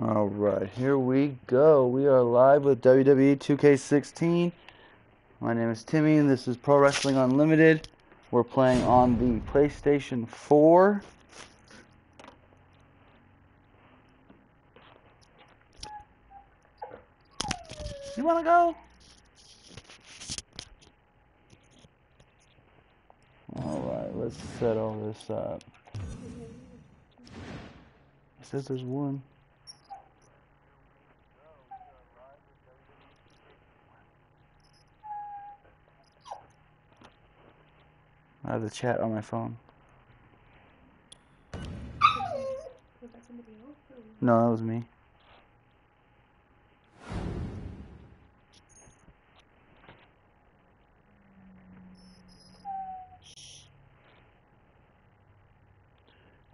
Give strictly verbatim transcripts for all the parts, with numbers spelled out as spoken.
All right, here we go. We are live with W W E two K sixteen. My name is Timmy, and this is Pro Wrestling Unlimited. We're playing on the PlayStation four. You want to go? All right, let's set all this up. It says there's one. I have the chat on my phone. Was that somebody else? Or... No, that was me.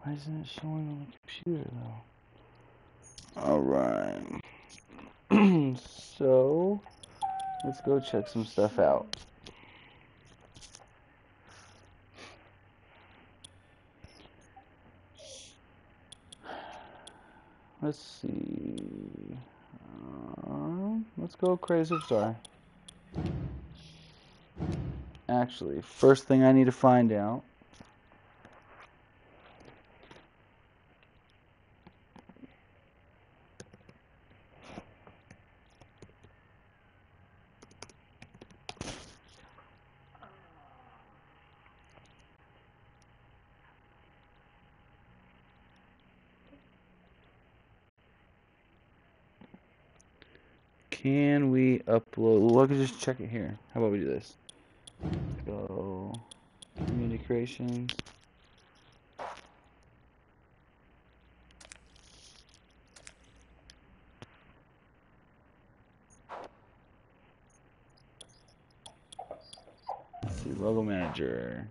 Why isn't it showing on the computer though? Alright. So, let's go check some stuff out. Let's see. Uh, let's go crazy. I'm sorry. Actually, first thing I need to find out . Can we upload? Well, I can just check it here. How about we do this? Go community creations. Let's see, logo manager.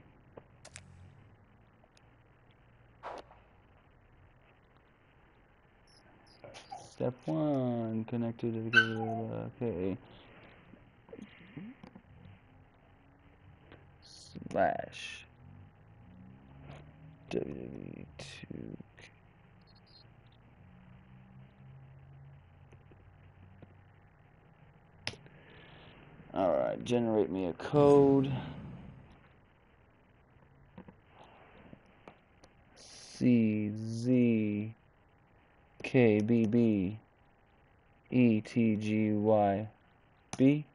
Step one, connect to the, okay. Slash W W E two K. All right, generate me a code. C Z K B B E T G Y B.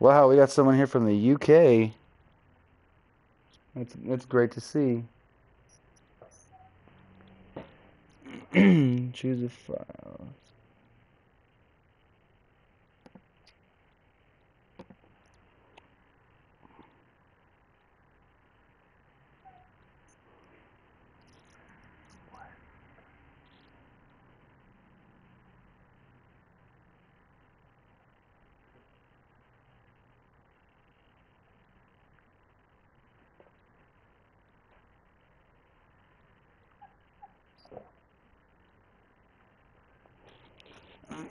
Wow, we got someone here from the U K. That's that's great to see. Choose a file.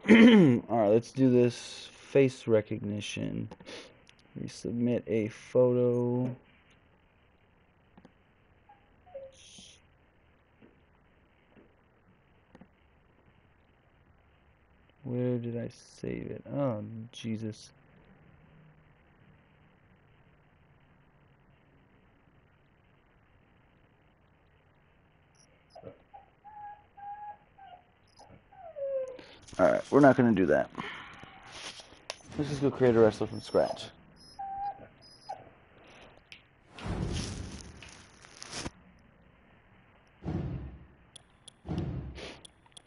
Alright, let's do this face recognition. We submit a photo. Where did I save it? Oh, Jesus. Alright, we're not going to do that. Let's just go create a wrestler from scratch.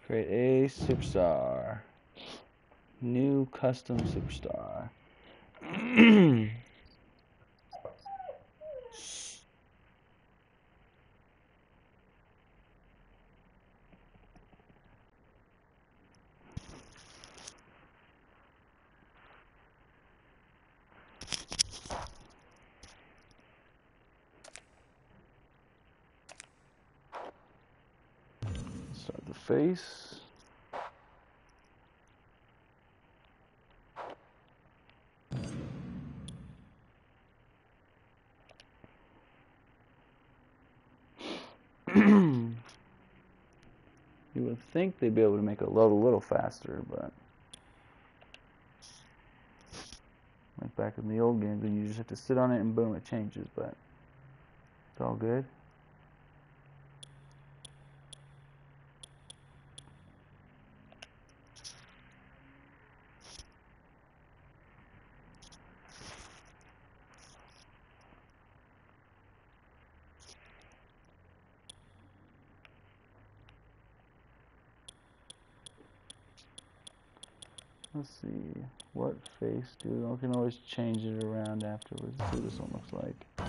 Create a superstar. New custom superstar. Face. would think they'd be able to make it load a little faster, but like back in the old games, you just have to sit on it and boom, it changes, but it's all good. Let's see, what face do we, we can always change it around afterwards. Let's see what this one looks like.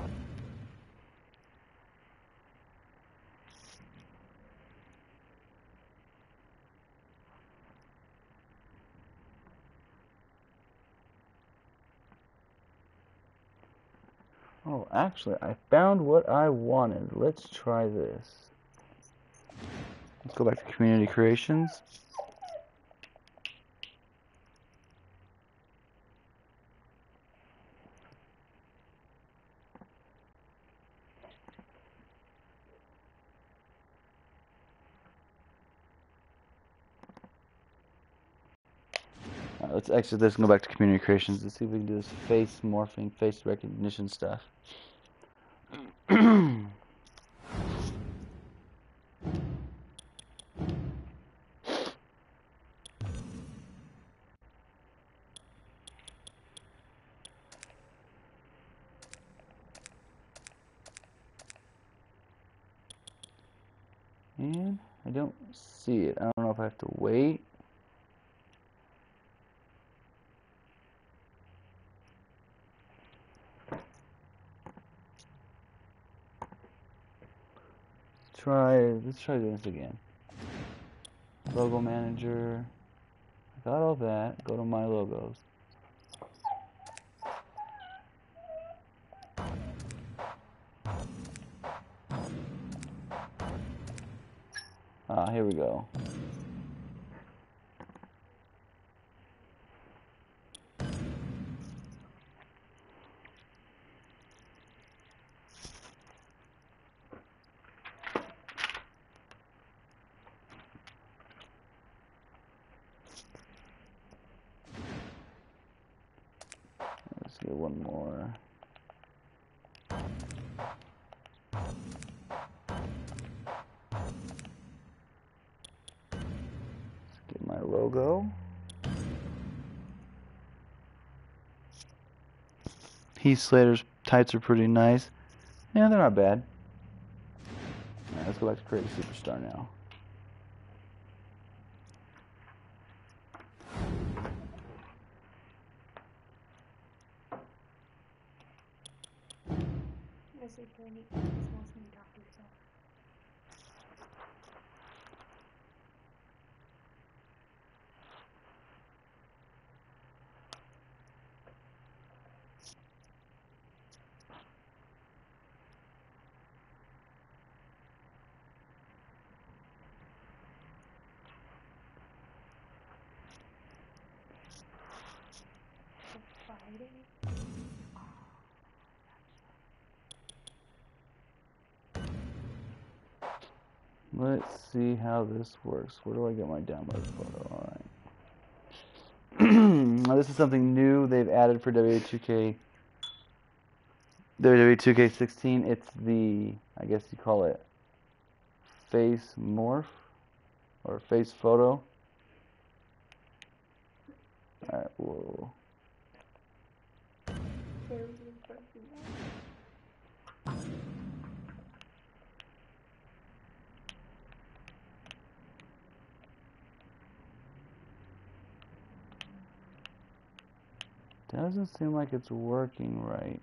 Oh, actually, I found what I wanted. Let's try this. Let's go back to Community Creations. Let's exit this and go back to Community Creations and see if we can do this face morphing, face recognition stuff. And I don't see it. I don't know if I have to wait. Let's try this again. Logo manager. I got all that. Go to my logos. Ah, here we go. Heath Slater's tights are pretty nice. Yeah, they're not bad. All right, let's go back to Create a Superstar now. Let's see how this works. Where do I get my download photo? All right. Now this is something new they've added for W W E two K. W W E two K sixteen. It's the, I guess you call it, face morph or face photo. All right. Whoa. Doesn't seem like it's working right.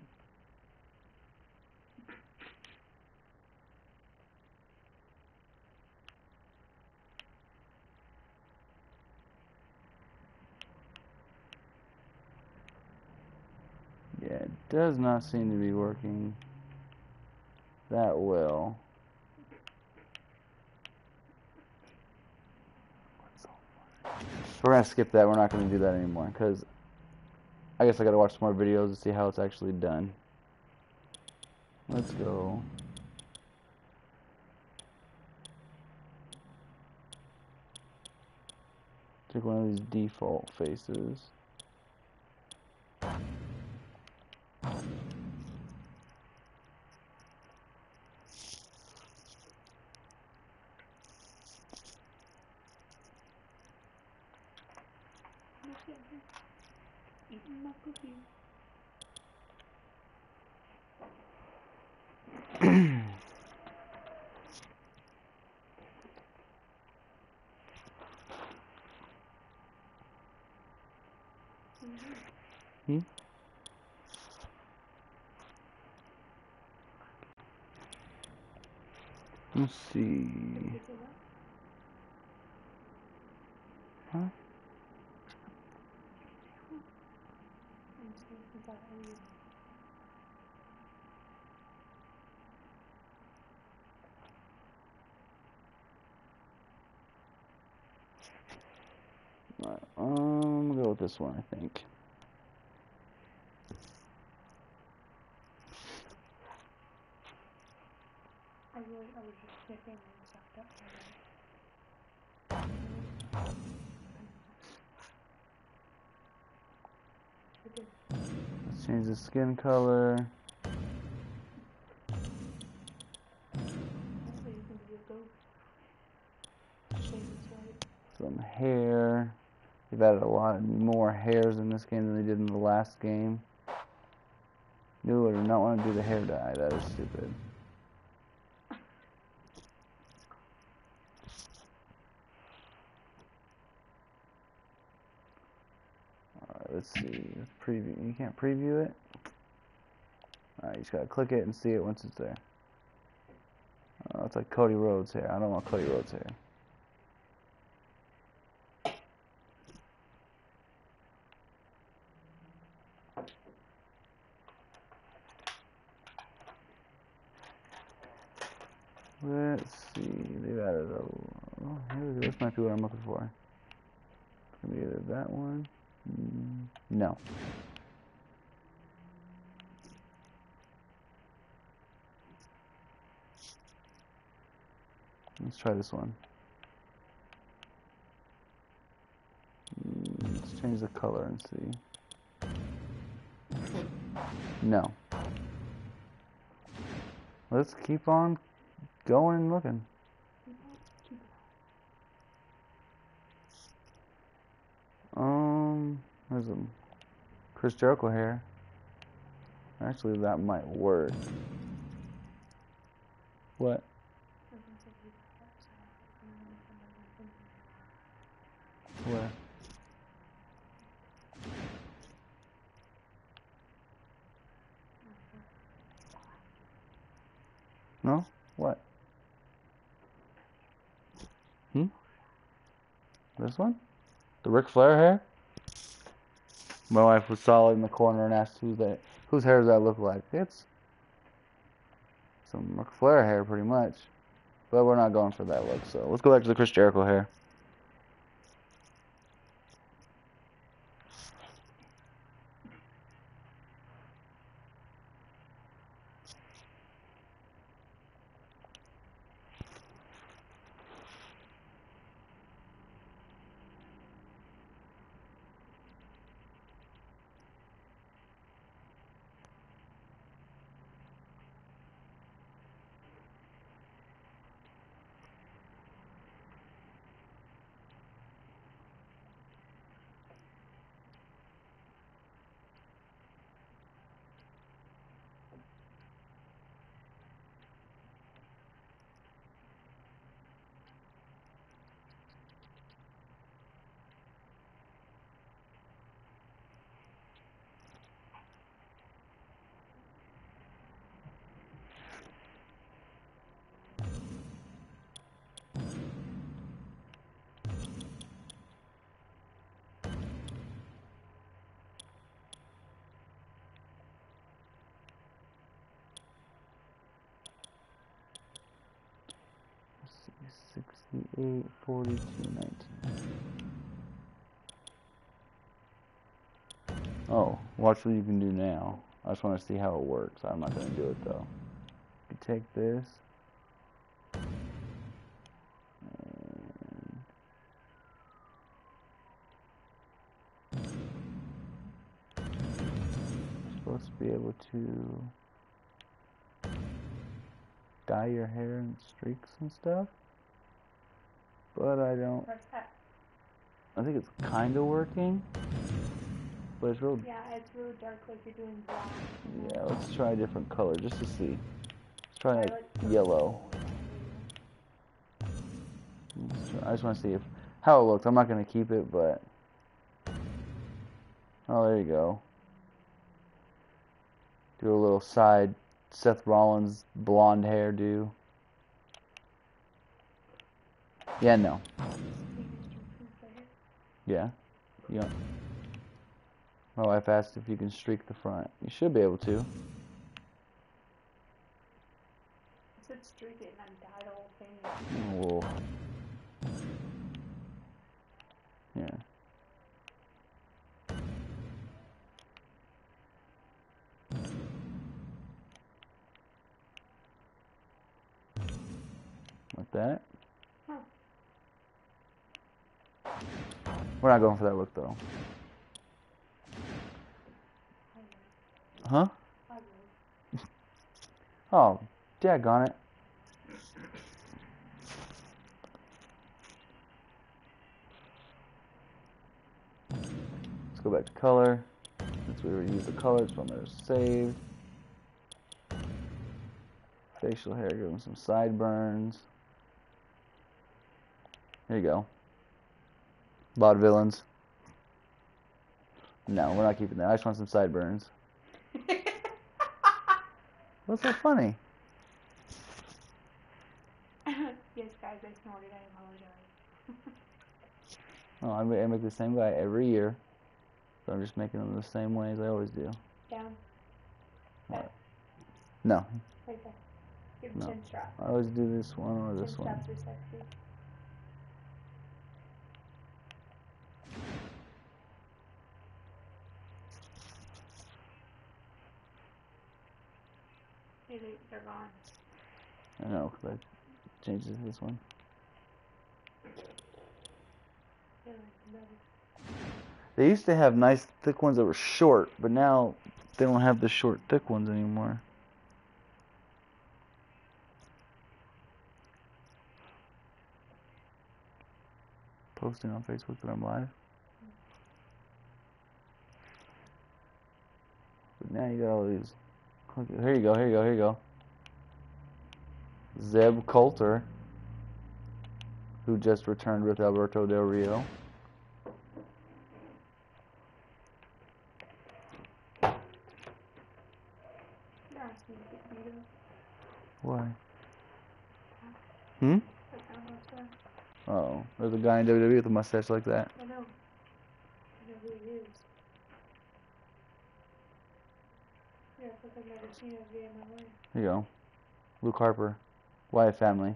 Yeah, it does not seem to be working that well. We're gonna skip that. We're not gonna do that anymore because I guess I gotta watch some more videos to see how it's actually done. Let's go. Pick one of these default faces. Hmm? Let's see. Huh? Right, um, we'll go with this one, I think. Let's change the skin color. Some hair. They've added a lot more hairs in this game than they did in the last game. No, I do not want to do the hair dye. That is stupid. Let's see, let's preview. You can't preview it. Alright, you just gotta click it and see it once it's there. Oh, it's like Cody Rhodes hair. I don't want Cody Rhodes hair. Let's see, they've added a. Oh, here we go. This might be what I'm looking for. It's gonna be either that one. No. Let's try this one. Let's change the color and see. No. Let's keep on going and looking. There's a Chris Jericho hair. Actually, that might work. What? Where? No? What? Hmm? This one? The Ric Flair hair? My wife was solid in the corner and asked who's that, whose hair does that look like? It's some Ric Flair hair, pretty much. But we're not going for that look, so let's go back to the Chris Jericho hair. sixty-eight, forty-two, nineteen. Oh, watch what you can do now. I just want to see how it works. I'm not going to do it though. You take this. And supposed to be able to dye your hair in streaks and stuff, but I don't. What's that? I think it's kind of working, but it's real. Yeah, it's really dark. Like you're doing black. Yeah, let's try a different color just to see. Let's try like yellow. I just want to see if how it looks. I'm not gonna keep it, but oh, there you go. Do a little side Seth Rollins blonde hairdo. Yeah, no. Yeah, yeah. My wife asked if you can streak the front. You should be able to. I said streak it and I dyed all things. Whoa. Yeah. Like that. We're not going for that look, though. Huh? Oh, daggone it. Let's go back to color. Since we already used the colors, so I'm going to save. Facial hair, give them some sideburns. There you go. Bod villains. No, we're not keeping that. I just want some sideburns. What's so funny? Yes, guys, I snorted. I apologize. Oh, I make, I make the same guy every year. So I'm just making them the same way as I always do. Down. All right. No. Right there. Give no. Chin strap. I always do this one or this one. Chin straps are sexy. They're gone. I know, because I changed it to this one. They used to have nice thick ones that were short, but now they don't have the short thick ones anymore. Posting on Facebook that I'm live. But now you got all these. Here you go, here you go, here you go. Zeb Colter, who just returned with Alberto Del Rio. Why? Hmm? Uh oh, there's a guy in W W E with a mustache like that. I know. I know who he is. I've never seen a V in my life. There you go. Luke Harper. Wyatt family.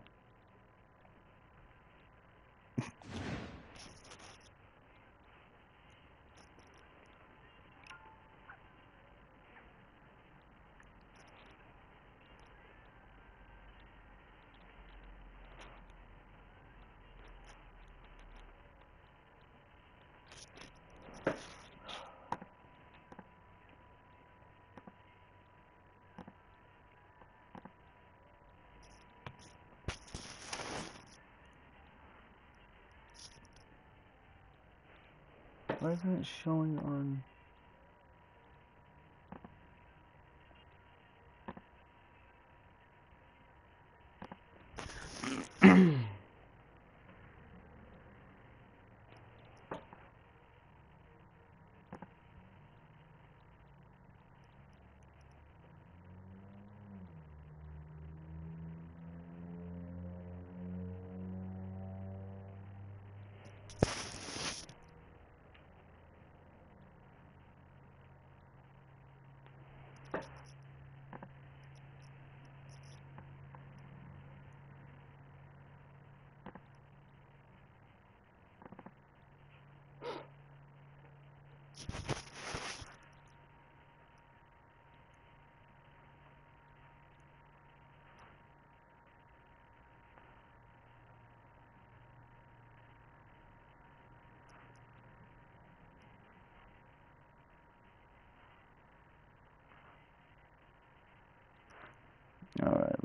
Why isn't it showing on?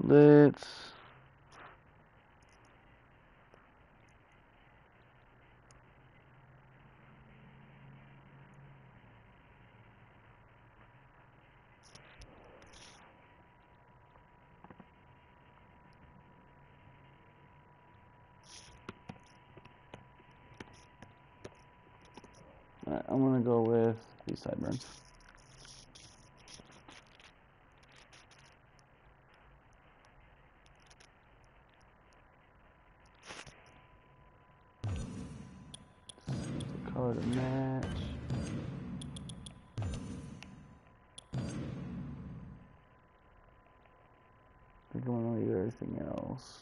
Let's... I'm going to go with these sideburns. The color to match. I think I'm going to leave everything else.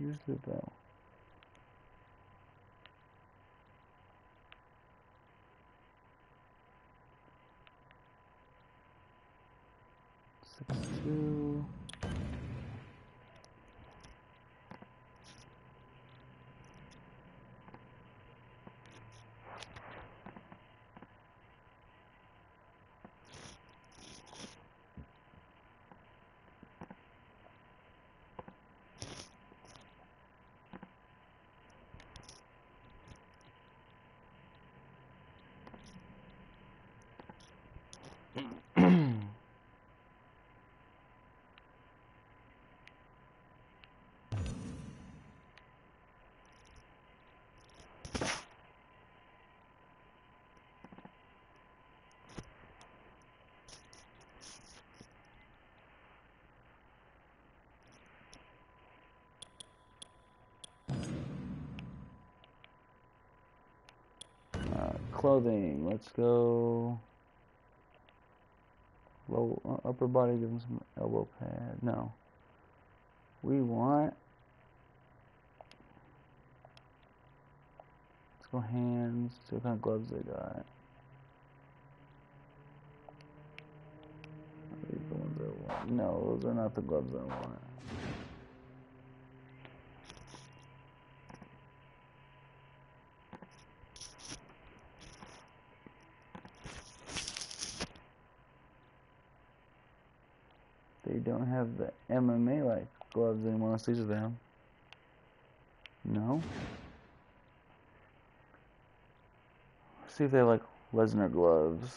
Here's the bell. Six, two. Clothing, let's go low, uh, upper body, give them some elbow pad. No, we want, let's go hands, see what kind of gloves they got. Are these the ones I want? No, those are not the gloves I want. Have the M M A like gloves anymore, so these are them. No. Let's see if they have like Lesnar gloves.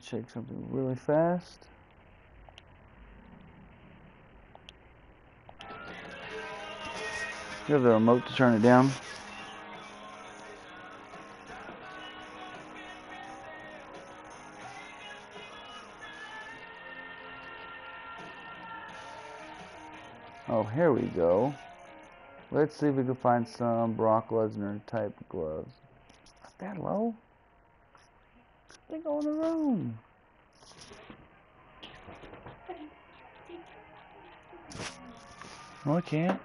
Check something really fast. You have the remote to turn it down. Oh, here we go. Let's see if we can find some Brock Lesnar type gloves. Not that low. They go in the room. No, I can't.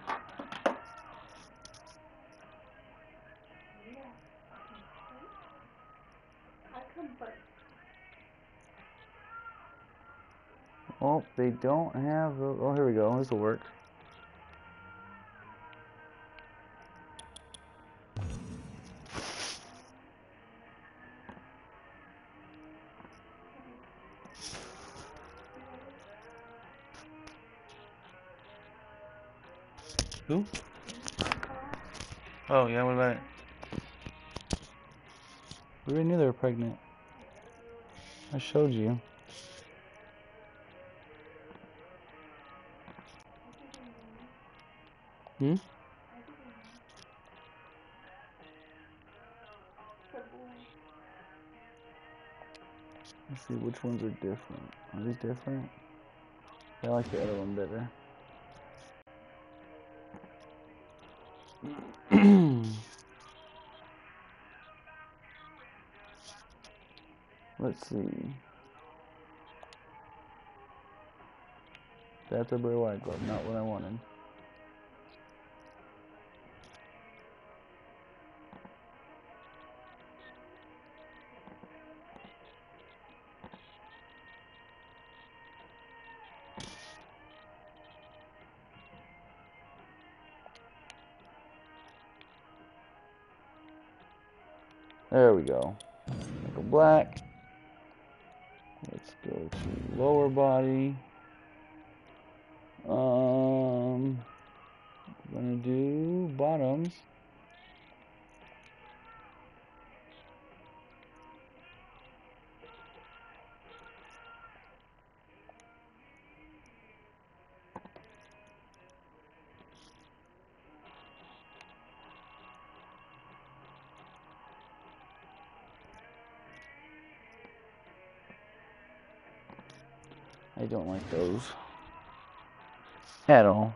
Oh, they don't have. Oh, here we go. This will work. Who? Oh, yeah, what about it? We already knew they were pregnant. I showed you. Hmm? Let's see which ones are different. Are they different? I like the other one better. Let's see. That's a Bray Wyatt glove, not what I wanted. There we go. Make it black. Let's go to lower body. Um, we're gonna do bottoms. I don't like those at all.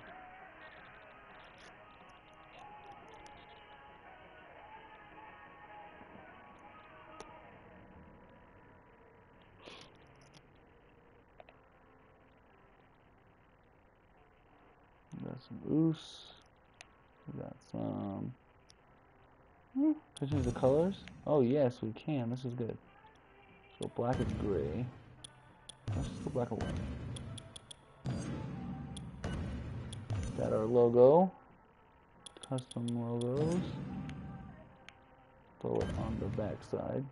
We got some ooze. We got some. Hmm. Could we change the colors? Oh yes, we can. This is good. So black is gray. Let's just go black and white. Got our logo. Custom logos. Throw it on the back side.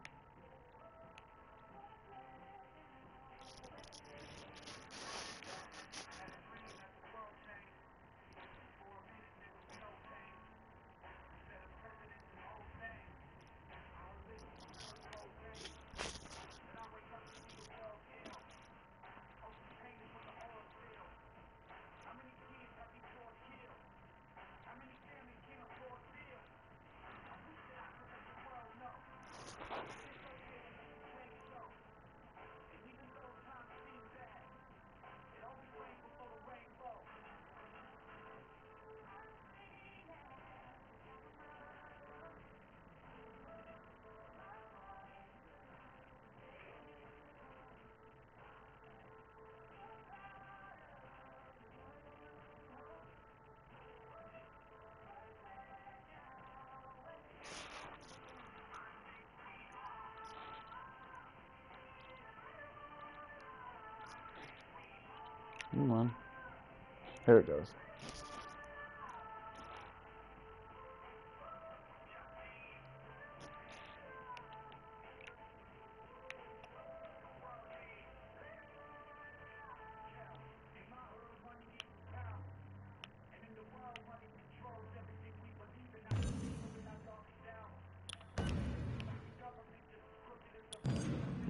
Come on. There it goes.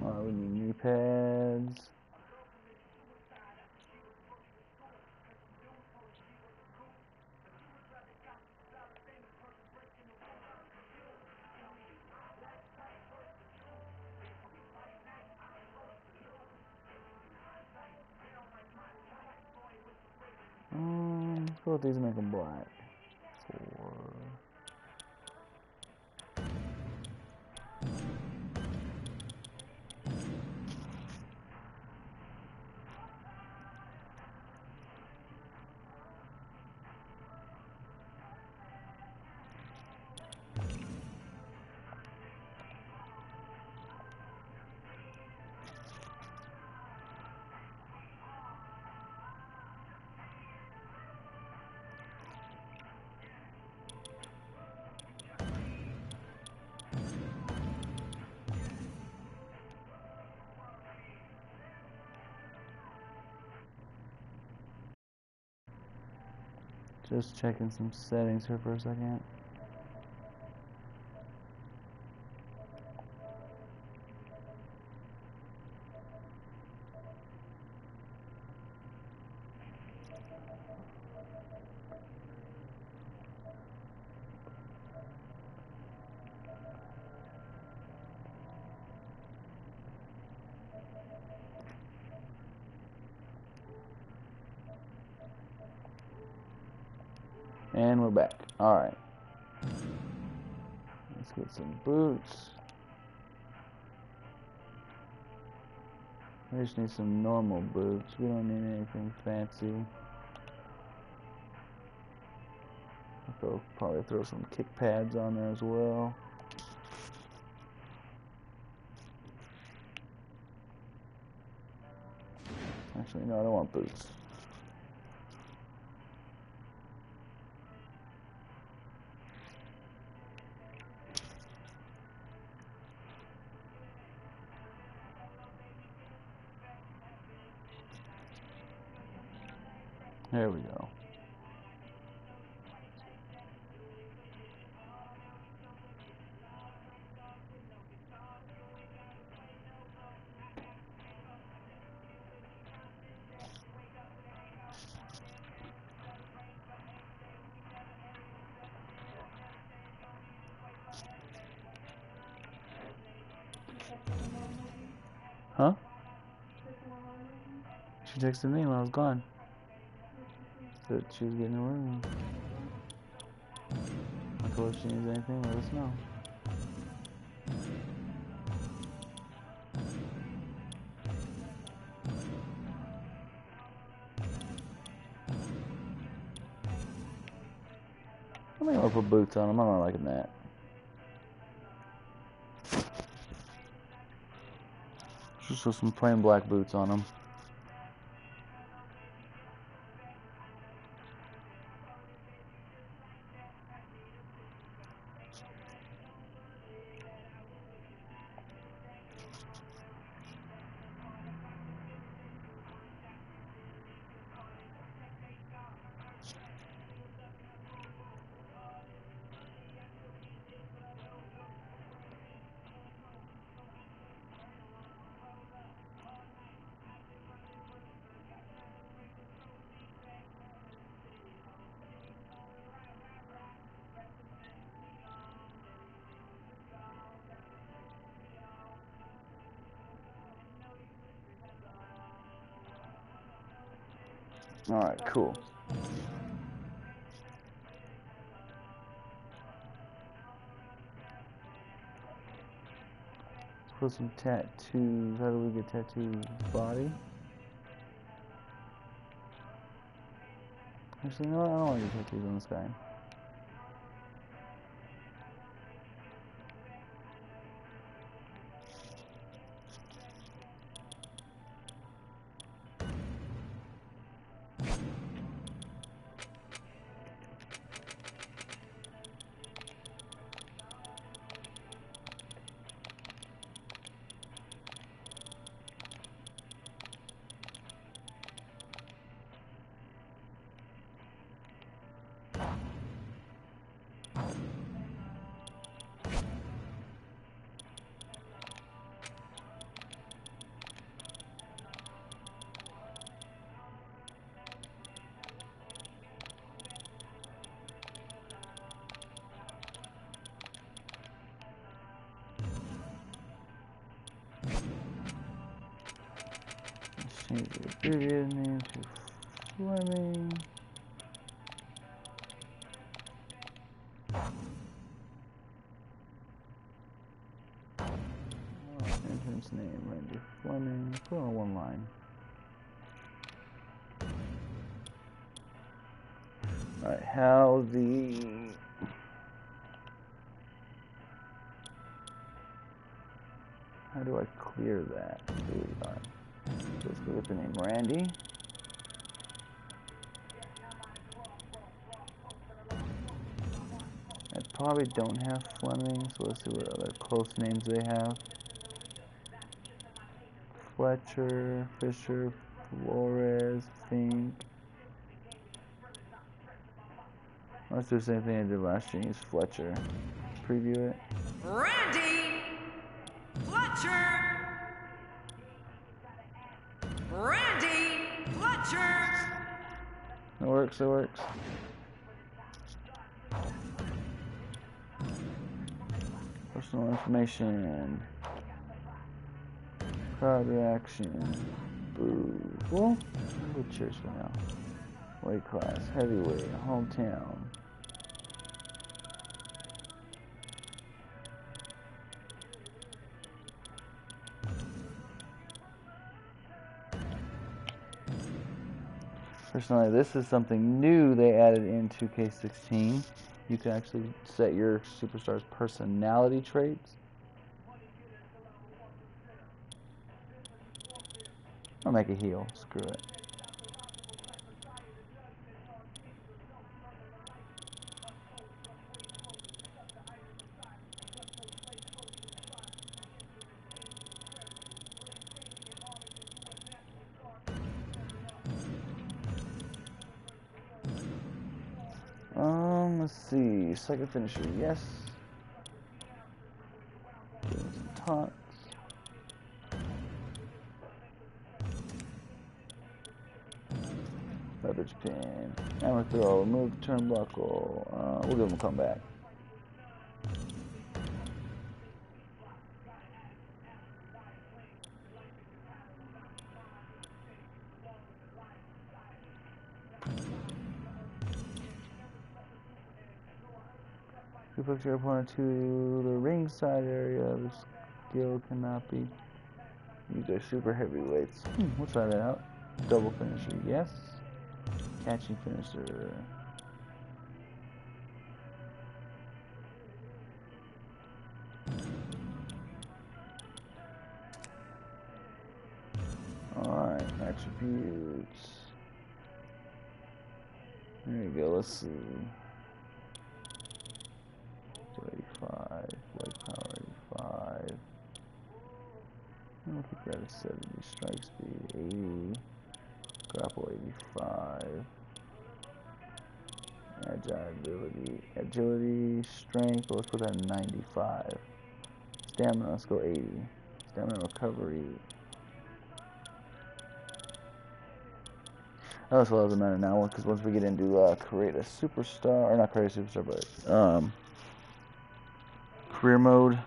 Alright, we need knee pads. These make them black. Four. Just checking some settings here for a second. And we're back. Alright. Let's get some boots. I just need some normal boots. We don't need anything fancy. I'll probably throw some kick pads on there as well. Actually, no, I don't want boots. There we go. Huh? She texted me when I was gone. That she was getting a room. I told her if she needs anything, let us know. I think I'll put boots on them. I'm not liking that. Just put some plain black boots on them. Alright, cool. Let's put some tattoos. How do we get tattoos? Body? Actually, no, I don't want to get tattoos on this guy. Change the abbreviated name to Fleming. Entrance name, Randy Fleming. Put on one line. Alright, how the... How do I clear that? Let's go with the name Randy. I probably don't have Fleming, so let's see what other close names they have. Fletcher, Fisher, Flores, Fink. Unless there's anything I did last year. Use Fletcher. Preview it. Randy Fletcher. Randy Fletcher. It works, it works. Personal information. Crowd reaction. Boo. Well, good cheers for now. Weight class, heavyweight, hometown. Personally, this is something new they added in two K sixteen. You can actually set your superstar's personality traits. I'll make a heel. Screw it. Second finisher, yes. Give him some taunts. Leverage pin. Hammer throw. Remove the turnbuckle. Uh, we'll give him a comeback. Push your opponent to the ringside area. The skill cannot be used as super heavyweights. Hmm, we'll try that out. Double finisher, yes. Catching finisher. Alright, attributes. There you go, let's see. eighty-five, light power eighty-five. I don't think that is seventy. Strike speed eighty. Grapple eighty-five. Agility, agility, strength. Let's put that in ninety-five. Stamina. Let's go eighty. Stamina recovery. Oh, so that doesn't matter now, because once we get into uh, create a superstar, or not create a superstar, but um. career mode,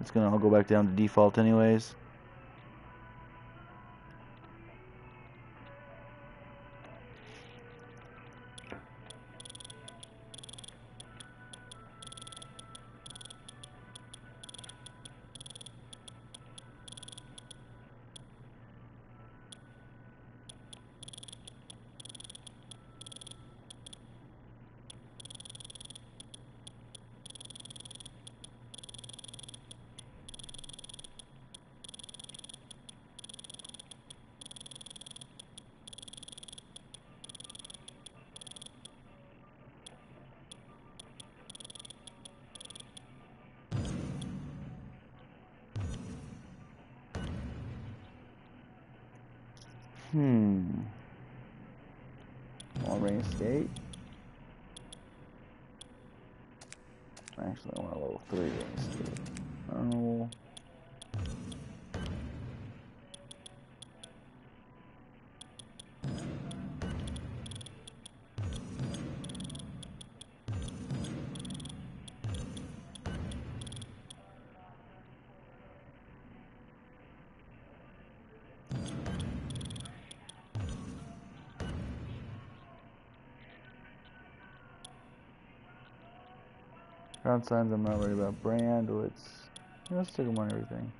it's gonna all go back down to default anyways. Hmm. All range skate. Actually, I want a level three range skate. Oh. Ground signs, I'm not worried about brand. Let's, let's take them on everything.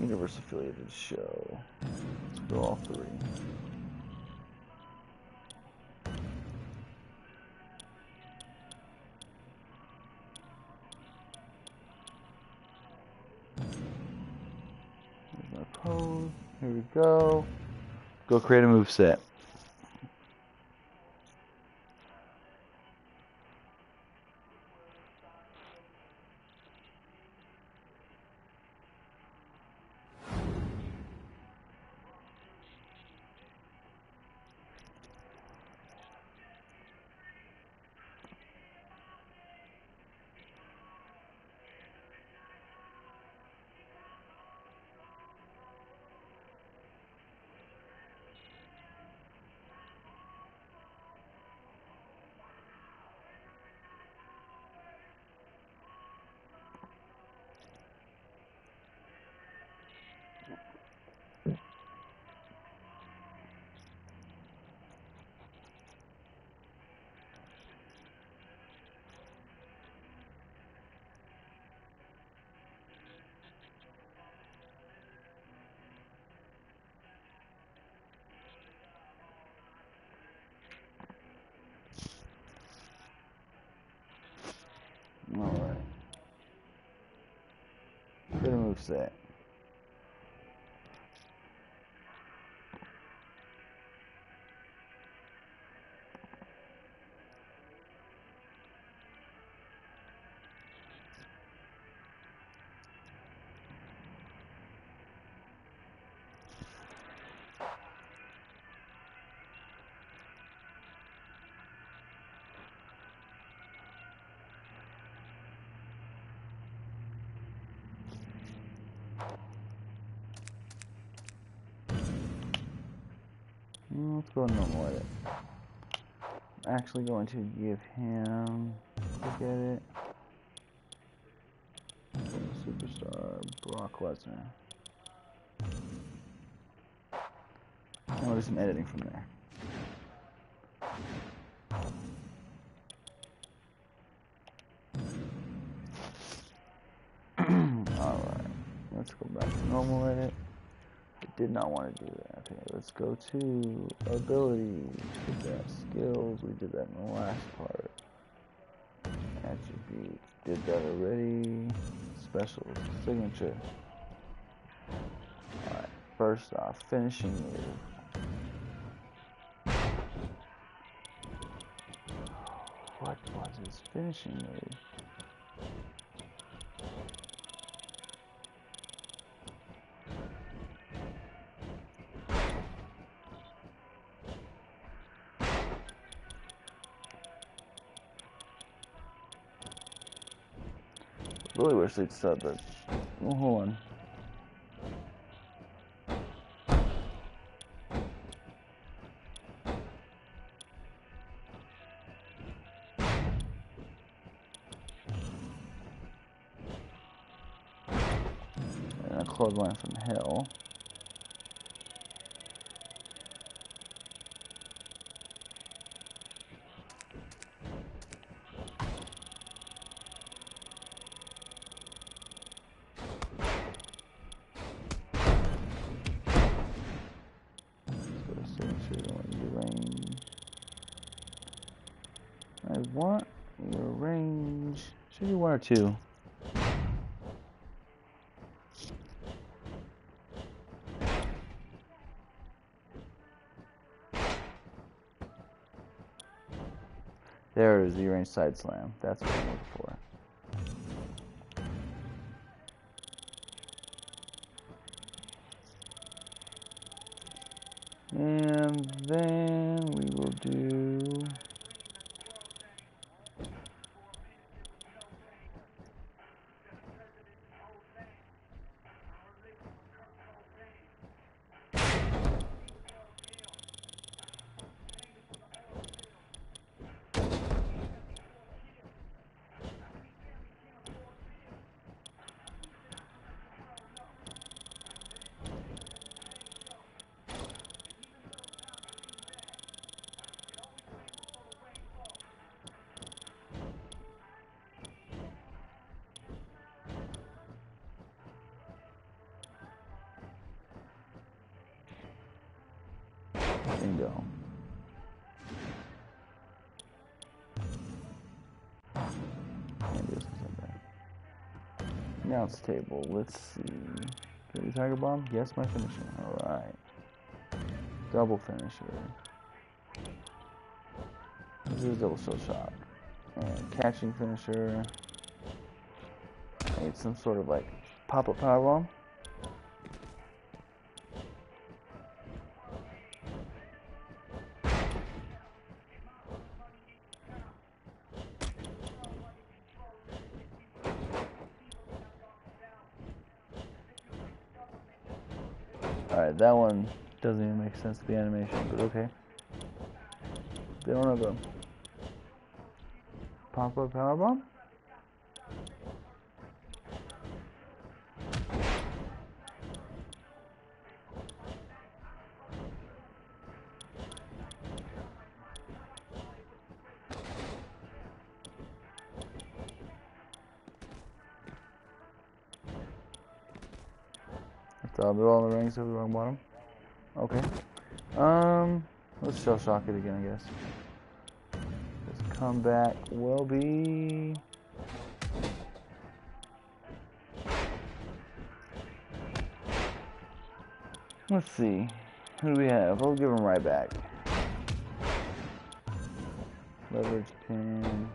Universe affiliated show. Let's go all three. There's my pose. Here we go. Go create a moveset. upset. Let's go no more of it. I'm actually going to give him, look at it, Superstar Brock Lesnar. And we'll do some editing from there. Alright, let's go back to normal edit. Did not want to do that. Okay, let's go to abilities. We did that skills. We did that in the last part. Attribute. Did that already. Special signature. Alright, first off, finishing move. What was his finishing move? I really wish they'd said that. Well, hold on. And a clothesline from hell. Two. There is the range side slam. That's what I'm looking for. And then we will do. Bingo. Now it's table. Let's see. Can we tiger bomb? Yes, my finisher. Alright. Double finisher. This is a double show shot. And catching finisher. I need some sort of like pop up power bomb. Alright, that one doesn't even make sense to the animation, but okay. They don't have a pop-up powerbomb? So they're all in the rings over the wrong bottom. Okay. Um, let's shell shock it again, I guess. This comeback will be Let's see. Who do we have? I'll give him right back. Leverage pin.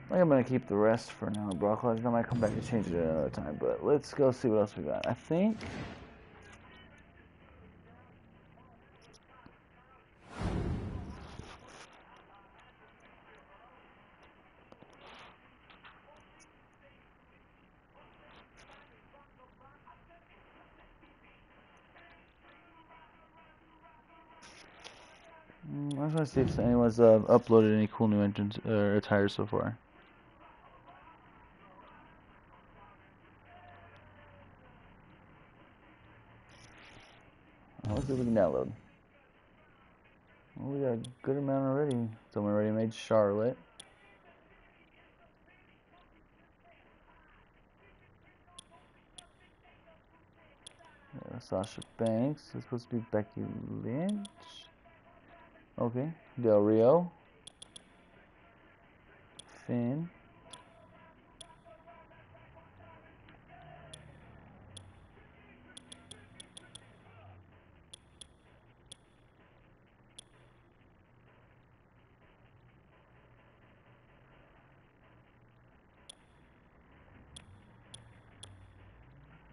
I think I'm going to keep the rest for now. Brock Lesnar, I might come back and change it another time, but let's go see what else we got. I think... Mm, I just want to see if anyone's uh, uploaded any cool new engines or attire so far. We can download. Well, we got a good amount already. Someone already made Charlotte. Yeah, Sasha Banks. It's supposed to be Becky Lynch. Okay. Del Rio. Finn.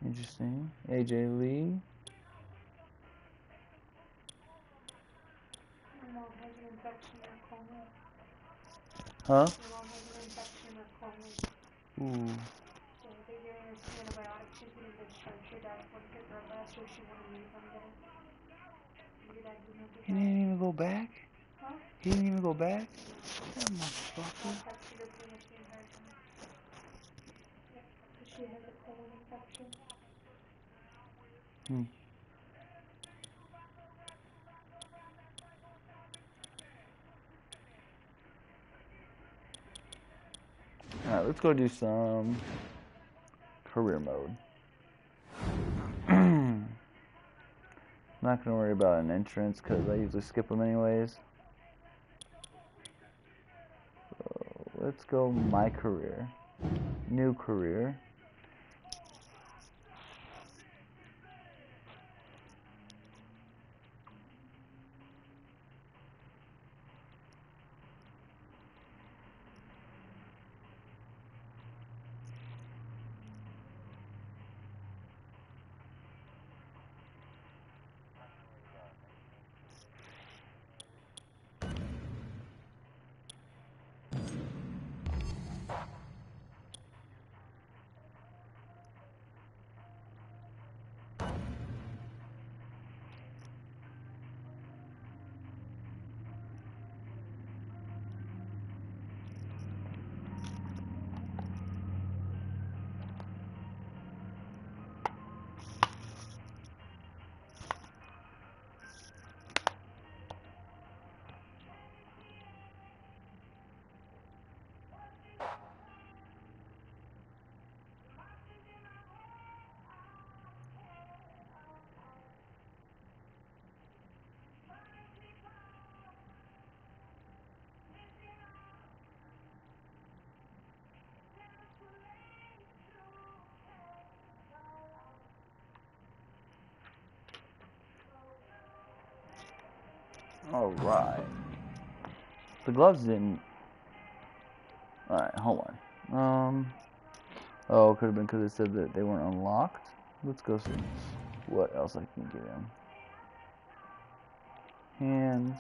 Interesting. A J Lee. Huh? Ooh. He didn't even go back? Huh? He didn't even go back? That motherfucker. She has a cold infection. Hmm. Alright, let's go do some career mode. Not gonna worry about an entrance because I usually skip them anyways. So let's go my career. New career. Alright. The gloves didn't. Alright, hold on. Um. Oh, it could have been because it said that they weren't unlocked. Let's go see what else I can get in. Hands.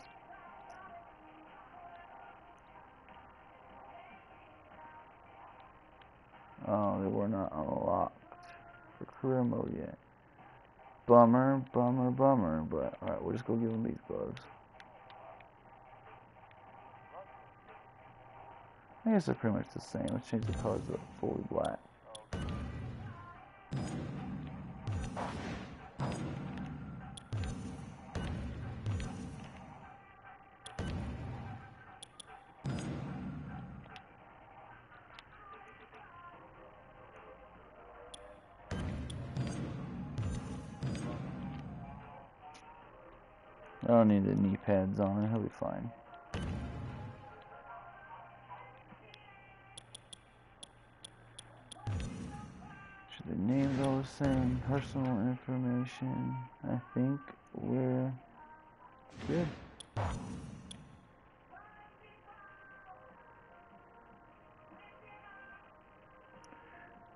Oh, they were not unlocked for career mode yet. Bummer, bummer, bummer. But alright, we'll just go give them these gloves. I guess they're pretty much the same. Let's change the colors to fully black. I don't need the knee pads on it, he'll be fine. Should the names all the same, personal information. I think we're good.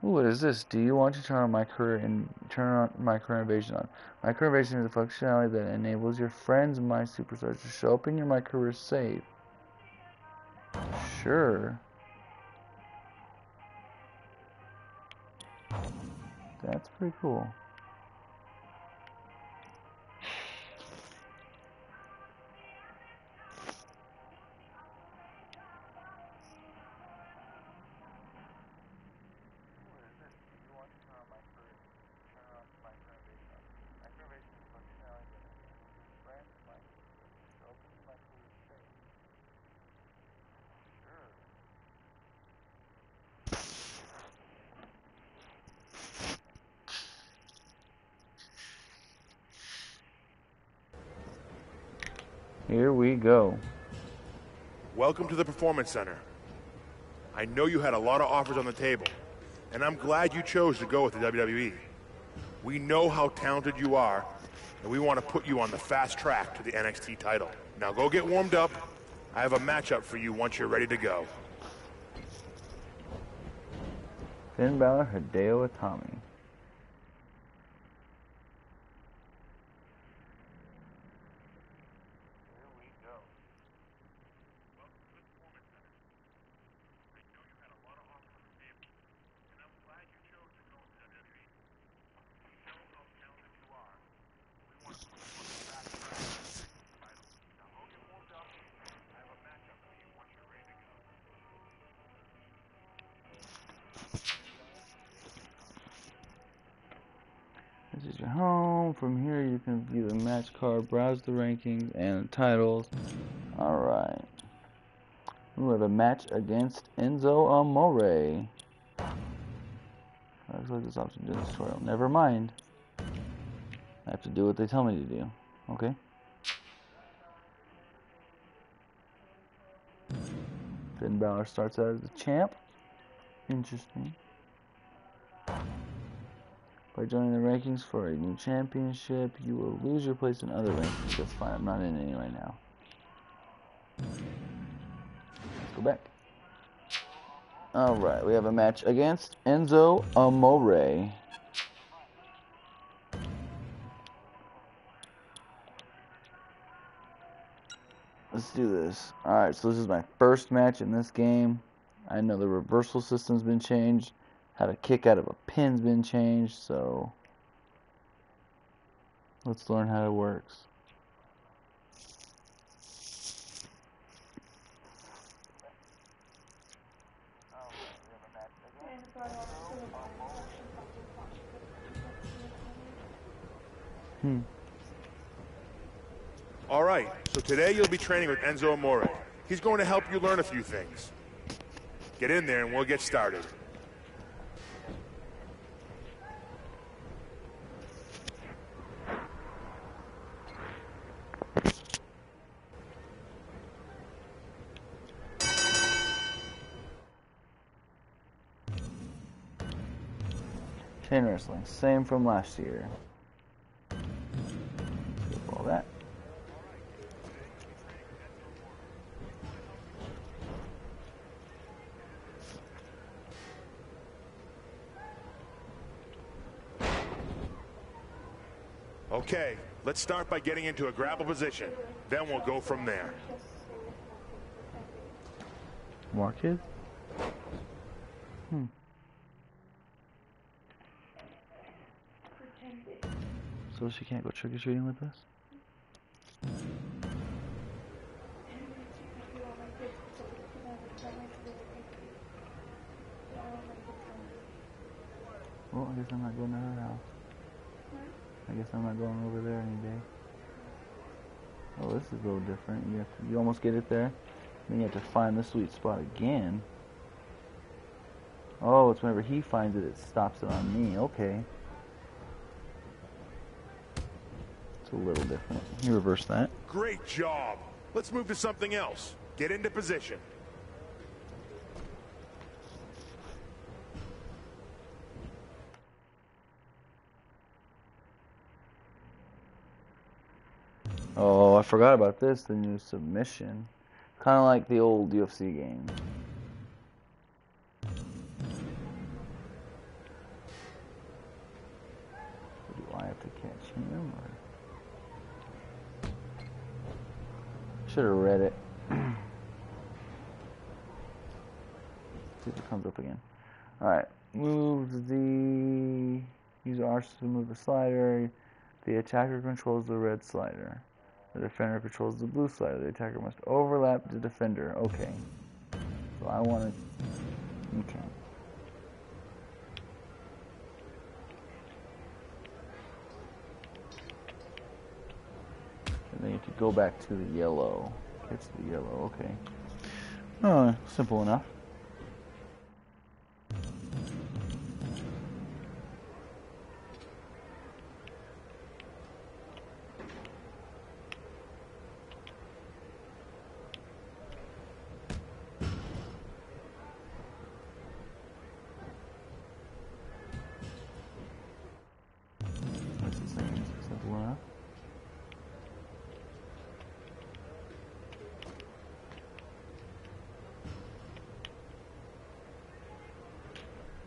Ooh, what is this? Do you want to turn on my career and turn on my career invasion on? My career invasion is a functionality that enables your friends, my superstars, to show up in your my career save. Sure. That's pretty cool. Here we go. Welcome to the Performance Center. I know you had a lot of offers on the table, and I'm glad you chose to go with the W W E. We know how talented you are, and we want to put you on the fast track to the N X T title. Now go get warmed up. I have a matchup for you once you're ready to go. Finn Balor, Hideo Itami. This is your home. From here you can view the match card, browse the rankings and the titles. Alright. We have a match against Enzo Amore. Looks like this option to do this tutorial. Never mind. I have to do what they tell me to do. Okay. Finn Balor starts out as the champ. Interesting. By joining the rankings for a new championship, you will lose your place in other rankings. That's fine, I'm not in any right now. Let's go back. Alright, we have a match against Enzo Amore. Let's do this. Alright, so this is my first match in this game. I know the reversal system's been changed. How to kick out of a pin's been changed, so let's learn how it works. Hmm. All right, so today you'll be training with Enzo Amore. He's going to help you learn a few things. Get in there and we'll get started. Chain wrestling, same from last year. All that. Okay, let's start by getting into a grapple position. Then we'll go from there. Marches? Hmm. So she can't go trick-or-treating with us? Well, I guess I'm not going to her house. I guess I'm not going over there any day. Oh, this is a little different. You have to, you almost get it there. Then you have to find the sweet spot again. Oh, it's whenever he finds it, it stops it on me. Okay. It's a little different. You reverse that. Great job. Let's move to something else. Get into position. Oh, I forgot about this, the new submission. Kind of like the old U F C game. Do I have to catch him? Or... should have read it. See if it comes up again. Alright, move the... use R to move the slider. The attacker controls the red slider. The defender controls the blue slider. The attacker must overlap the defender. Okay. So I want to... okay. And then you have to go back to the yellow. It's the yellow. Okay. Oh, simple enough.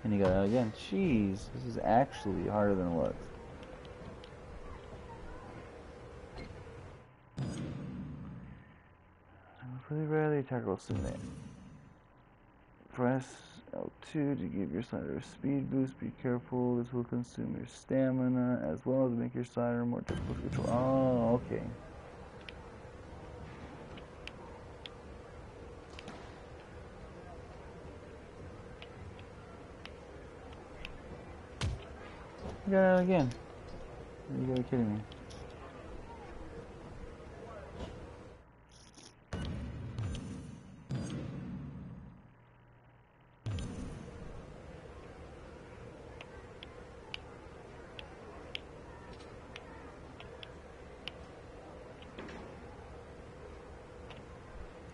And you got it again. Jeez, this is actually harder than it looks. I'm pretty rarely attacker will submit. Press L two to give your slider a speed boost. Be careful, this will consume your stamina as well as make your slider more difficult to control. Oh, okay. Got it again. You gotta be kidding me.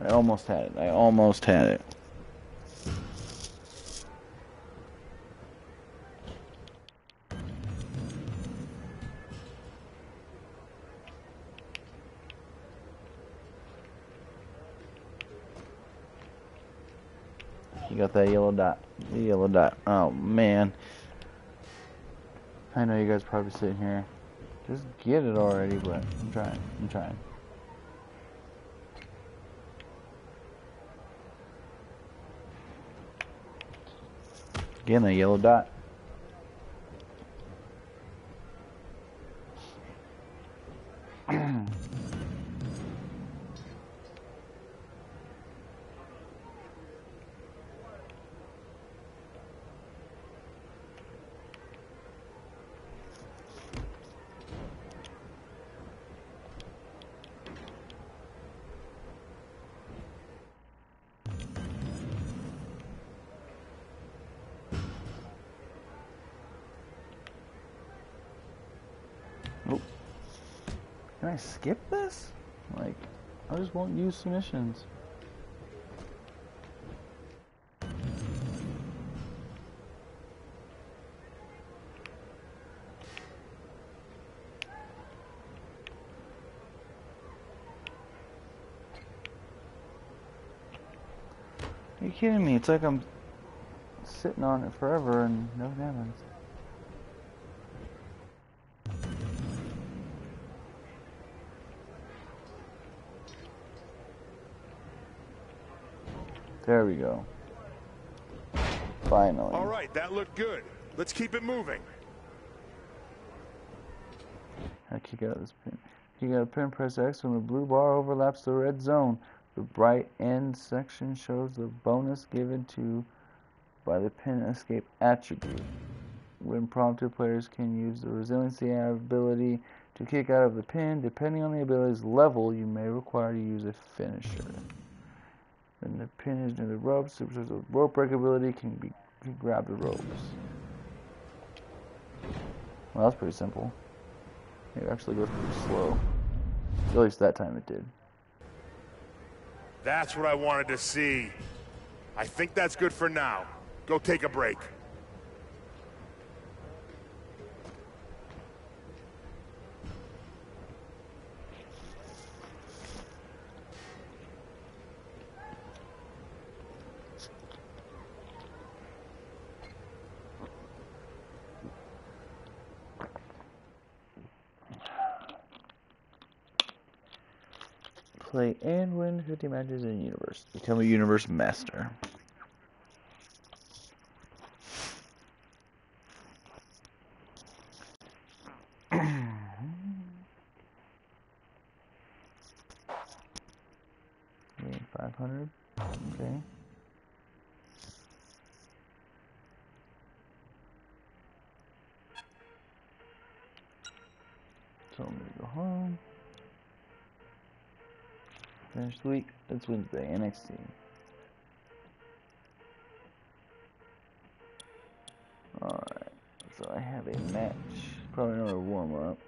I almost had it. I almost had it. Got that yellow dot, the yellow dot. Oh man, I know you guys are probably sitting here, just get it already, but I'm trying, I'm trying. Again, that yellow dot. Can I skip this? Like, I just won't use submissions. Are you kidding me? It's like I'm sitting on it forever and nothing happens. There we go. Finally. All right, that looked good. Let's keep it moving. I kick out this pin. You got a pin, press X when the blue bar overlaps the red zone. The bright end section shows the bonus given to by the pin escape attribute. When prompted, players can use the resiliency ability to kick out of the pin. Depending on the ability's level, you may require to use a finisher. When the pin is near the rope, superstars with rope break ability can be can grab the ropes. Well, that's pretty simple. It actually goes pretty slow. At least that time it did. That's what I wanted to see. I think that's good for now. Go take a break. Play and win fifty matches in universe. Become a universe master. five hundred. Okay. So I'm gonna go home. Finish the week. It's Wednesday, N X T. Alright, so I have a match. Probably another warm up.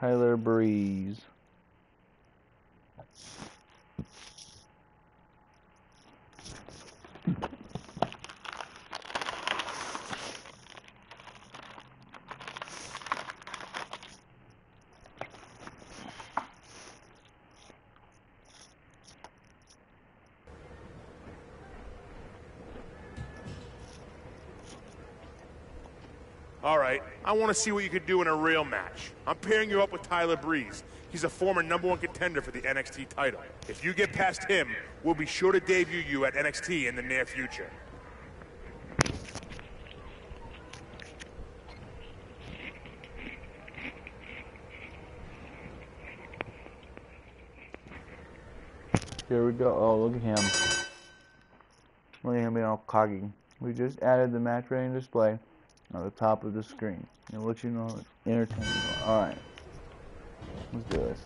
Tyler Breeze. All right, I want to see what you could do in a real match. I'm pairing you up with Tyler Breeze. He's a former number one contender for the N X T title. If you get past him, we'll be sure to debut you at N X T in the near future. Here we go. Oh, look at him. Look at him being all cocky. We just added the match rating display on the top of the screen. And what you know is entertaining. Alright. Let's do this.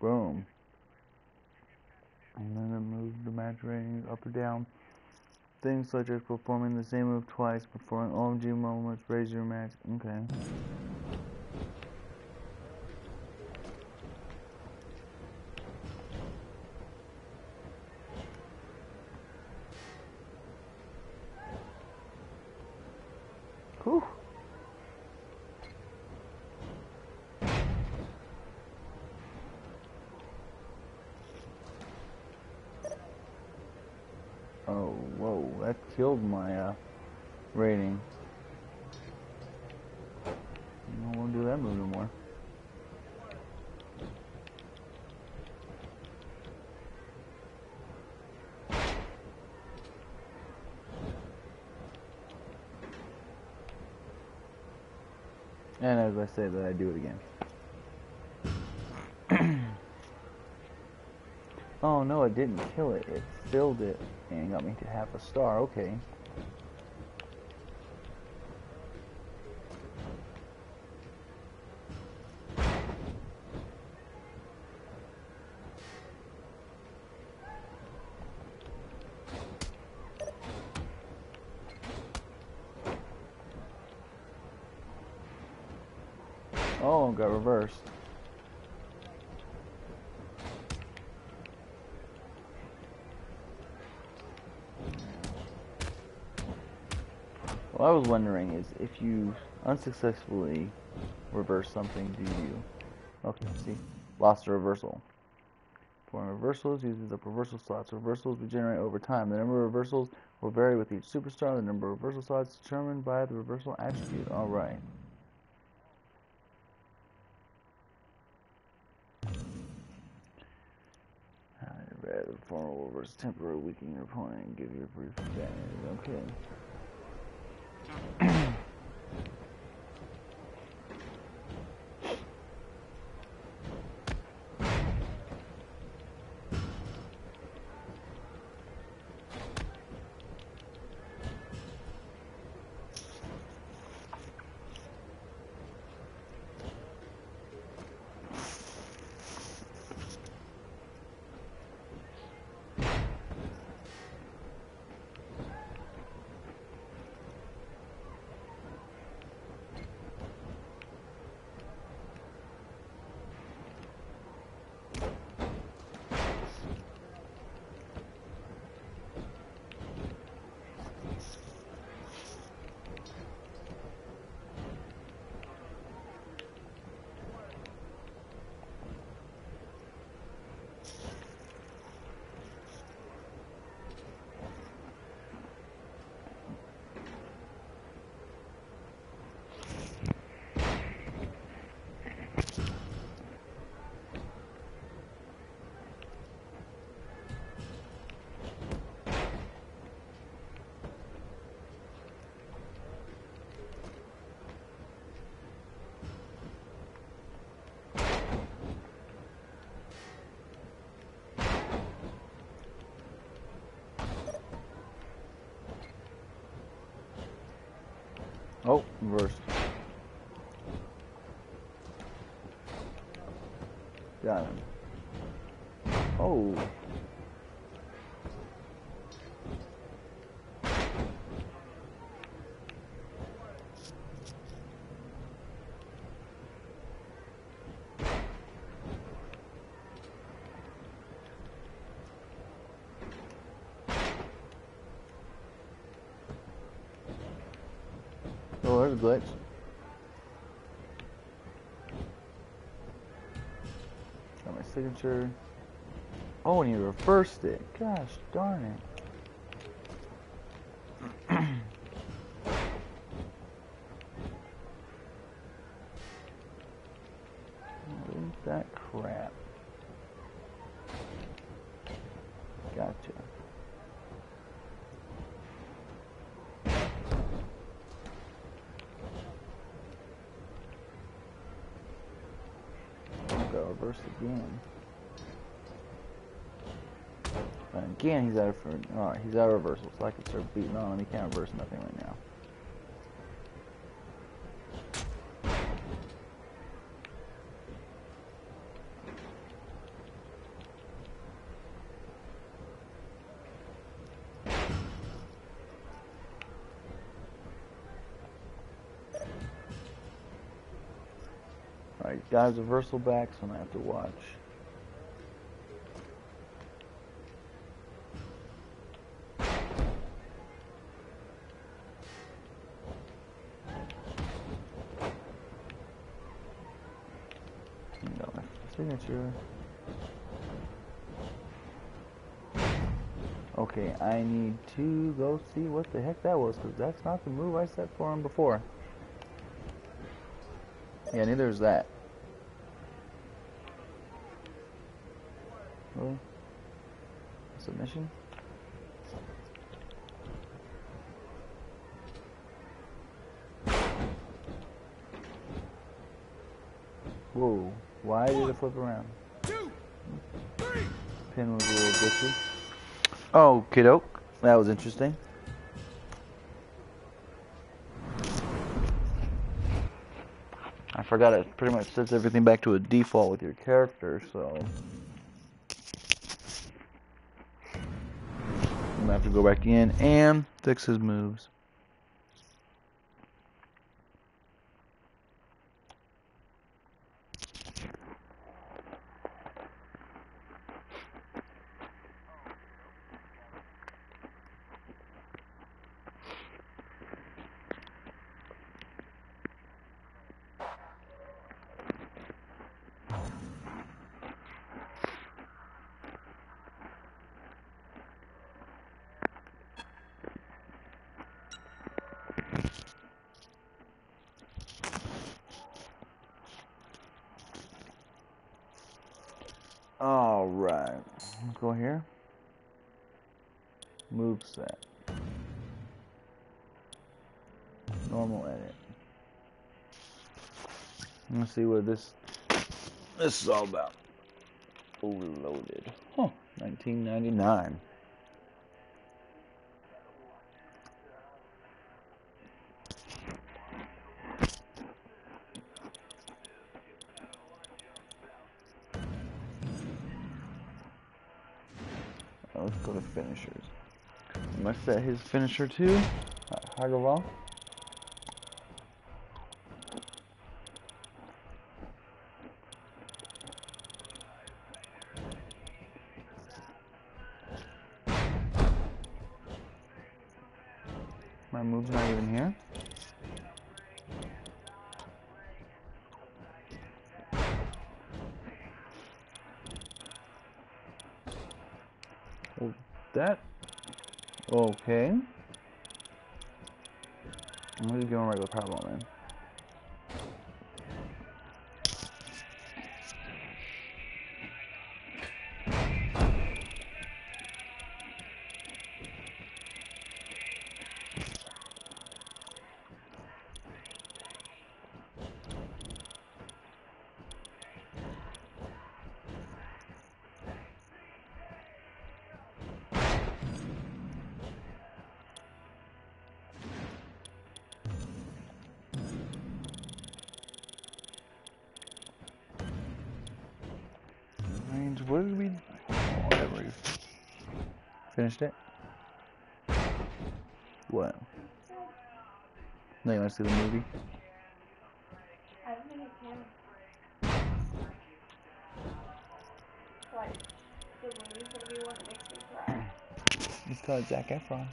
Boom. And then I move the match rating up or down. Things such as performing the same move twice, performing O M G moments, raise your match. Okay. Whew. Oh, whoa, that killed my uh, rating. I don't want to do that move no more. And as I say that, I do it again. Oh no, it didn't kill it. It filled it and got me to half a star. Okay. Oh, got reversed. What I was wondering is, if you unsuccessfully reverse something, do you... Okay, see? Lost a reversal. Perform reversals, uses up reversal slots. Reversals regenerate over time. The number of reversals will vary with each superstar. The number of reversal slots is determined by the reversal attribute. Alright. that former world versus temporary weakening your opponent and give you a brief advantage. Okay. Oh, reversed. Got him. Oh. There's a glitch. Got my signature. Oh, and you reversed it. Gosh darn it. Again. But again, he's out for all right, he's out of reversal, so I can start beating on him. He can't reverse nothing right now. Guys, reversal back, so I'm gonna have to watch. Got my signature. Okay, I need to go see what the heck that was, because that's not the move I set for him before. Yeah, neither is that. Submission. Whoa! Why One, did it flip around? Two, three. Pin was a little bitchy. Oh, kiddo, that was interesting. I forgot it pretty much sets everything back to a default with your character, so. I have to go back in and fix his moves. let's go here. Move set. Normal edit. Let's see what this this is all about. Overloaded. Huh. nineteen ninety-nine. Let's go to finishers. I must set his finisher too. Hagaval. My move's not even here. Oh, that. Okay. I'm really going regular powerball then. What did we... Oh, whatever. Finished it? What? Now you want to see the movie? I don't think it can. What? The movie's going to be one that makes me cry. It's called Zac Efron.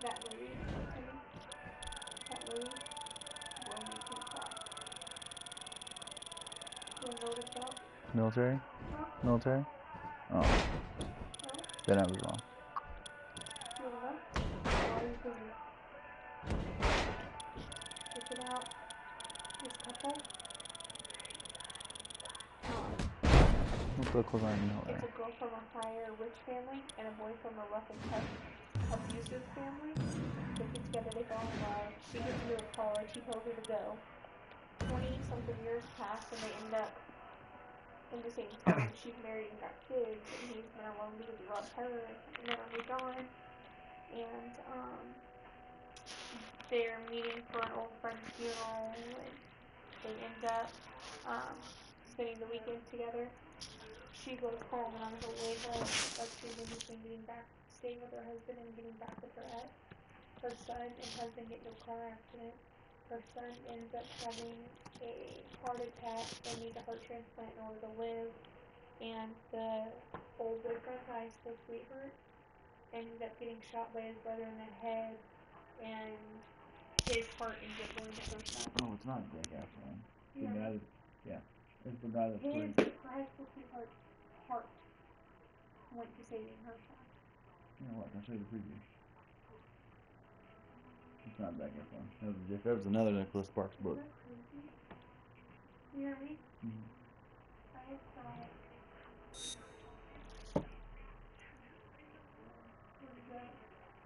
That movie? That movie? Will make me cry. Military? Huh? Military? Oh. Huh? Then I was wrong. It's about this couple. What's the close on military? It's a girl from a higher rich family and a boy from a rough and tough abusive family. They get together, they fall in love. She gets into a car, she tells her to go. twenty something years pass and they end up in the same town. She's married and got kids, and he's been alone because he loves her and never moved on. And um, they're meeting for an old friend's funeral, and they end up um, spending the weekend together. She goes home, and on the way home, that's the movie between getting back, staying with her husband and getting back with her ex. Her son and husband get in a car accident. Her son ends up having a heart attack and needs a heart transplant in order to live. And the old boyfriend, high school sweetheart, ended up getting shot by his brother in the head, and his heart ended up going to her son. Oh, it's not Zac Efron. Yeah. The guy that, yeah, it's the guy that's his played. High school sweetheart's heart went to saving her son. You know what? I'll show you the preview. It's not Zac Efron. That was, that was another Nicholas Sparks book. You hear me? Mm-hmm. I just saw it.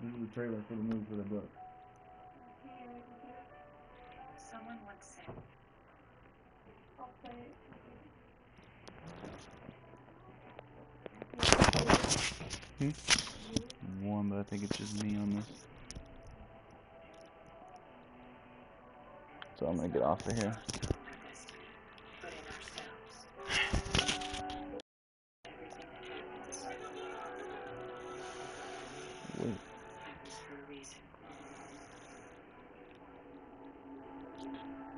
This is the trailer for the movie for the book. Someone looks sick. I'll play it. Hmm? I'm warm, but I think it's just me on this. So I'm gonna get off of here. Wait.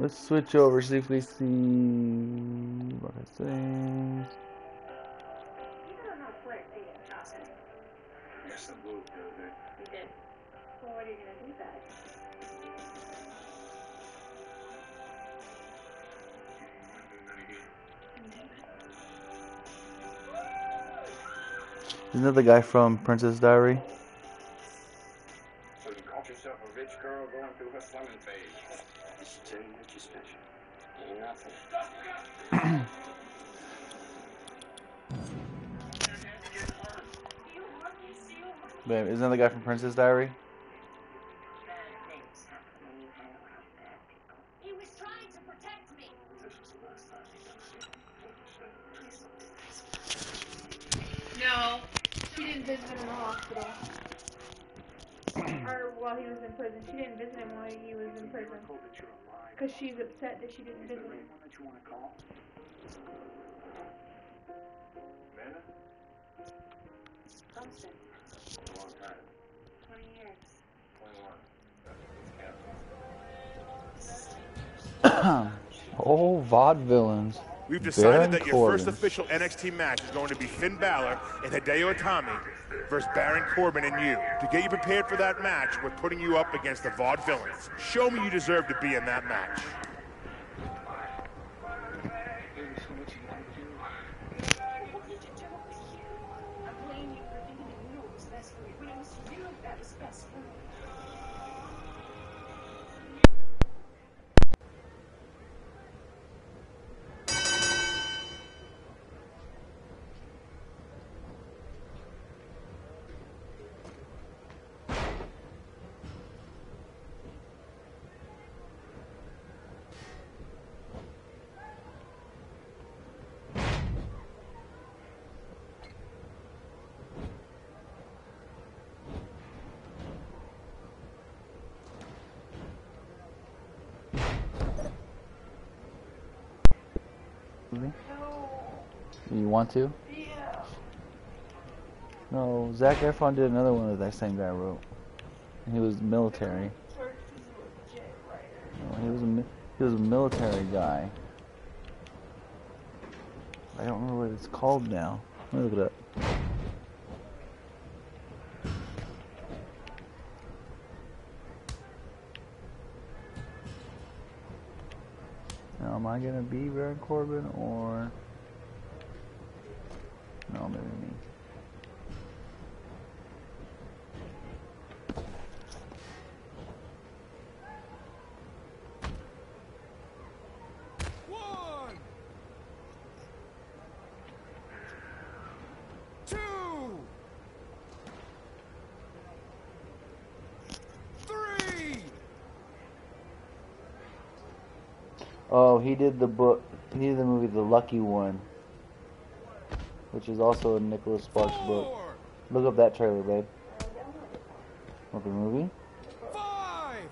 Let's switch over, see if we see what it says. Yes, I moved the other day. You did? Well, what are you gonna do about it? Isn't that the guy from Princess Diary? So you caught yourself a rich girl going through her slumming phase. Did she tell you what you're special? Ain't nothing. Babe, isn't that the guy from Princess Diary? No, she didn't visit him in the hospital. Or while he was in prison. She didn't visit him while he was in prison. Because she's upset that she didn't visit him. Oh, vaudevillains. We've decided Baron that your Corbin. First official N X T match is going to be Finn Balor and Hideo Itami versus Baron Corbin and you. To get you prepared for that match, we're putting you up against the vaudevillains. Show me you deserve to be in that match. You want to? Yeah. No, Zac Efron did another one that that same guy wrote. He was military. No, he was a he was a military guy. I don't remember what it's called now. Let me look it up. Now, am I gonna be Baron Corbin or? No, maybe me. One, two, three. Oh, he did the book. He did the movie, The Lucky One. Which is also a Nicholas Sparks book. Look up that trailer, babe. What, the movie? Five.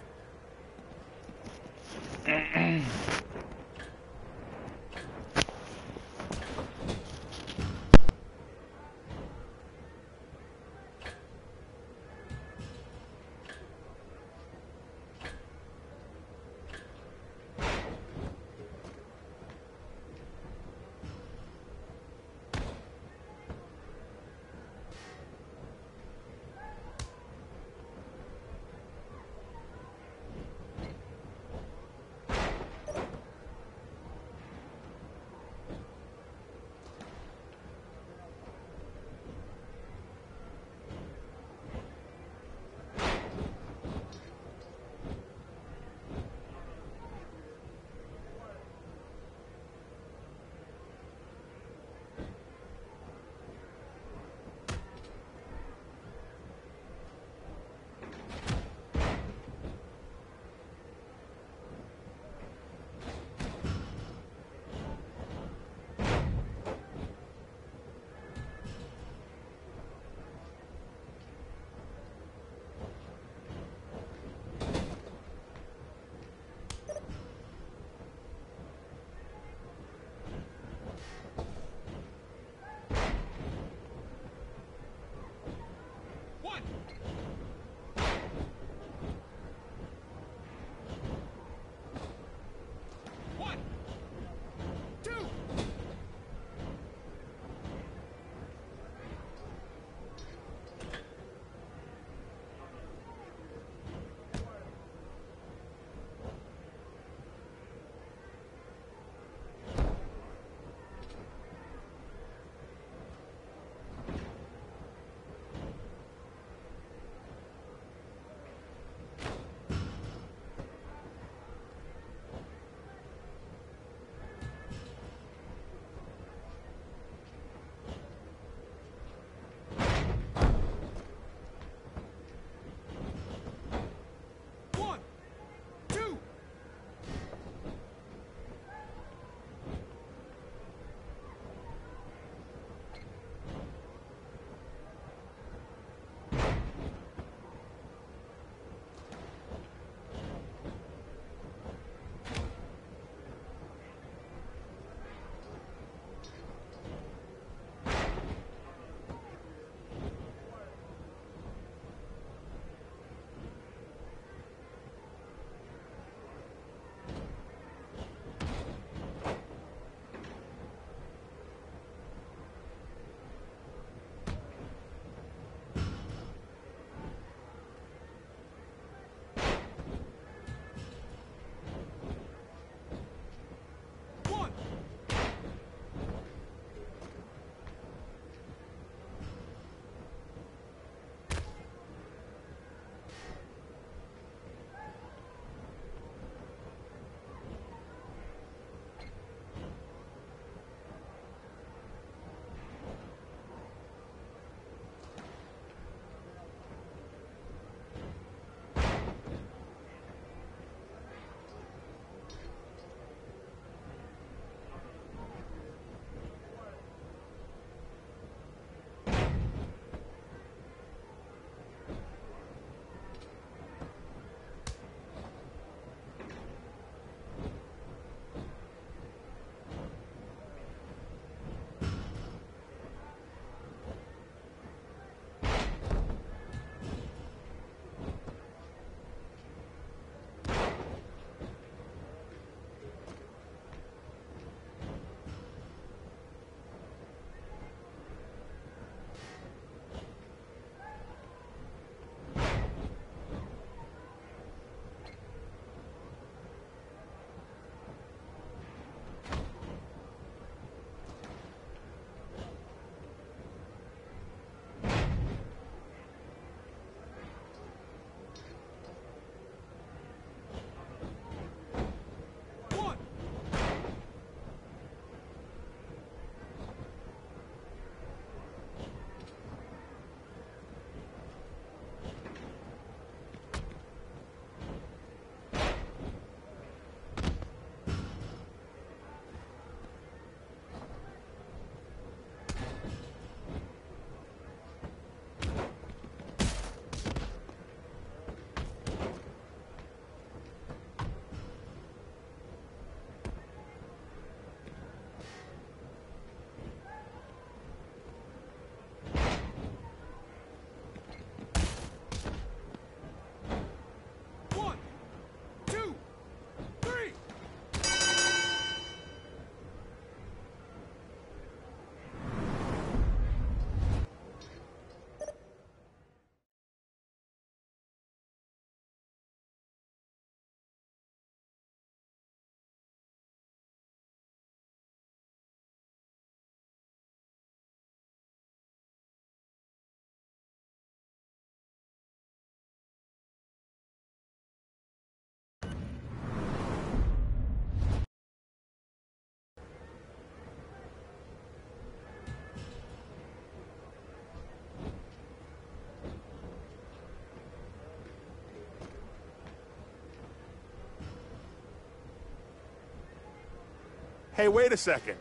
hey, wait a second.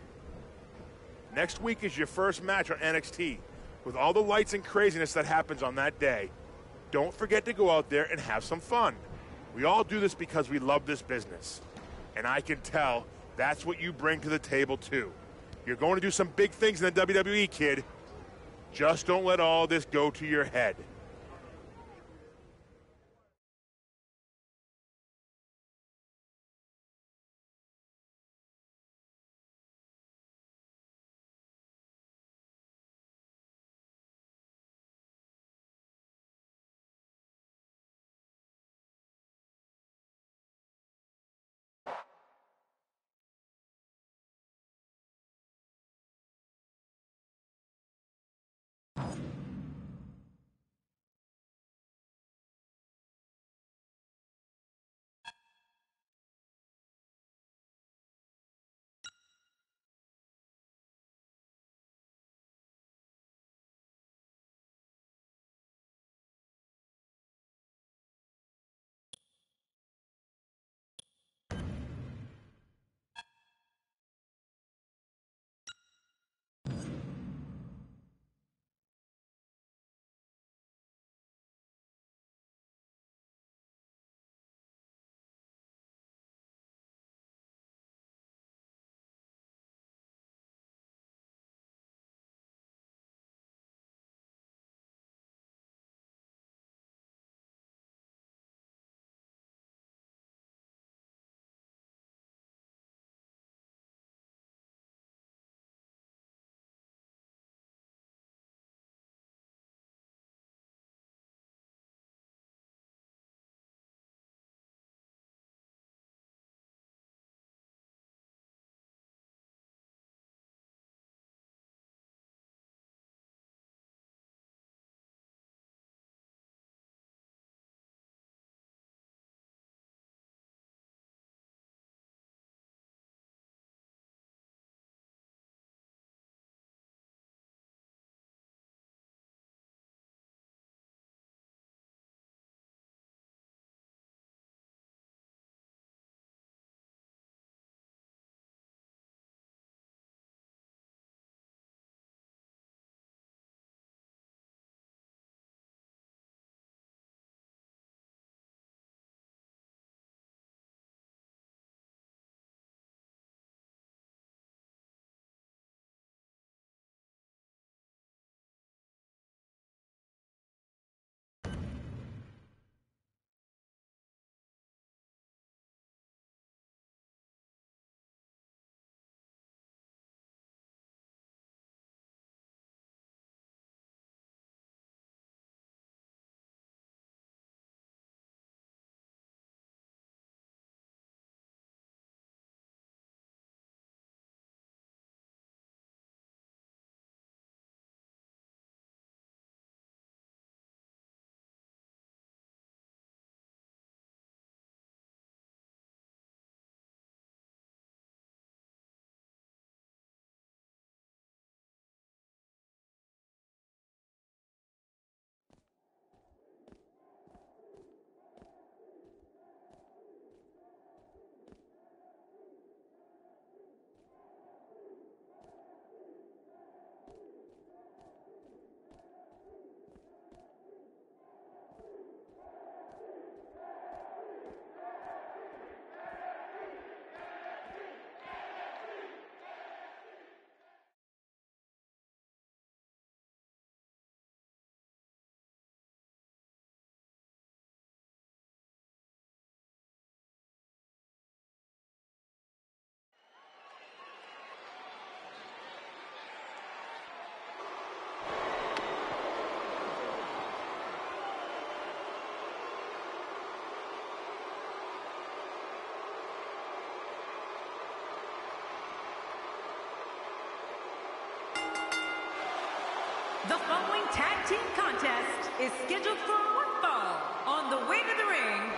Next week is your first match on N X T. With all the lights and craziness that happens on that day, don't forget to go out there and have some fun. We all do this because we love this business. And I can tell that's what you bring to the table, too. You're going to do some big things in the W W E, kid. Just don't let all this go to your head. The following tag team contest is scheduled for one fall on the way to the ring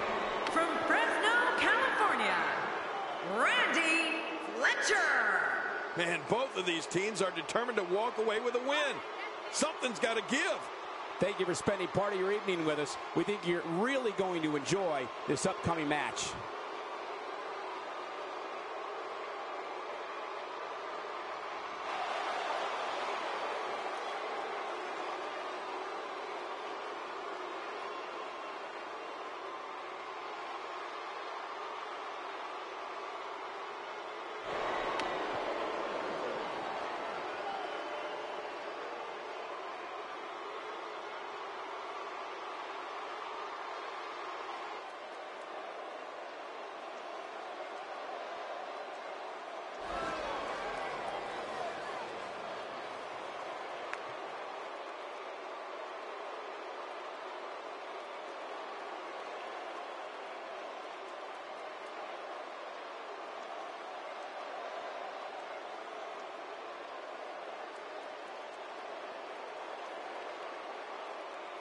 from Fresno, California, Randy Fletcher. Man, both of these teams are determined to walk away with a win. Something's got to give. Thank you for spending part of your evening with us. We think you're really going to enjoy this upcoming match.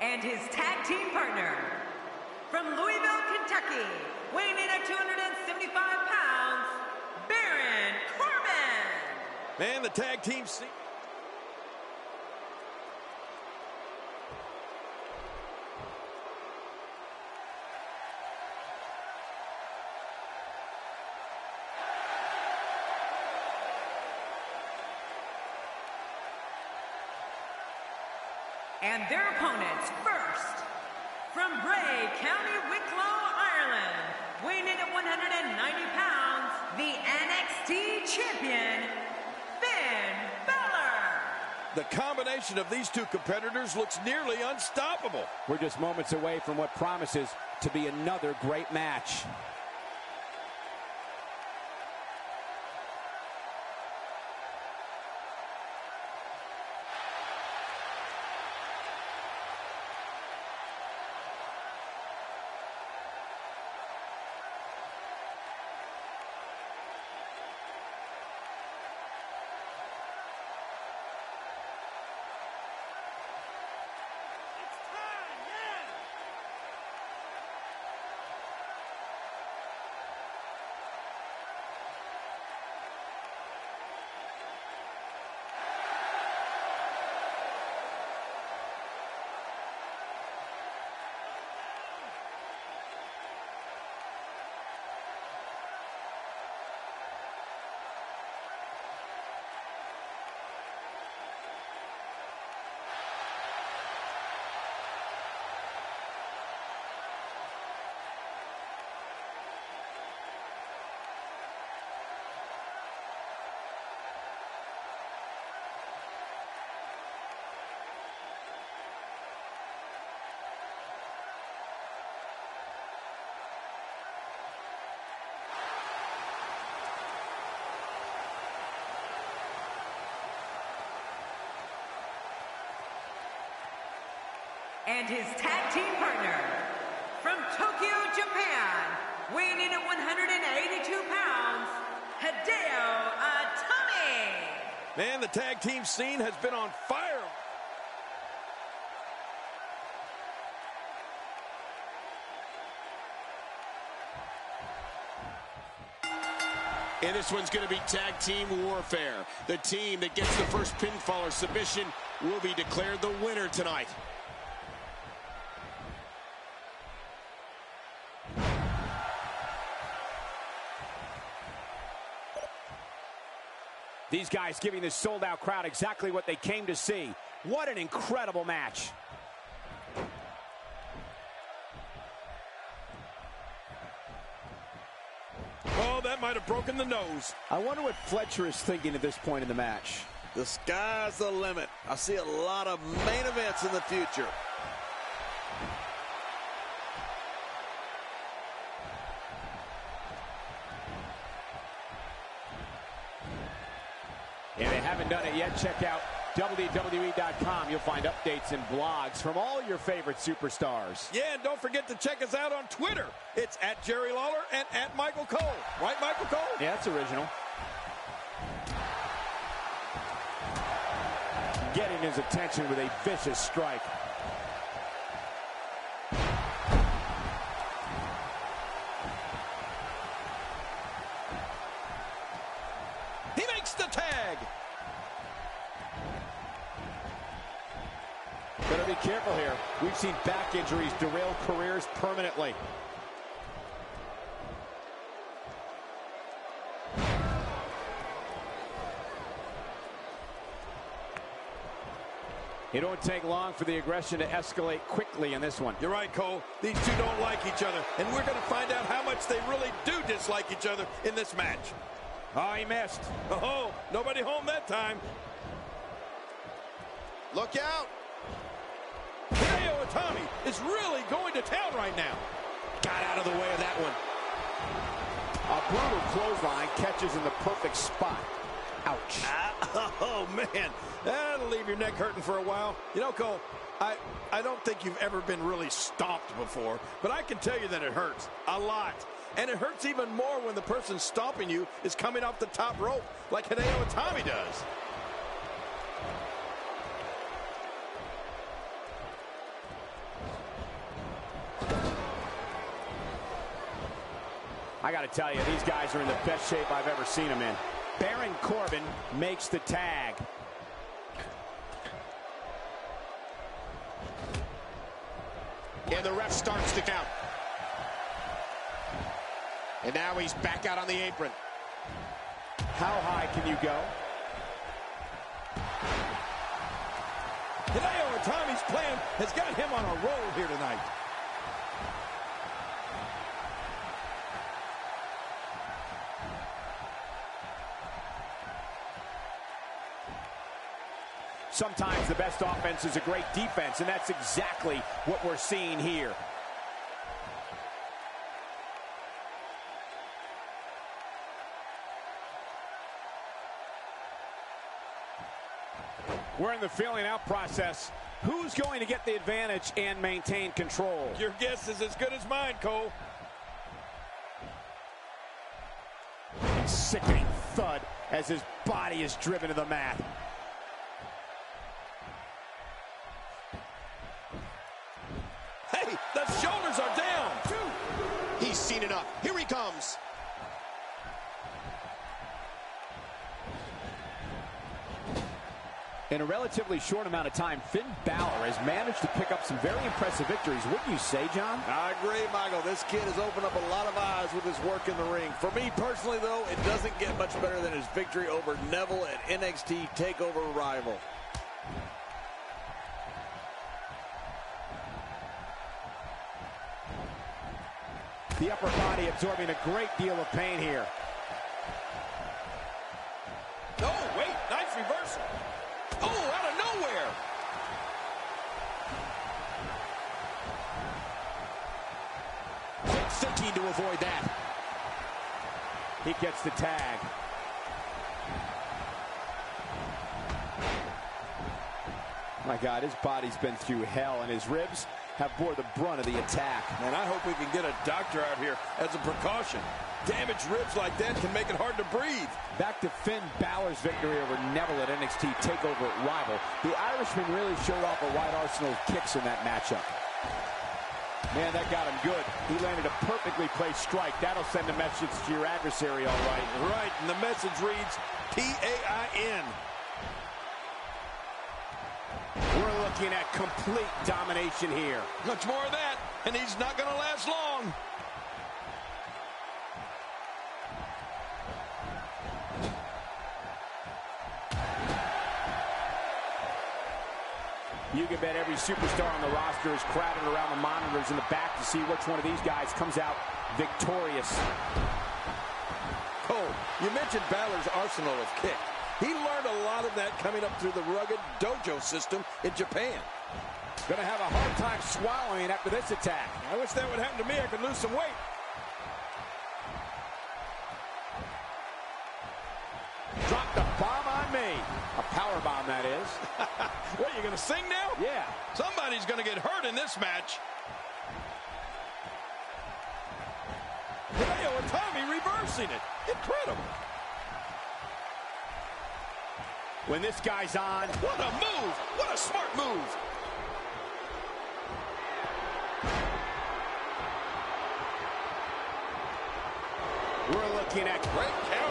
and his tag team partner. From Louisville, Kentucky, weighing in at two hundred seventy-five pounds, Baron Corbin. Man, the tag team... And their opponents, first, from Bray, County Wicklow, Ireland, weighing in at one hundred ninety pounds, the N X T champion, Finn Balor. The combination of these two competitors looks nearly unstoppable. We're just moments away from what promises to be another great match. And his tag team partner, from Tokyo, Japan, weighing in at one hundred eighty-two pounds, Hideo Itami. Man, the tag team scene has been on fire. And this one's going to be tag team warfare. The team that gets the first pinfall or submission will be declared the winner tonight. These guys giving this sold-out crowd exactly what they came to see. What an incredible match. Oh, that might have broken the nose. I wonder what Fletcher is thinking at this point in the match. The sky's the limit. I see a lot of main events in the future. If they haven't done it yet, check out W W E dot com. You'll find updates and blogs from all your favorite superstars. Yeah, and don't forget to check us out on Twitter. It's at Jerry Lawler and at Michael Cole. Right, Michael Cole? Yeah, that's original. Getting his attention with a vicious strike. Careful here. We've seen back injuries derail careers permanently. It don't take long for the aggression to escalate quickly in this one. You're right, Cole. These two don't like each other, and we're going to find out how much they really do dislike each other in this match. Oh, he missed. Oh, nobody home that time. Look out. Tommy is really going to town right now. Got out of the way of that one. A brutal clothesline catches in the perfect spot. Ouch. Uh, oh, man. That'll leave your neck hurting for a while. You know, Cole, I, I don't think you've ever been really stomped before, but I can tell you that it hurts a lot. And it hurts even more when the person stomping you is coming off the top rope like Hideo Itami does. I got to tell you, these guys are in the best shape I've ever seen them in. Baron Corbin makes the tag. And the ref starts the count. And now he's back out on the apron. How high can you go? Hideo Itami's plan has got him on a roll here tonight. Sometimes the best offense is a great defense, and that's exactly what we're seeing here. We're in the feeling out process. Who's going to get the advantage and maintain control? Your guess is as good as mine, Cole. Sickening thud as his body is driven to the mat. Hey, the shoulders are down. Two. He's seen enough. Here he comes. In a relatively short amount of time, Finn Balor has managed to pick up some very impressive victories. Wouldn't you say, John? I agree, Michael. This kid has opened up a lot of eyes with his work in the ring. For me personally, though, it doesn't get much better than his victory over Neville at N X T TakeOver Rival. The upper body absorbing a great deal of pain here. Oh, wait, nice reversal. Oh, out of nowhere! Quick thinking to avoid that. He gets the tag. My God, his body's been through hell, and his ribs have bore the brunt of the attack. Man, I hope we can get a doctor out here as a precaution. Damaged ribs like that can make it hard to breathe. Back to Finn Balor's victory over Neville at N X T TakeOver Rival. The Irishman really showed off a wide arsenal of kicks in that matchup. Man, that got him good. He landed a perfectly placed strike. That'll send a message to your adversary, all right. Right, and the message reads P A I N. We're looking at complete domination here. Much more of that, and he's not going to last long. You can bet every superstar on the roster is crowded around the monitors in the back to see which one of these guys comes out victorious. Cole, you mentioned Balor's arsenal of kick. He learned a lot of that coming up through the rugged dojo system in Japan. Gonna have a hard time swallowing after this attack. I wish that would happen to me. I could lose some weight. Dropped a bomb on me. A power bomb, that is. What, you gonna sing now? Yeah. Somebody's gonna get hurt in this match. Hideo Itami reversing it. Incredible. When this guy's on, what a move! What a smart move! We're looking at great counter.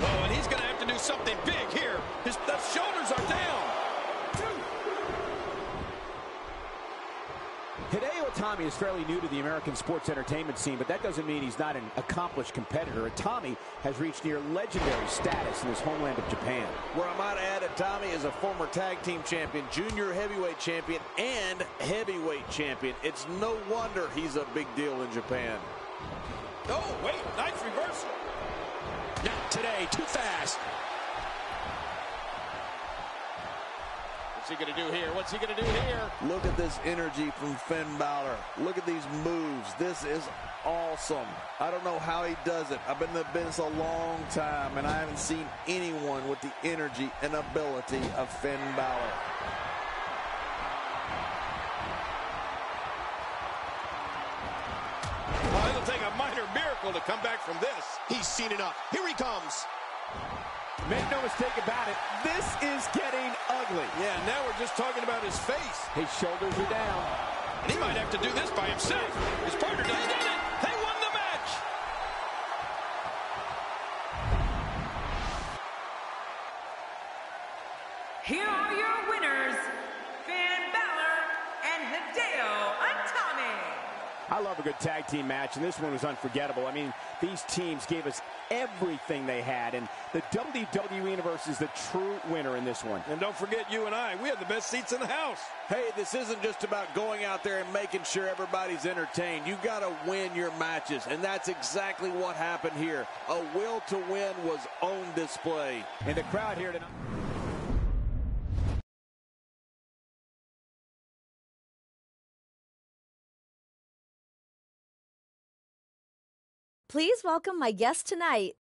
Oh, and he's gonna have to do something big here. His the shoulders are down. Hideo Itami is fairly new to the American sports entertainment scene, but that doesn't mean he's not an accomplished competitor. Itami has reached near legendary status in his homeland of Japan. Where I might add, Itami is a former tag team champion, junior heavyweight champion, and heavyweight champion. It's no wonder he's a big deal in Japan. Oh, wait, nice reversal. Not today, too fast. What's he going to do here? What's he going to do here? Look at this energy from Finn Balor. Look at these moves. This is awesome. I don't know how he does it. I've been in the business a long time, and I haven't seen anyone with the energy and ability of Finn Balor. Well, it'll take a minor miracle to come back from this. He's seen enough. Here he comes. Make no mistake about it, this is getting ugly. Yeah, now we're just talking about his face. His shoulders are down. And he might have to do this by himself. His partner does it. They won the match. Here are your winners, Finn Balor and Hideo Itami. I love a good tag team match, and this one was unforgettable. I mean, these teams gave us everything they had, and the W W E Universe is the true winner in this one. And don't forget, you and I, we had the best seats in the house. Hey, this isn't just about going out there and making sure everybody's entertained. You got to win your matches, and that's exactly what happened here. A will to win was on display. And the crowd here tonight. Please welcome my guest tonight.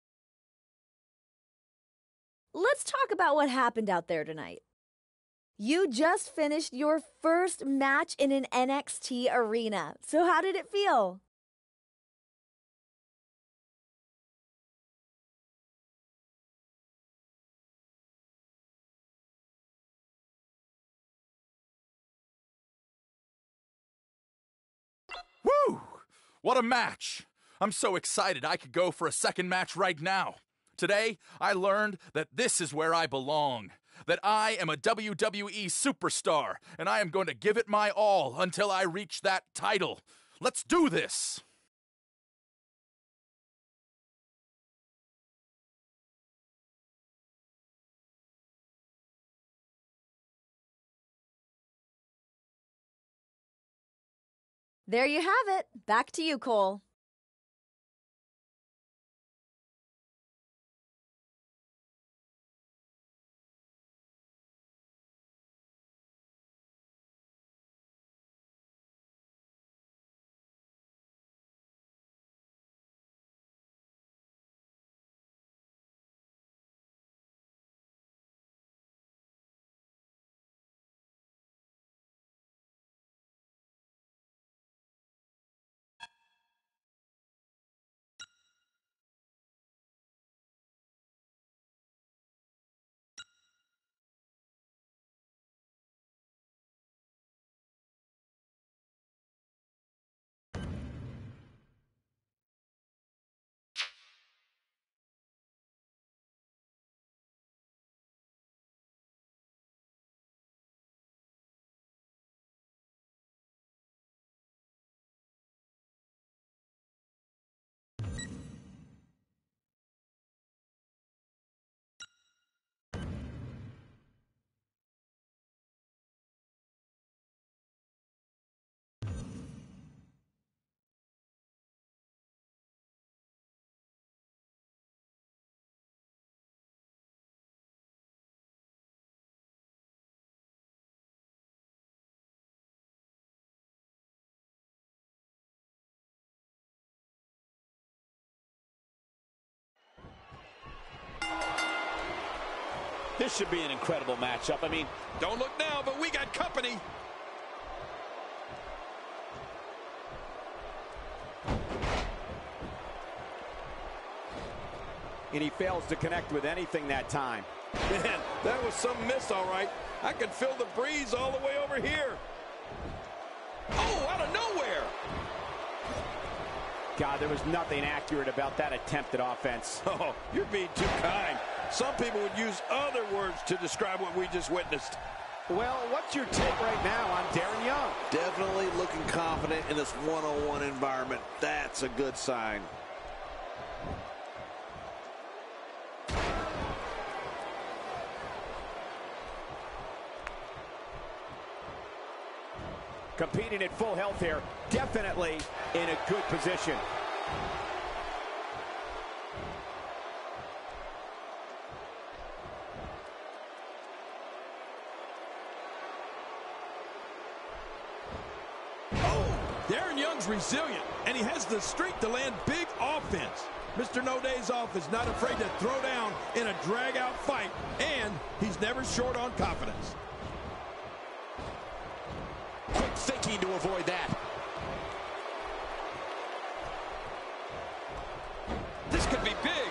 Let's talk about what happened out there tonight. You just finished your first match in an N X T arena. So how did it feel? Woo! What a match! I'm so excited I could go for a second match right now. Today, I learned that this is where I belong. That I am a W W E superstar, and I am going to give it my all until I reach that title. Let's do this! There you have it. Back to you, Cole. This should be an incredible matchup. I mean, don't look now, but we got company. And he fails to connect with anything that time. Man, that was some miss, all right. I could feel the breeze all the way over here. Oh, out of nowhere. God, there was nothing accurate about that attempted offense. Oh, you're being too kind. Some people would use other words to describe what we just witnessed. Well, what's your take right now on Darren Young? Definitely looking confident in this one-on-one environment. That's a good sign. Competing at full health here, definitely in a good position. Resilient, and he has the streak to land big offense. Mister No Days Off is not afraid to throw down in a drag-out fight, and he's never short on confidence. Quick thinking to avoid that. This could be big.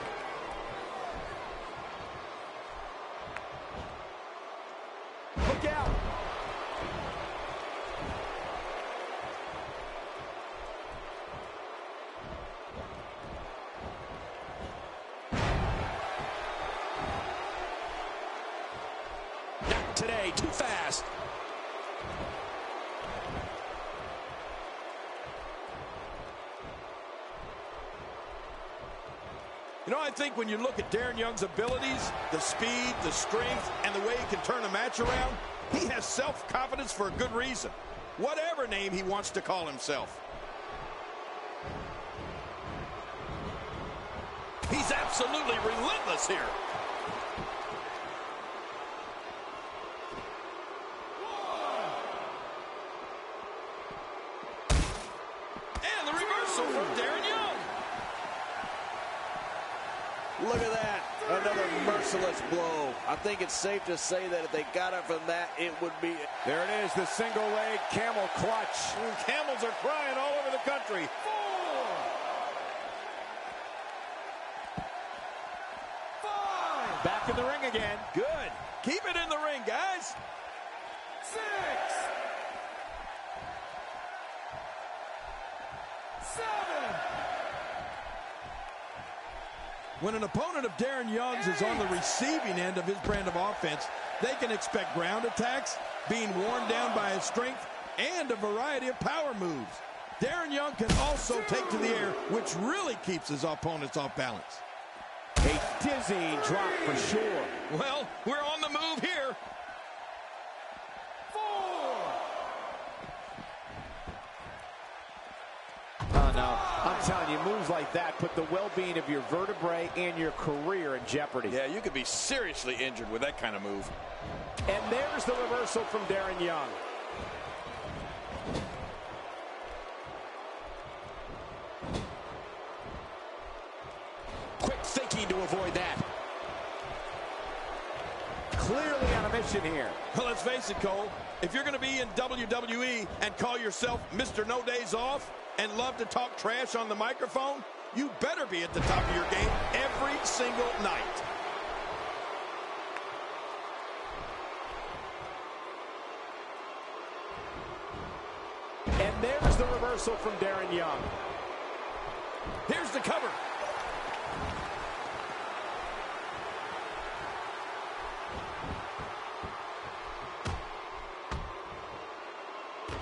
back today. Too fast. You know, I think when you look at Darren Young's abilities, the speed, the strength, and the way he can turn a match around, he has self-confidence for a good reason. Whatever name he wants to call himself. He's absolutely relentless here. And the reversal from Darren Young. Look at that. Another merciless blow. I think it's safe to say that if they got up from that, it would be... There it is, the single leg camel clutch. Ooh, camels are crying all over the country. Back in the ring again. Good. Keep it in the ring, guys. Six. Seven. When an opponent of Darren Young's Eight. is on the receiving end of his brand of offense, they can expect ground attacks, being worn down by his strength, and a variety of power moves. Darren Young can also Two. take to the air, which really keeps his opponents off balance. A dizzying drop for sure. Well, we're on the move here. Four. Oh, no. I'm telling you, moves like that put the well-being of your vertebrae and your career in jeopardy. Yeah, you could be seriously injured with that kind of move. And there's the reversal from Darren Young. To avoid that. Clearly on a mission here. Well, let's face it, Cole. If you're going to be in W W E and call yourself Mister No Days Off and love to talk trash on the microphone, you better be at the top of your game every single night. And there's the reversal from Darren Young. Here's the cover.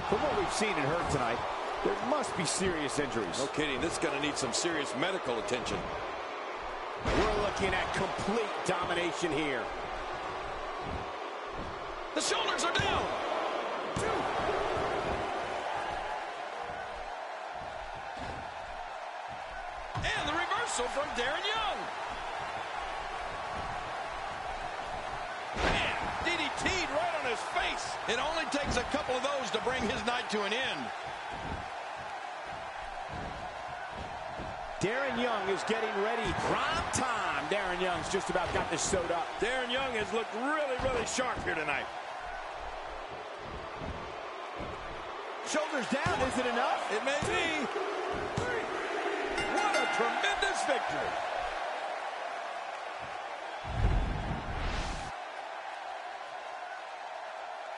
From what we've seen and heard tonight, there must be serious injuries. No kidding. This is going to need some serious medical attention. We're looking at complete domination here. The shoulders are down. And the reversal from Darren Young. D D T'd right on his face. It only takes a couple of those to bring his night to an end. Darren Young is getting ready. Prime time. Darren Young's just about got this sewed up. Darren Young has looked really, really sharp here tonight. Shoulders down. Is it enough? It may be. What a tremendous victory.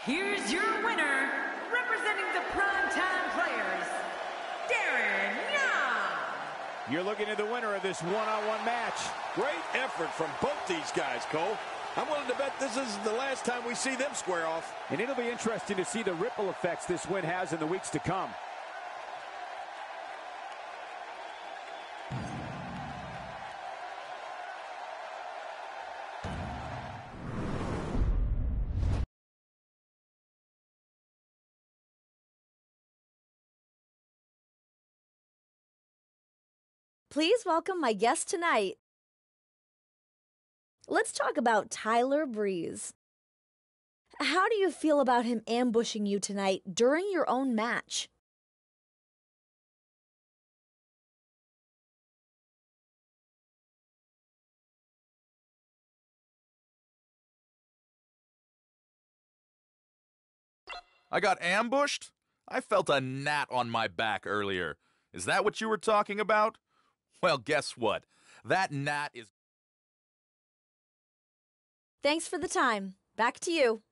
Here's your winner, representing the primetime players, Darren Young. You're looking at the winner of this one-on-one match. Great effort from both these guys, Cole. I'm willing to bet this isn't the last time we see them square off. And it'll be interesting to see the ripple effects this win has in the weeks to come. Please welcome my guest tonight. Let's talk about Tyler Breeze. How do you feel about him ambushing you tonight during your own match? I got ambushed? I felt a gnat on my back earlier. Is that what you were talking about? Well, guess what? That gnat is... Thanks for the time. Back to you.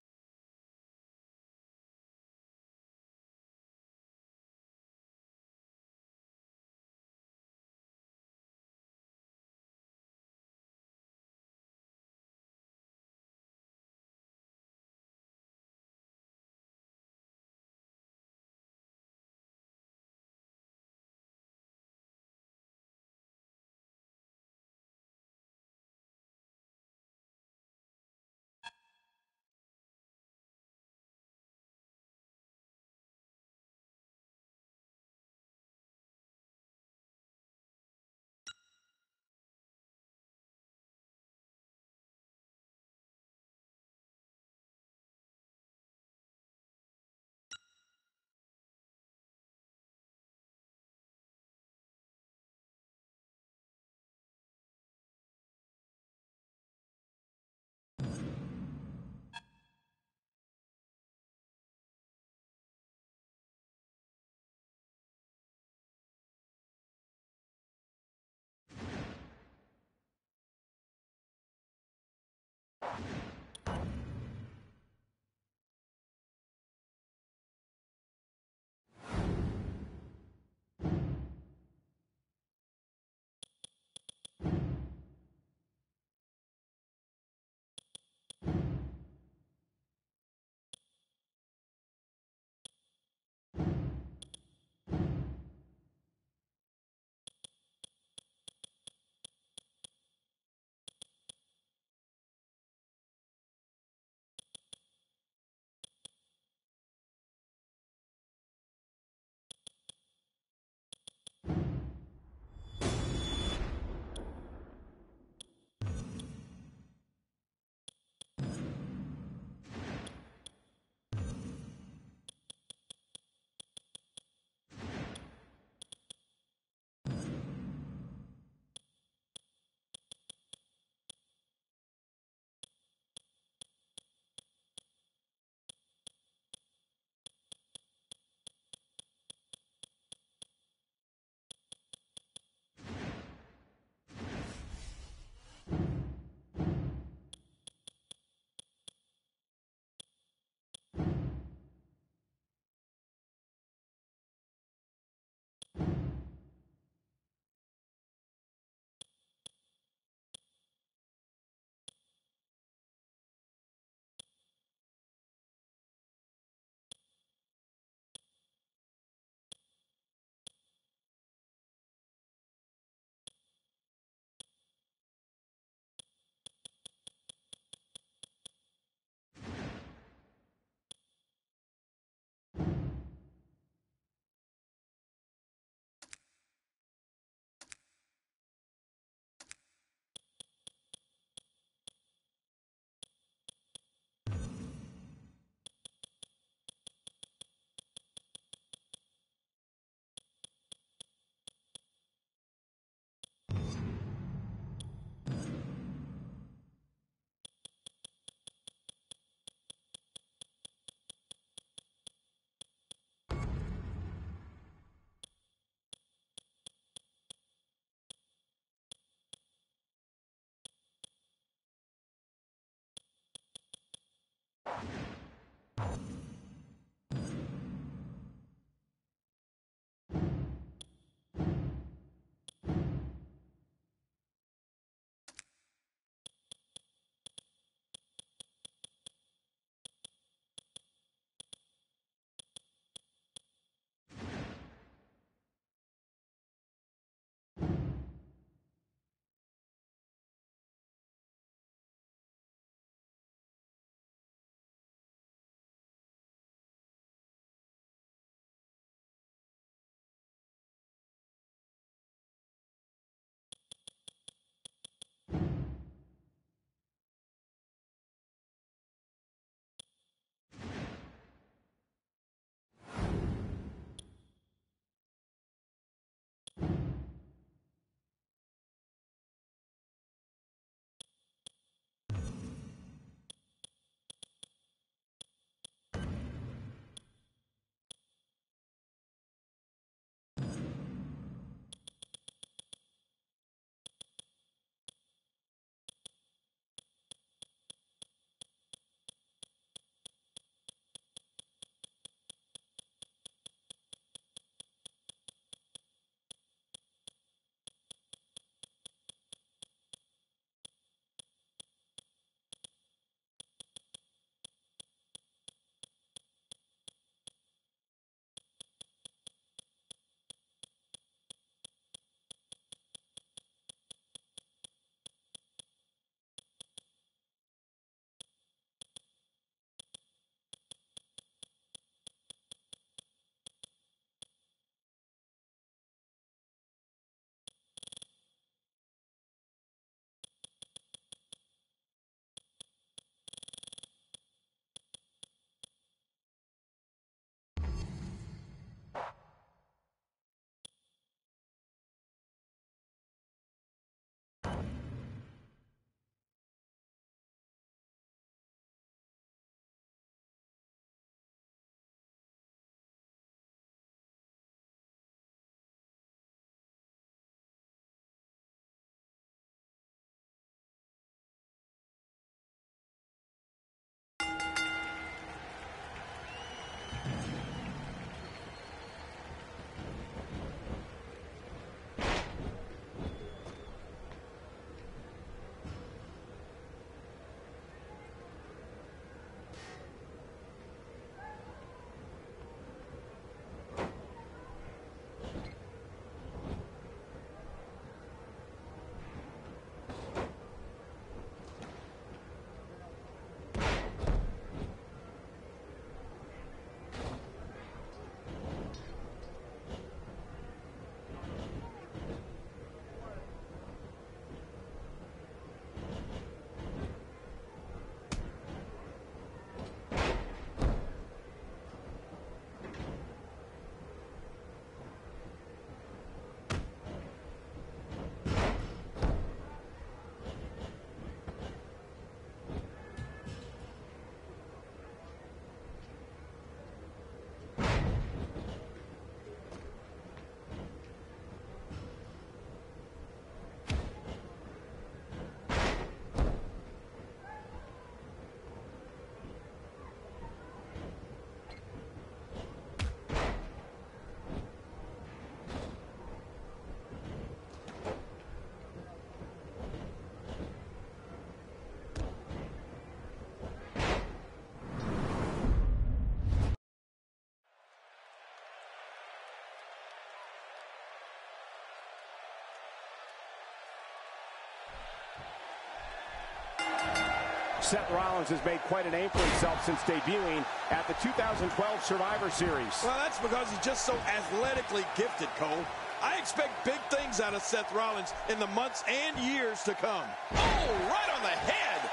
Seth Rollins has made quite a name for himself since debuting at the two thousand twelve Survivor Series. Well, that's because he's just so athletically gifted, Cole. I expect big things out of Seth Rollins in the months and years to come. Oh, right on the head!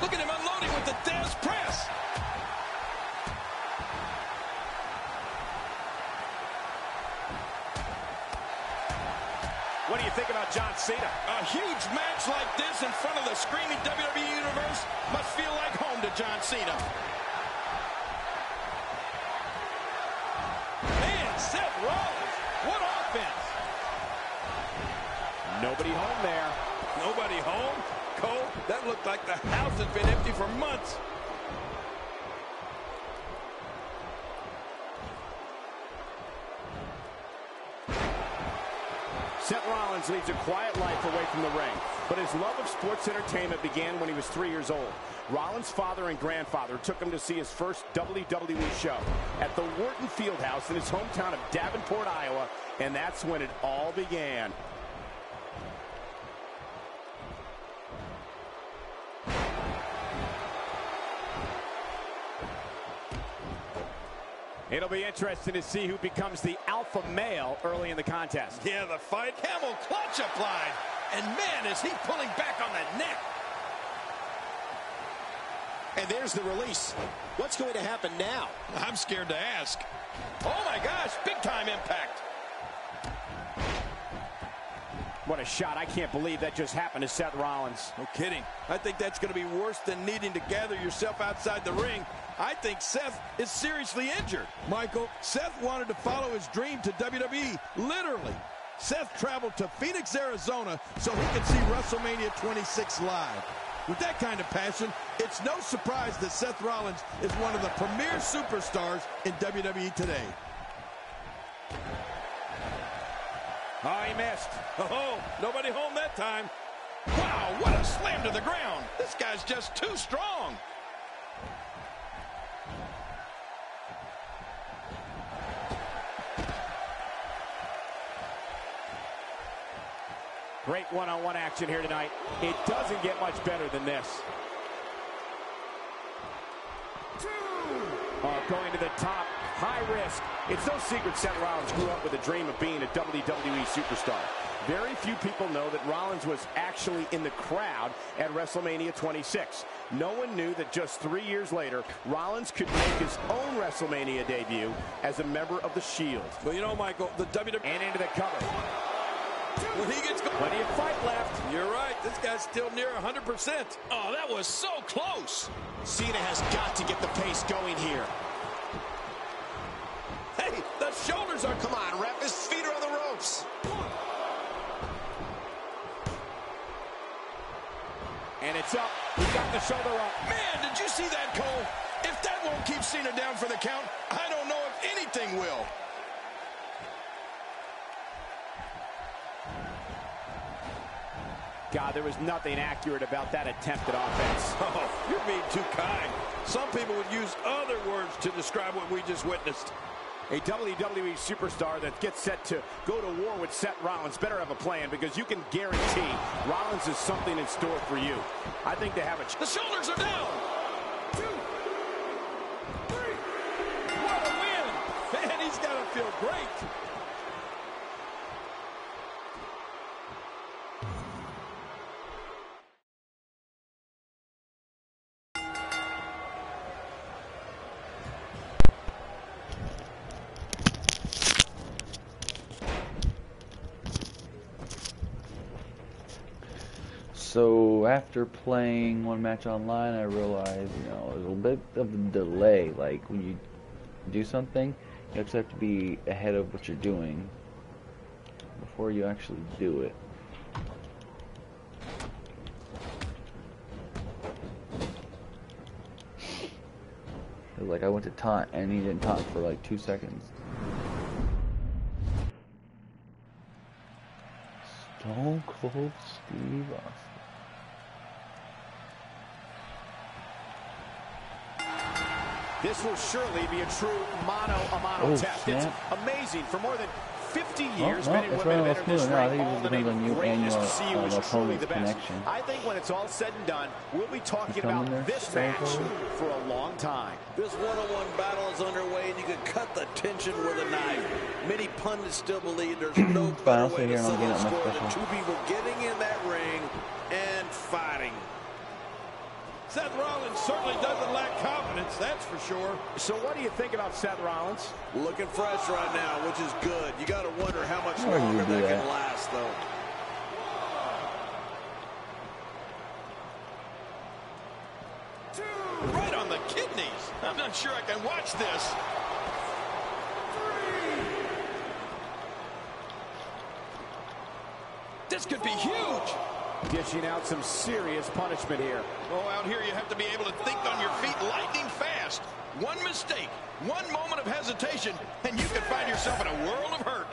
Look at him unloading with the Dez press! What do you think about John Cena? A huge match like this in front of the screaming W W E Universe must feel like home to John Cena. Man, Seth Rollins, what offense! Nobody home there. Nobody home? Cole, that looked like the house has been empty for months. Seth Rollins leads a quiet life away from the ring, but his love of sports entertainment began when he was three years old. Rollins' father and grandfather took him to see his first W W E show at the Wharton Fieldhouse in his hometown of Davenport, Iowa, and that's when it all began. It'll be interesting to see who becomes the alpha male early in the contest. Yeah, the fight. Camel clutch applied. And man, is he pulling back on the neck. And there's the release. What's going to happen now? I'm scared to ask. Oh my gosh, big time impact. What a shot. I can't believe that just happened to Seth Rollins. No kidding. I think that's going to be worse than needing to gather yourself outside the ring. I think Seth is seriously injured. Michael, Seth wanted to follow his dream to W W E, literally. Seth traveled to Phoenix, Arizona, so he could see WrestleMania twenty-six live. With that kind of passion, it's no surprise that Seth Rollins is one of the premier superstars in W W E today. Oh, he missed. Oh, nobody home that time. Wow, what a slam to the ground. This guy's just too strong. Great one-on-one action here tonight. It doesn't get much better than this. Two. Uh, going to the top, high risk. It's no secret Seth Rollins grew up with a dream of being a W W E superstar. Very few people know that Rollins was actually in the crowd at WrestleMania twenty-six. No one knew that just three years later, Rollins could make his own WrestleMania debut as a member of the Shield. Well, you know, Michael, the W W E... And into the cover. When he gets going, plenty of fight left. You're right. This guy's still near one hundred percent. Oh, that was so close. Cena has got to get the pace going here. Hey, the shoulders are... Come on, ref. His feet are on the ropes. And it's up. He got the shoulder up. Man, did you see that, Cole? If that won't keep Cena down for the count, I don't know if anything will. God, there was nothing accurate about that attempt at offense. Oh, you're being too kind. Some people would use other words to describe what we just witnessed. A W W E superstar that gets set to go to war with Seth Rollins better have a plan, because you can guarantee Rollins is something in store for you. I think they have a... The shoulders are down! Two, three. What a win! Man, he's got to feel great. So after playing one match online, I realized, you know, there's a little bit of a delay. Like when you do something, you actually have to be ahead of what you're doing before you actually do it. Like I went to taunt and he didn't taunt for like two seconds. Stone Cold Steve Austin. This will surely be a true mano-a-mano oh, test. Snap. It's amazing. For more than fifty years, many women have entered this ring, all the name greatness to see was truly the best. I think when it's all said and done, we'll be talking about this match for a long time. This one-on-one battle is underway, and you can cut the tension with a knife. Many pundits still believe there's no better way to score than two people getting in that ring and fighting. Seth Rollins certainly doesn't lack confidence, that's for sure. So what do you think about Seth Rollins? Looking fresh right now, which is good. You got to wonder how much longer that can last, though. Two. Right on the kidneys. I'm not sure I can watch this. Three. This could be huge. Dishing out some serious punishment here. Oh, out here you have to be able to think on your feet lightning fast. One mistake, one moment of hesitation, and you can find yourself in a world of hurt.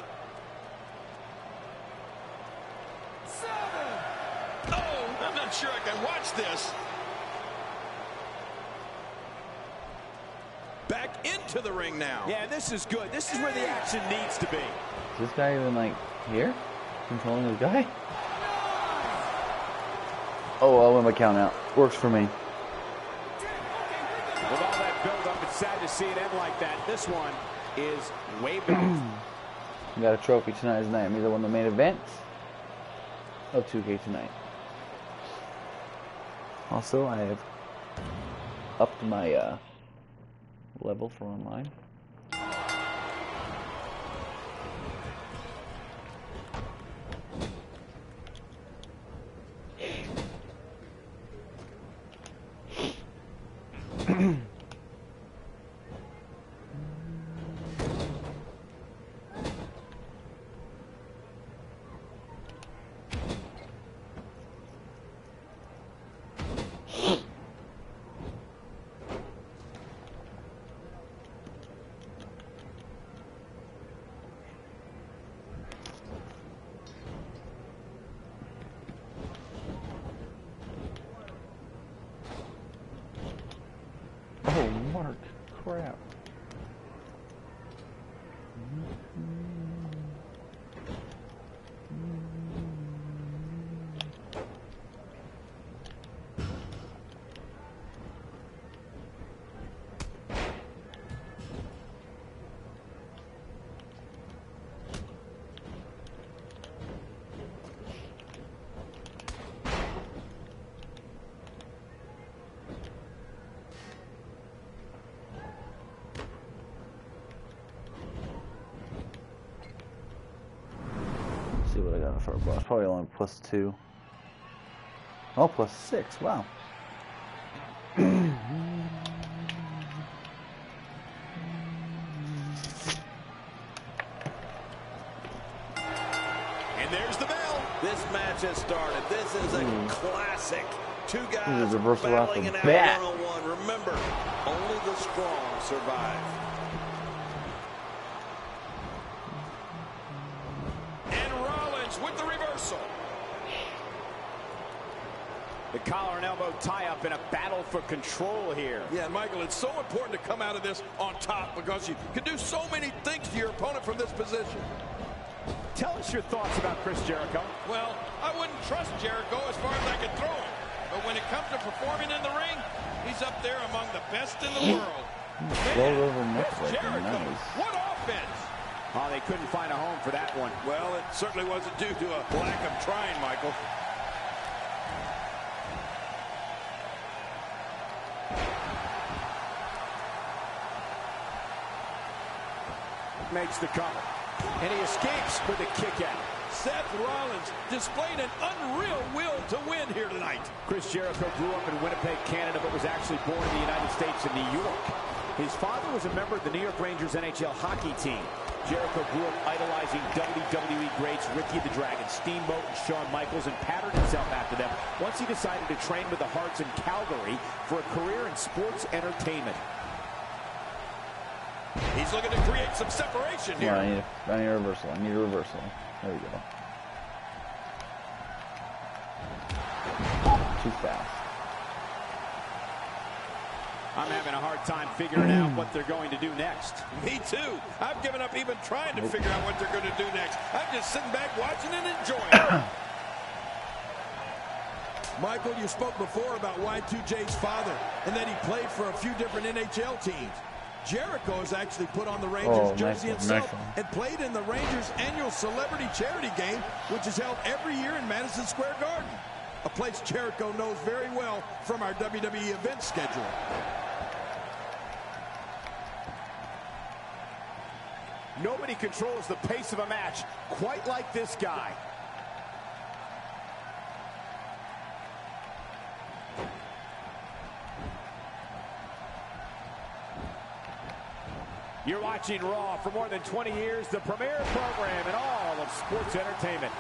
Seven. Oh, I'm not sure I can watch this. Back into the ring now. Yeah, this is good. This is where the action needs to be. Is this guy even, like, here? Controlling this guy? Oh, I'll let my count out. Works for me. With all that build-up, it's sad to see it end like that. This one is way better. Got a trophy tonight, isn't it? I'm either one of the main events of two K tonight. Also, I have upped my uh, level for online. For a boss, probably only plus two. Oh, plus six. Wow. And there's the bell. This match has started. This is a mm. classic. Two guys battling an hour on one. Remember, only the strong survive. Collar and elbow tie-up in a battle for control here. Yeah, Michael, it's so important to come out of this on top because you can do so many things to your opponent from this position. Tell us your thoughts about Chris Jericho. Well, I wouldn't trust Jericho as far as I could throw him. But when it comes to performing in the ring, he's up there among the best in the world. Man, over Chris Jericho, nice. What offense! Oh, they couldn't find a home for that one. Well, it certainly wasn't due to a lack of trying, Michael. Makes the cover, and he escapes with a kick out. Seth Rollins displayed an unreal will to win here tonight. Chris Jericho grew up in Winnipeg, Canada, but was actually born in the United States in New York. His father was a member of the New York Rangers N H L hockey team. Jericho grew up idolizing W W E greats Ricky the Dragon, Steamboat, and Shawn Michaels, and patterned himself after them once he decided to train with the Hearts in Calgary for a career in sports entertainment. He's looking to create some separation here. Yeah, I, need a, I need a reversal. I need a reversal. There we go. Too fast. I'm having a hard time figuring out what they're going to do next. Me too. I've given up even trying to figure out what they're going to do next. I'm just sitting back watching and enjoying it. Michael, you spoke before about Y two J's father and that he played for a few different N H L teams. Jericho has actually put on the Rangers oh, jersey nice himself nice and played in the Rangers annual celebrity charity game, which is held every year in Madison Square Garden, a place Jericho knows very well from our W W E event schedule. Nobody controls the pace of a match quite like this guy. You're watching Raw for more than twenty years, the premier program in all of sports entertainment.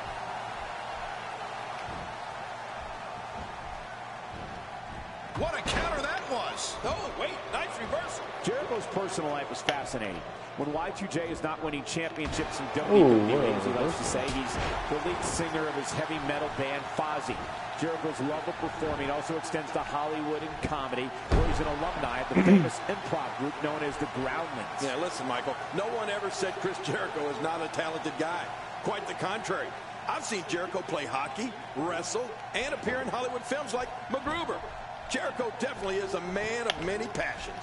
What a counter that was. Oh, wait, nice reversal. Jericho's personal life was fascinating. When Y two J is not winning championships in W W E, as he likes to say, he's the lead singer of his heavy metal band, Fozzy. Jericho's love of performing also extends to Hollywood and comedy, where he's an alumni of the famous improv group known as the Groundlings. Yeah, listen, Michael, no one ever said Chris Jericho is not a talented guy. Quite the contrary. I've seen Jericho play hockey, wrestle, and appear in Hollywood films like MacGruber. Jericho definitely is a man of many passions.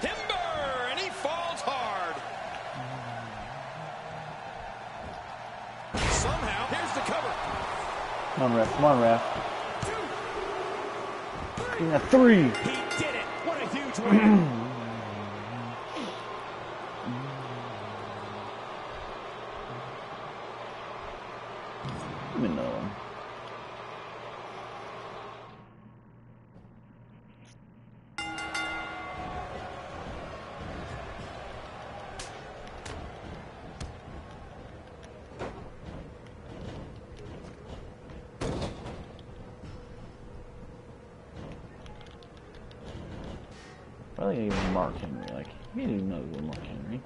Timber, and he falls hard. Somehow, here's the cover. Come on, ref. Come on, ref. Two, yeah, three. He did it. What a huge win. Let me know. Probably even Mark Henry, like, he didn't even know it was Mark Henry.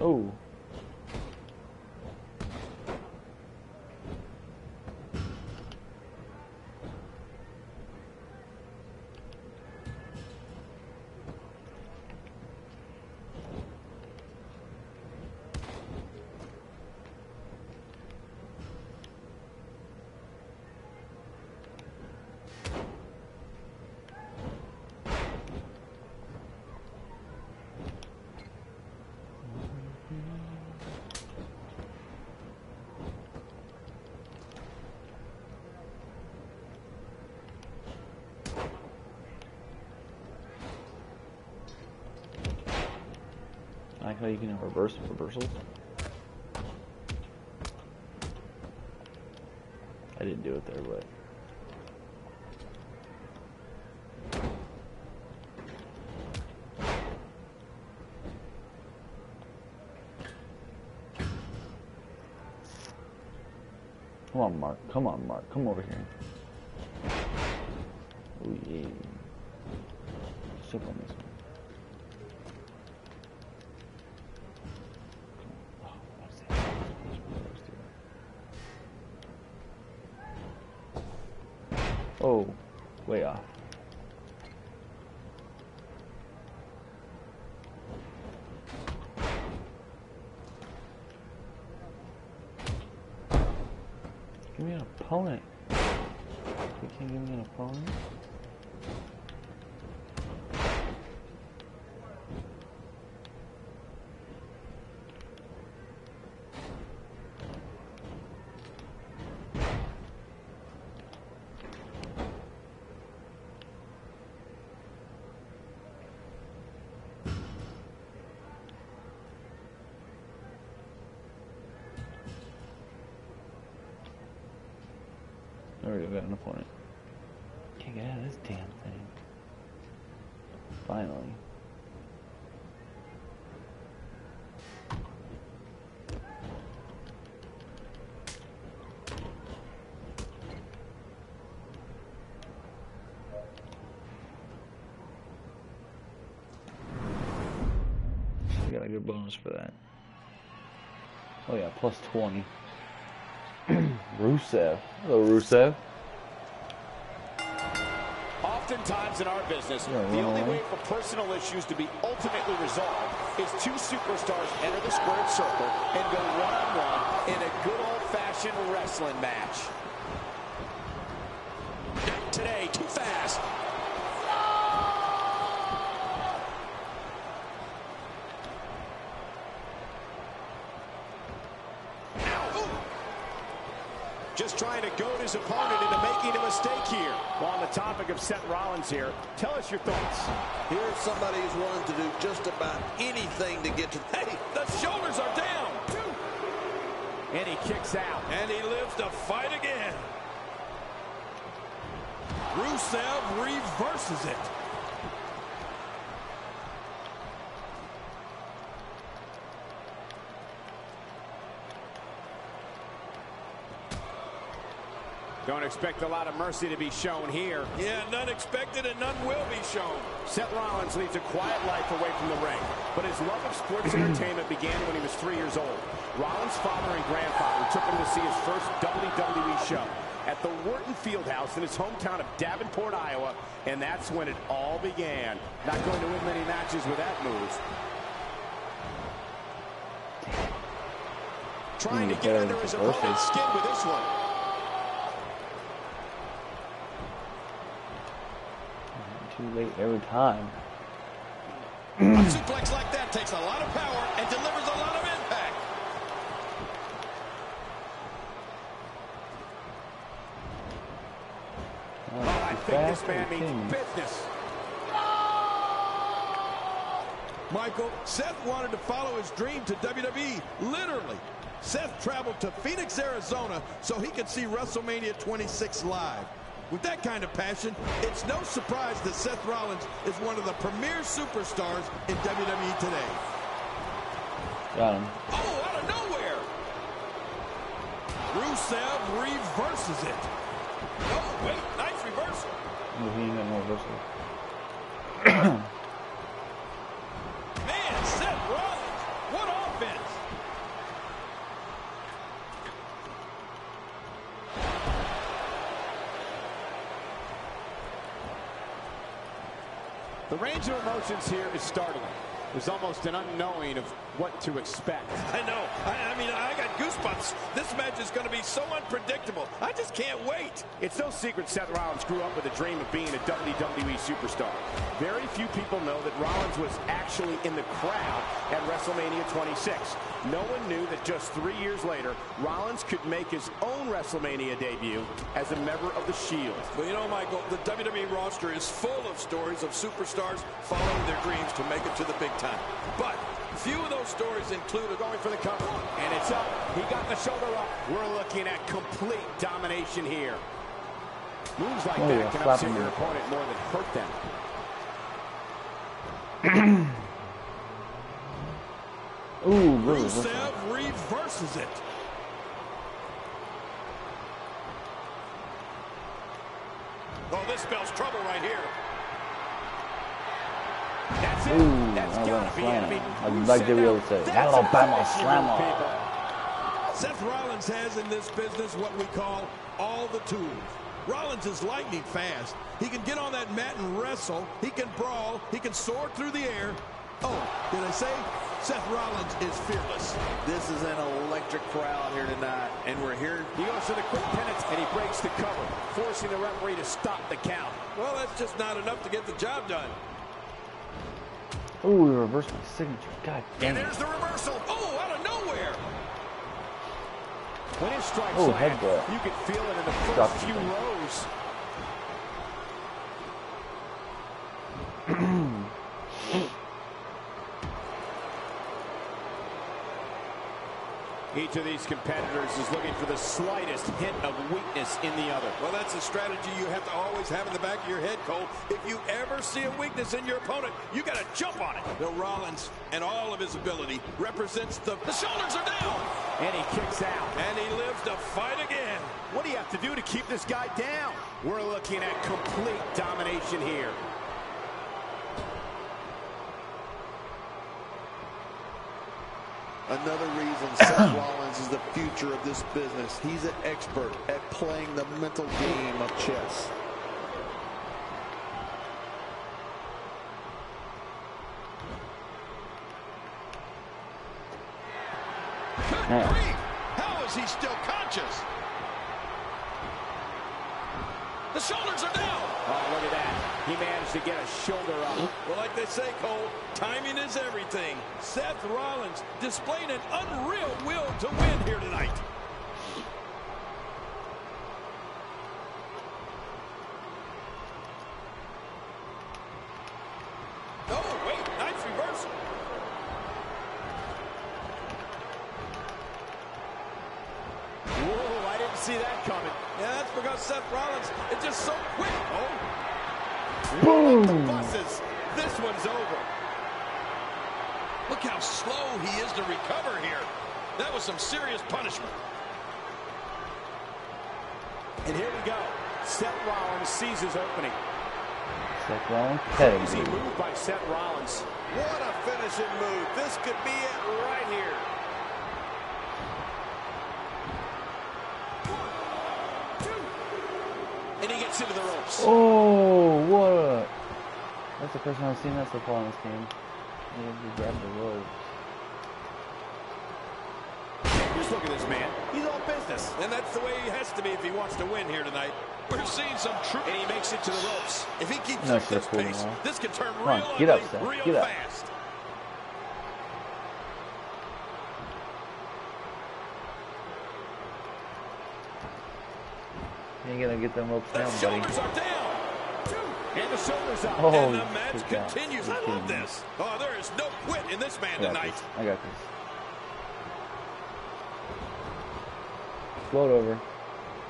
Oh. How you can have reverse reversals. I didn't do it there, but come on, Mark. Come on, Mark. Come over here. Oh yeah. Step on this one. Oh, way off. Give me an opponent. You can't give me an opponent? There we go, got an opponent. Can't get out of this damn thing. Finally. I got a good bonus for that. Oh yeah, plus twenty. Rusev. Hello, Rusev. Oftentimes in our business, yeah, the only way for personal issues to be ultimately resolved is two superstars enter the squared circle and go one-on-one in a good old-fashioned wrestling match. Not today, too fast. Just trying to goad his opponent into making a mistake here. Well, on the topic of Seth Rollins here, tell us your thoughts. Here's somebody who's willing to do just about anything to get to... Hey, the shoulders are down! Two. And he kicks out. And he lives to fight again. Rusev reverses it. Don't expect a lot of mercy to be shown here. Yeah, none expected and none will be shown. Seth Rollins leads a quiet life away from the ring, but his love of sports entertainment began when he was three years old. Rollins' father and grandfather took him to see his first W W E show at the Wharton Fieldhouse in his hometown of Davenport, Iowa, and that's when it all began. Not going to win many matches with that move. Trying to get under his opponent's skin with this one. Too late every time. A suplex like that takes a lot of power and delivers a lot of impact. Oh, oh, I think this man means business. No! Michael, Seth wanted to follow his dream to W W E, literally. Seth traveled to Phoenix, Arizona, so he could see WrestleMania twenty-six live. With that kind of passion, it's no surprise that Seth Rollins is one of the premier superstars in W W E today. Got him. Oh, out of nowhere! Rusev reverses it. Oh, wait, nice reversal. He ain't got no reversal. Man, Seth Rollins, what offense! The range of emotions here is startling. There's almost an unknowing of what to expect. I know. I, I mean, I got goosebumps. This match is going to be so unpredictable. I just can't wait. It's no secret Seth Rollins grew up with a dream of being a W W E superstar. Very few people know that Rollins was actually in the crowd at WrestleMania twenty-six. No one knew that just three years later, Rollins could make his own WrestleMania debut as a member of the Shield. Well, you know, Michael, the W W E roster is full of stories of superstars following their dreams to make it to the big time. But few of those stories included going for the cover. And it's up. He got the shoulder up. We're looking at complete domination here. Moves like oh, that yeah, can upset your opponent more than hurt them. Ooh, Rusev reverses it. Oh, this spells trouble right here. That's it. Ooh, that's gotta be enemy. I'd like to be able to say, Alabama slammer. Seth Rollins has in this business what we call all the tools. Rollins is lightning fast. He can get on that mat and wrestle. He can brawl. He can soar through the air. Oh, did I say Seth Rollins is fearless? This is an electric crowd here tonight, and we're here. He goes for the quick penance, and he breaks the cover, forcing the referee to stop the count. Well, that's just not enough to get the job done. Oh, he reversed my signature. God damn it. And there's the reversal. Oh, out of nowhere. When it strikes oh, land, you can feel it in the first Stop few rows. Each of these competitors is looking for the slightest hint of weakness in the other. Well, that's a strategy you have to always have in the back of your head, Cole. If you ever see a weakness in your opponent, you got to jump on it. Bill Rollins, and all of his ability, represents the... The shoulders are down! And he kicks out. And he lives to fight again. What do you have to do to keep this guy down? We're looking at complete domination here. Another reason Seth Rollins is the future of this business. He's an expert at playing the mental game of chess. Yeah. How is he still conscious? The shoulders are down. Oh, look at that. He managed to get a shoulder up. Well, like they say, Cole, timing is everything. Seth Rollins displayed an unreal will to win here tonight. Oh, wait, nice reversal. Whoa, I didn't see that coming. Yeah, that's because Seth Rollins is just so quick. Oh, boom! The buses. This one's over. Look how slow he is to recover here. That was some serious punishment. And here we go. Seth Rollins sees his opening. Seth Rollins. Crazy move by Seth Rollins. What a finishing move. This could be it right here. And he gets into the ropes. Oh, what a... That's the first time I've seen that so far in this game. He grabbed the ropes. Just look at this man. He's all business. And that's the way he has to be if he wants to win here tonight. We're seeing some true... And he makes it to the ropes. If he keeps up this pace, now. This can turn Come real on, get ugly, up, real get fast. Up. You're gonna get them ropes down, buddy. The shoulders are down. And the shoulders up. Oh, and the match continues. I love this. Oh, there is no quit in this man tonight. I got this. Float over.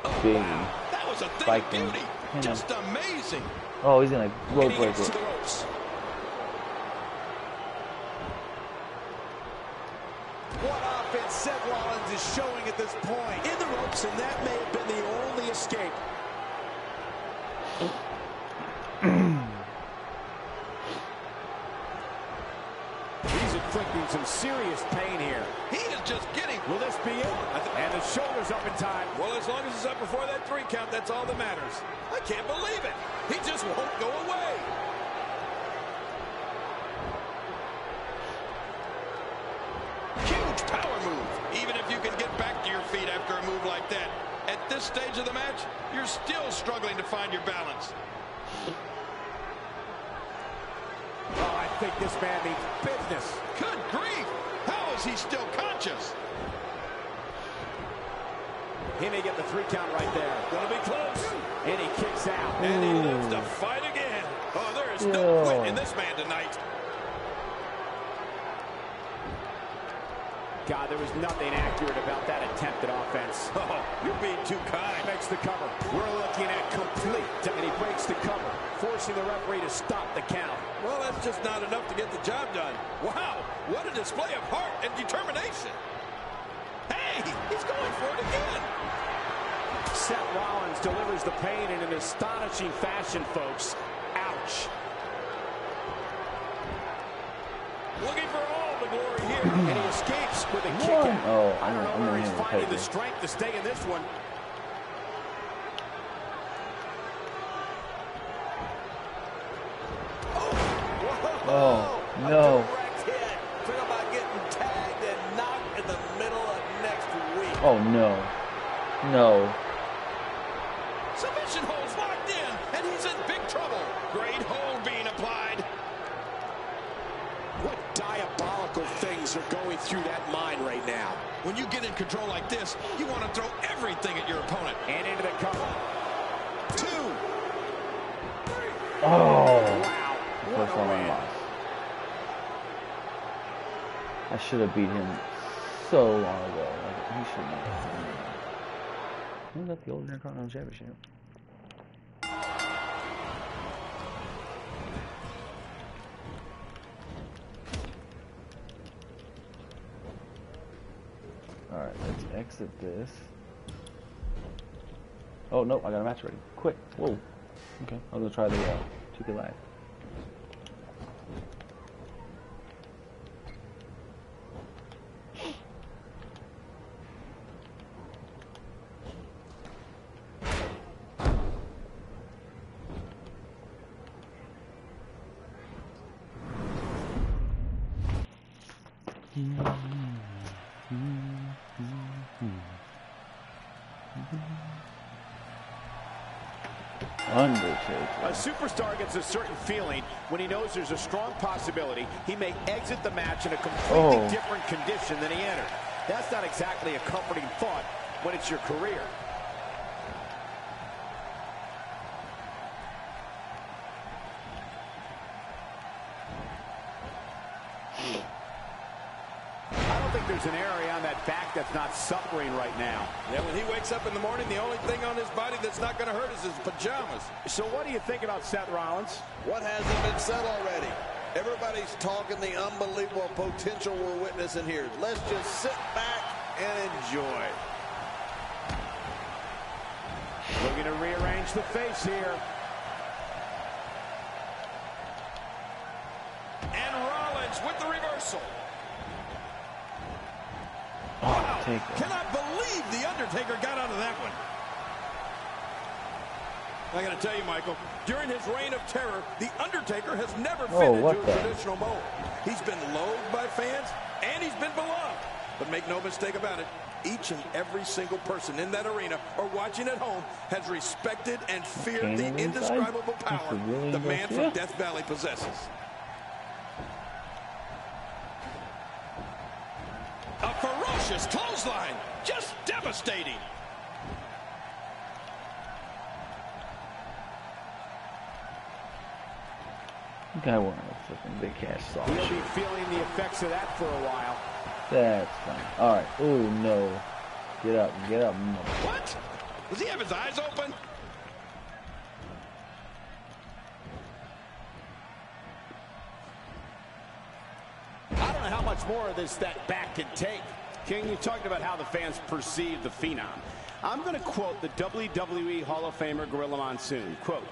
Oh, big. Wow. That was a thing of beauty. Just amazing. Oh, he's gonna rope break it. What offense Seth Rollins is showing at this point. In the ropes, and that may have been the only escape. He's inflicting some serious pain here. He is just getting... Will this be it? And the shoulder's up in time. Well, as long as it's up before that three count, that's all that matters. I can't believe it. He just won't go away. Huge power move. Even if you can get back to your feet after a move like that, at this stage of the match, you're still struggling to find your balance. Oh, I think this man needs business. Good grief! How is he still conscious? He may get the three count right there. Gonna be close. And he kicks out. Ooh. And he lives to fight again. Oh, there is no quit in this man tonight. God, there was nothing accurate about that attempted offense. Oh, you're being too kind. Makes the cover. We're looking at complete, and he breaks the cover, forcing the referee to stop the count. Well, that's just not enough to get the job done. Wow, what a display of heart and determination. Hey, he's going for it again. Seth Rollins delivers the pain in an astonishing fashion, folks. Ouch. Looking for all the glory here, and he escapes with a kick out. Oh, I don't know where he's finding the strength to stay in this one. Oh, oh no. A direct hit. Think about getting tagged and knocked in the middle of next week. Oh, no. No. Submission holds locked in, and he's in big trouble. Great hold being applied. What diabolical things are going through that mind right now? When you get in control like this, you want to throw everything at your opponent. And into the cover. Two. Three. Oh. Wow. First one I lost. I should have beat him so long ago. You should not. Who's got the old Intercontinental Championship? Alright, let's exit this. Oh, no, I got a match ready. Quick. Whoa. Okay. I'm going to try the uh, two K Live. Undertaker. A superstar gets a certain feeling when he knows there's a strong possibility he may exit the match in a completely oh. different condition than he entered. That's not exactly a comforting thought when it's your career. I don't think there's an area on that back that's not suffering right now. Yeah, when he wakes up in the morning, the only thing on his body that's not going to hurt is his pajamas. So what do you think about Seth Rollins? What hasn't been said already? Everybody's talking the unbelievable potential we're witnessing here. Let's just sit back and enjoy. Looking to rearrange the face here. And Rollins with the reversal. Wow. Cannot believe the Undertaker got out of that one. I gotta tell you, Michael, during his reign of terror, the Undertaker has never fit oh, into a the? traditional mold. He's been loathed by fans, and he's been beloved. But make no mistake about it, each and every single person in that arena or watching at home has respected and feared the indescribable inside? power really the man from Death Valley possesses. Just clothesline, just devastating. The guy won't have fucking big cash saw. He'll be feeling the effects of that for a while. That's fine. All right. Oh no! Get up! Get up! What? Does he have his eyes open? I don't know how much more of this that back can take. King, you talked about how the fans perceive the Phenom. I'm going to quote the W W E Hall of Famer Gorilla Monsoon. Quote,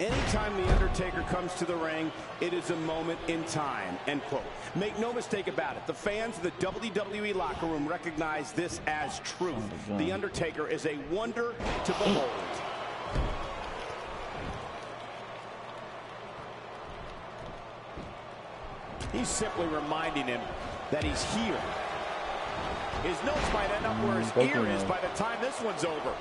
anytime The Undertaker comes to the ring, it is a moment in time. End quote. Make no mistake about it. The fans of the W W E locker room recognize this as truth. Oh, the Undertaker is a wonder to behold. He's simply reminding him that he's here. His nose might end up where his mm, ear is by the time this one's over.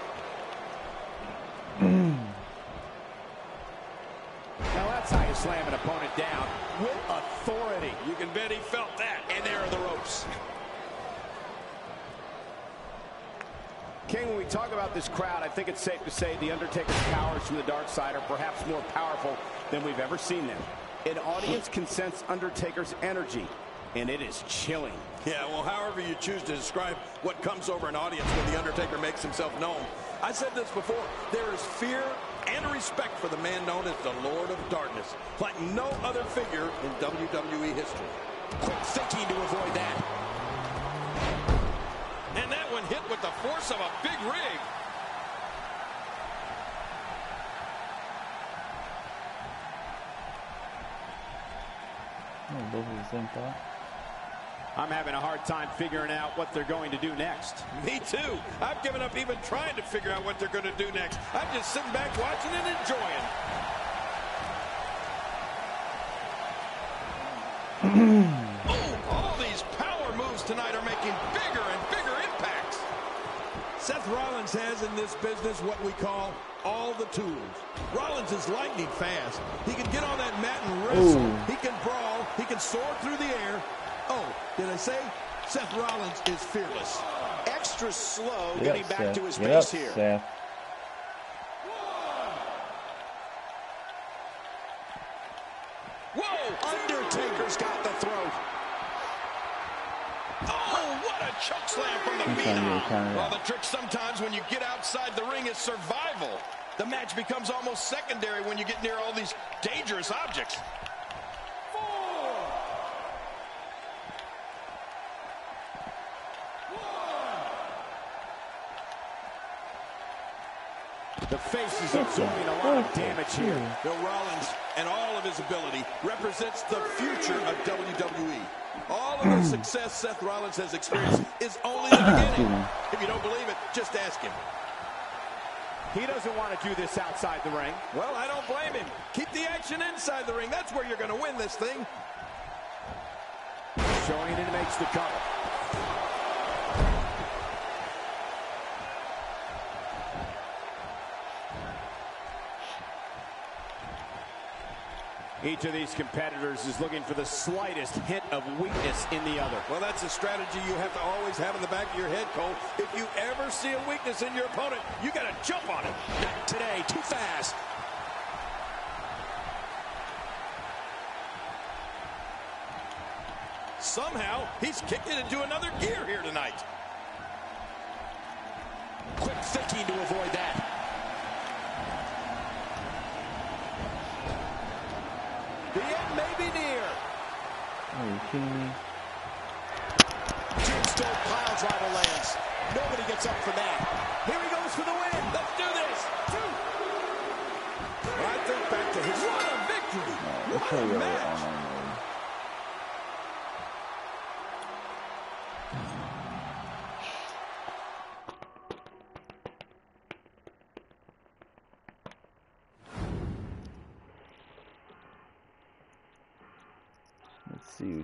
Now that's how you slam an opponent down with authority. You can bet he felt that. And there are the ropes. King, when we talk about this crowd, I think it's safe to say the Undertaker's powers from the dark side are perhaps more powerful than we've ever seen them. An audience can sense Undertaker's energy. And it is chilling. Yeah, well, however you choose to describe what comes over an audience when The Undertaker makes himself known. I said this before. There is fear and respect for the man known as the Lord of Darkness, like no other figure in W W E history. Quick thinking to avoid that. And that one hit with the force of a big rig. Oh, those are the same thought. I'm having a hard time figuring out what they're going to do next. Me too. I've given up even trying to figure out what they're going to do next. I'm just sitting back watching and enjoying. Oh, all these power moves tonight are making bigger and bigger impacts. Seth Rollins has in this business what we call all the tools. Rollins is lightning fast. He can get on that mat and wrestle. Ooh. He can brawl. He can soar through the air. Oh, did I say? Seth Rollins is fearless. Extra slow yep, getting back Seth. to his yep, base here. Seth. Whoa! Undertaker's got the throat. Oh, what a choke slam from the Phenom. Well, the trick sometimes when you get outside the ring is survival. The match becomes almost secondary when you get near all these dangerous objects. The face is absorbing a lot of damage here. Bill Rollins and all of his ability represents the future of W W E. All of the success Seth Rollins has experienced is only the beginning. If you don't believe it, just ask him. He doesn't want to do this outside the ring. Well, I don't blame him. Keep the action inside the ring. That's where you're going to win this thing. Showing it and makes the cover. Each of these competitors is looking for the slightest hint of weakness in the other. Well, that's a strategy you have to always have in the back of your head, Cole. If you ever see a weakness in your opponent, you got to jump on it. Not today, too fast. Somehow, he's kicked it into another gear here tonight. Quick thinking to avoid that. The end may be near. Are you kidding me? Tombstone pile driver lands. Nobody gets up for that. Here he goes for the win. Let's do this. Two. Well, I think back to his what a victory. No, what a really match.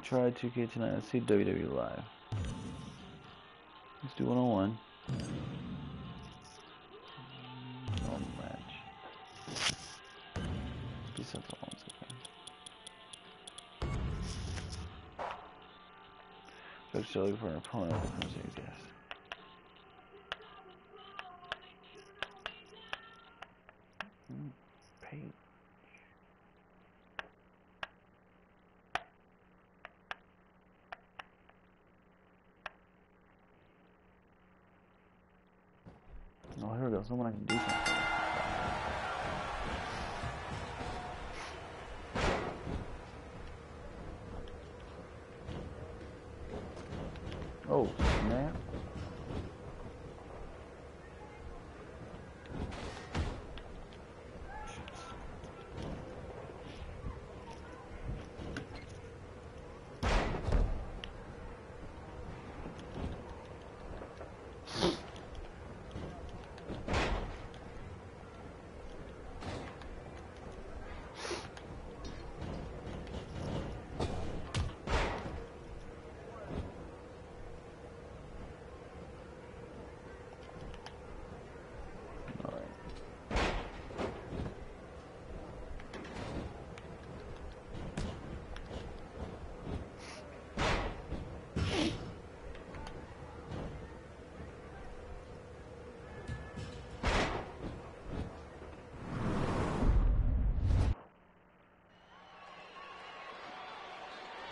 Try two K tonight. Let's see W W E Live. Let's do one oh one. All match. Be Seth Rollins again. So I'm still looking for an opponent that comes to exist. Someone I can do something. Oh, snap.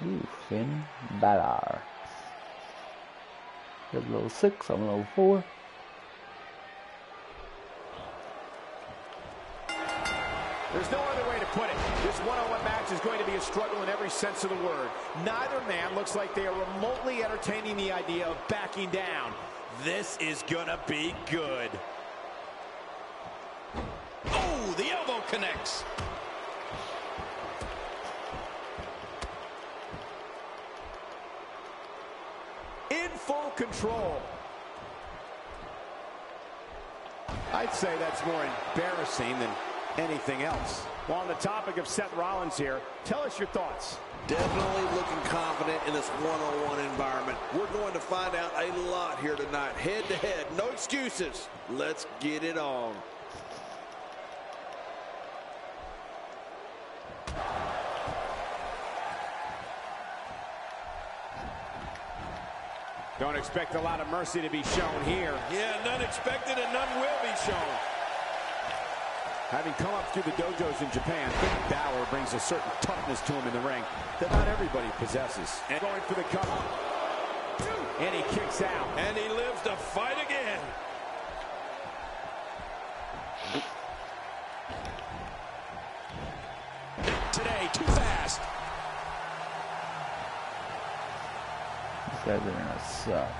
Ooh, Finn Balor. He's level six, I'm level four. There's no other way to put it. This one-on-one match is going to be a struggle in every sense of the word. Neither man looks like they are remotely entertaining the idea of backing down. This is gonna be good. Oh, the elbow connects. Control. I'd say that's more embarrassing than anything else. Well, on the topic of Seth Rollins here, tell us your thoughts. Definitely looking confident in this one-on-one environment. We're going to find out a lot here tonight. Head-to-head, no excuses. Let's get it on. Don't expect a lot of mercy to be shown here. Yeah, none expected and none will be shown. Having come up through the dojos in Japan, Finn Balor brings a certain toughness to him in the ring that not everybody possesses. And going for the cover. Two. And he kicks out. And he lives to fight again. Today, too fast. This guy's internet sucks.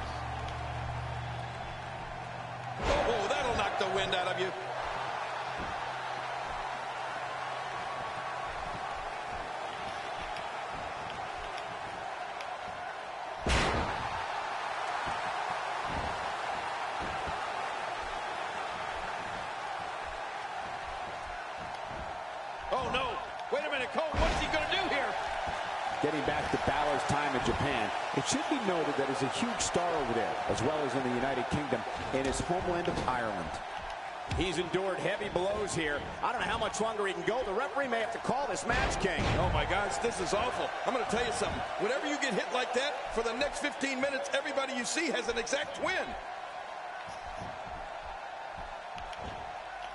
Oh, that'll knock the wind out of you. It should be noted that he's a huge star over there, as well as in the United Kingdom, in his homeland of Ireland. He's endured heavy blows here. I don't know how much longer he can go. The referee may have to call this match, King. Oh, my gosh, this is awful. I'm going to tell you something. Whenever you get hit like that, for the next fifteen minutes, everybody you see has an exact twin.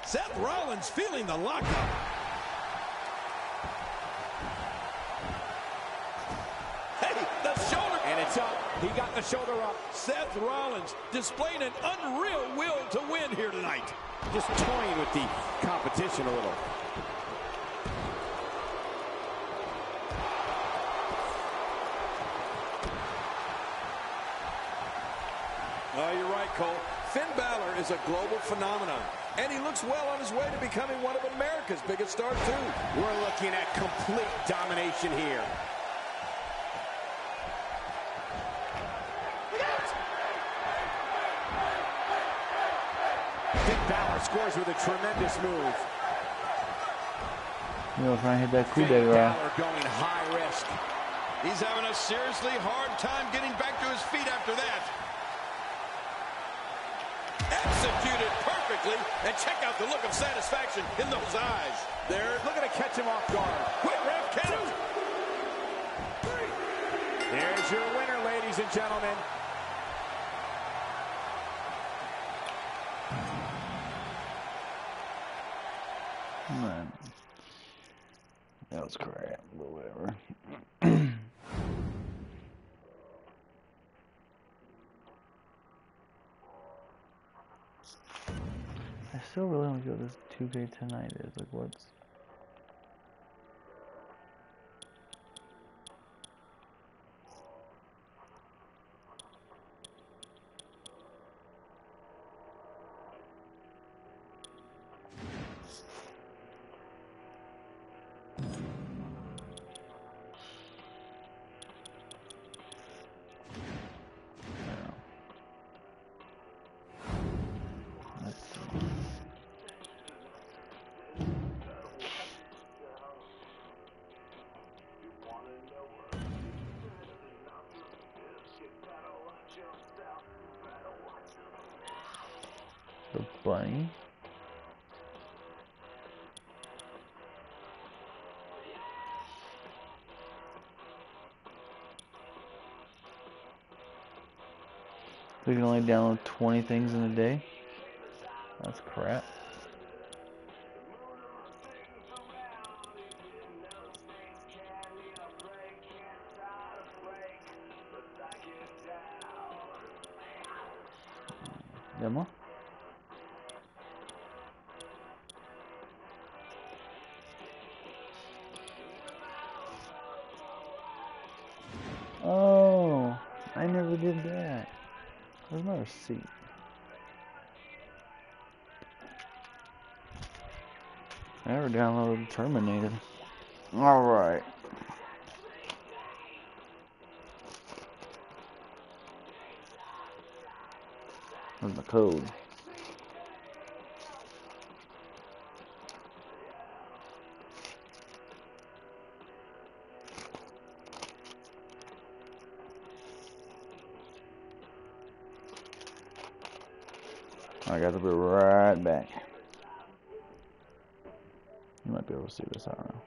Seth Rollins feeling the lockup. Up. He got the shoulder up. Seth Rollins displaying an unreal will to win here tonight. Just toying with the competition a little. Oh, you're right, Cole. Finn Balor is a global phenomenon, and he looks well on his way to becoming one of America's biggest stars, too. We're looking at complete domination here. Scores with a tremendous move. You're trying to hit that coup there, right? Going high risk. He's having a seriously hard time getting back to his feet after that. Executed perfectly, and check out the look of satisfaction in those eyes. They're looking to catch him off guard. Quick ref count. There's your winner, ladies and gentlemen. Right. That was crap, but whatever. I still really want to go this two K tonight is like what's bunny. We can only download twenty things in a day. That's crap. Demo? See. I never downloaded Terminator. Alright. Where's my code? I got to be right back. You might be able to see this, I don't know.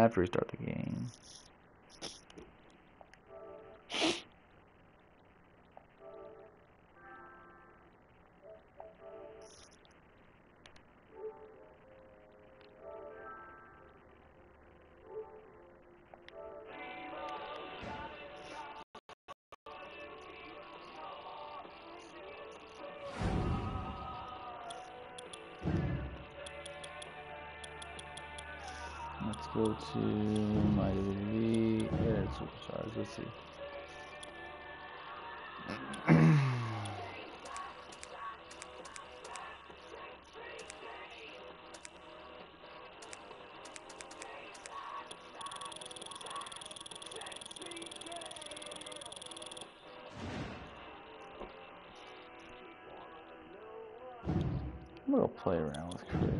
I have to restart the game. Go to my W W E, yeah, superstars, let's see. I'm gonna play around with creative.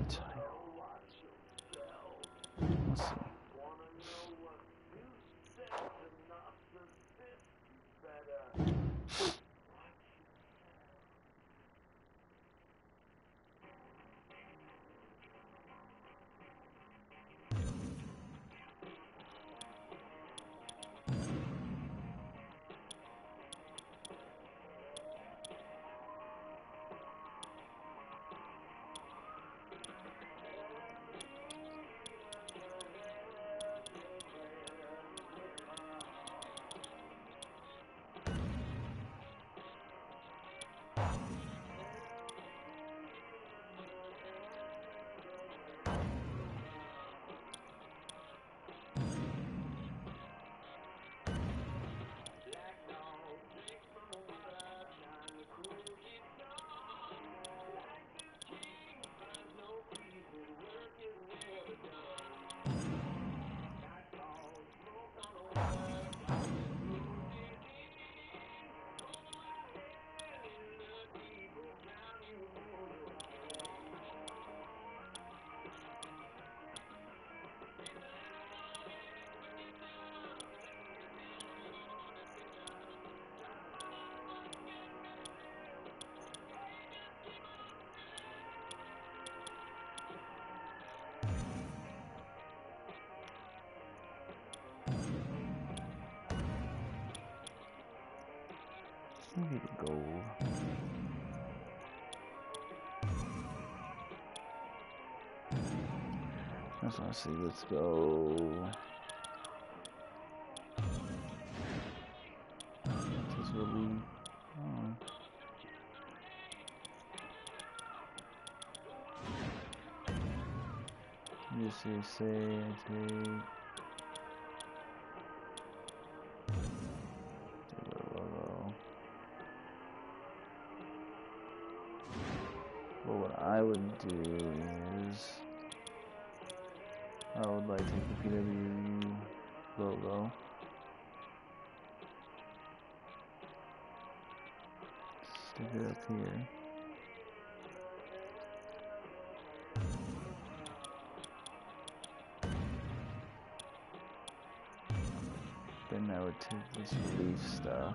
I need to go. That's what I see. Let's go. This will be. Oh. You see, say, take. I would do is I would like to take the P W logo, stick it up here. Then I would take this leaf stuff.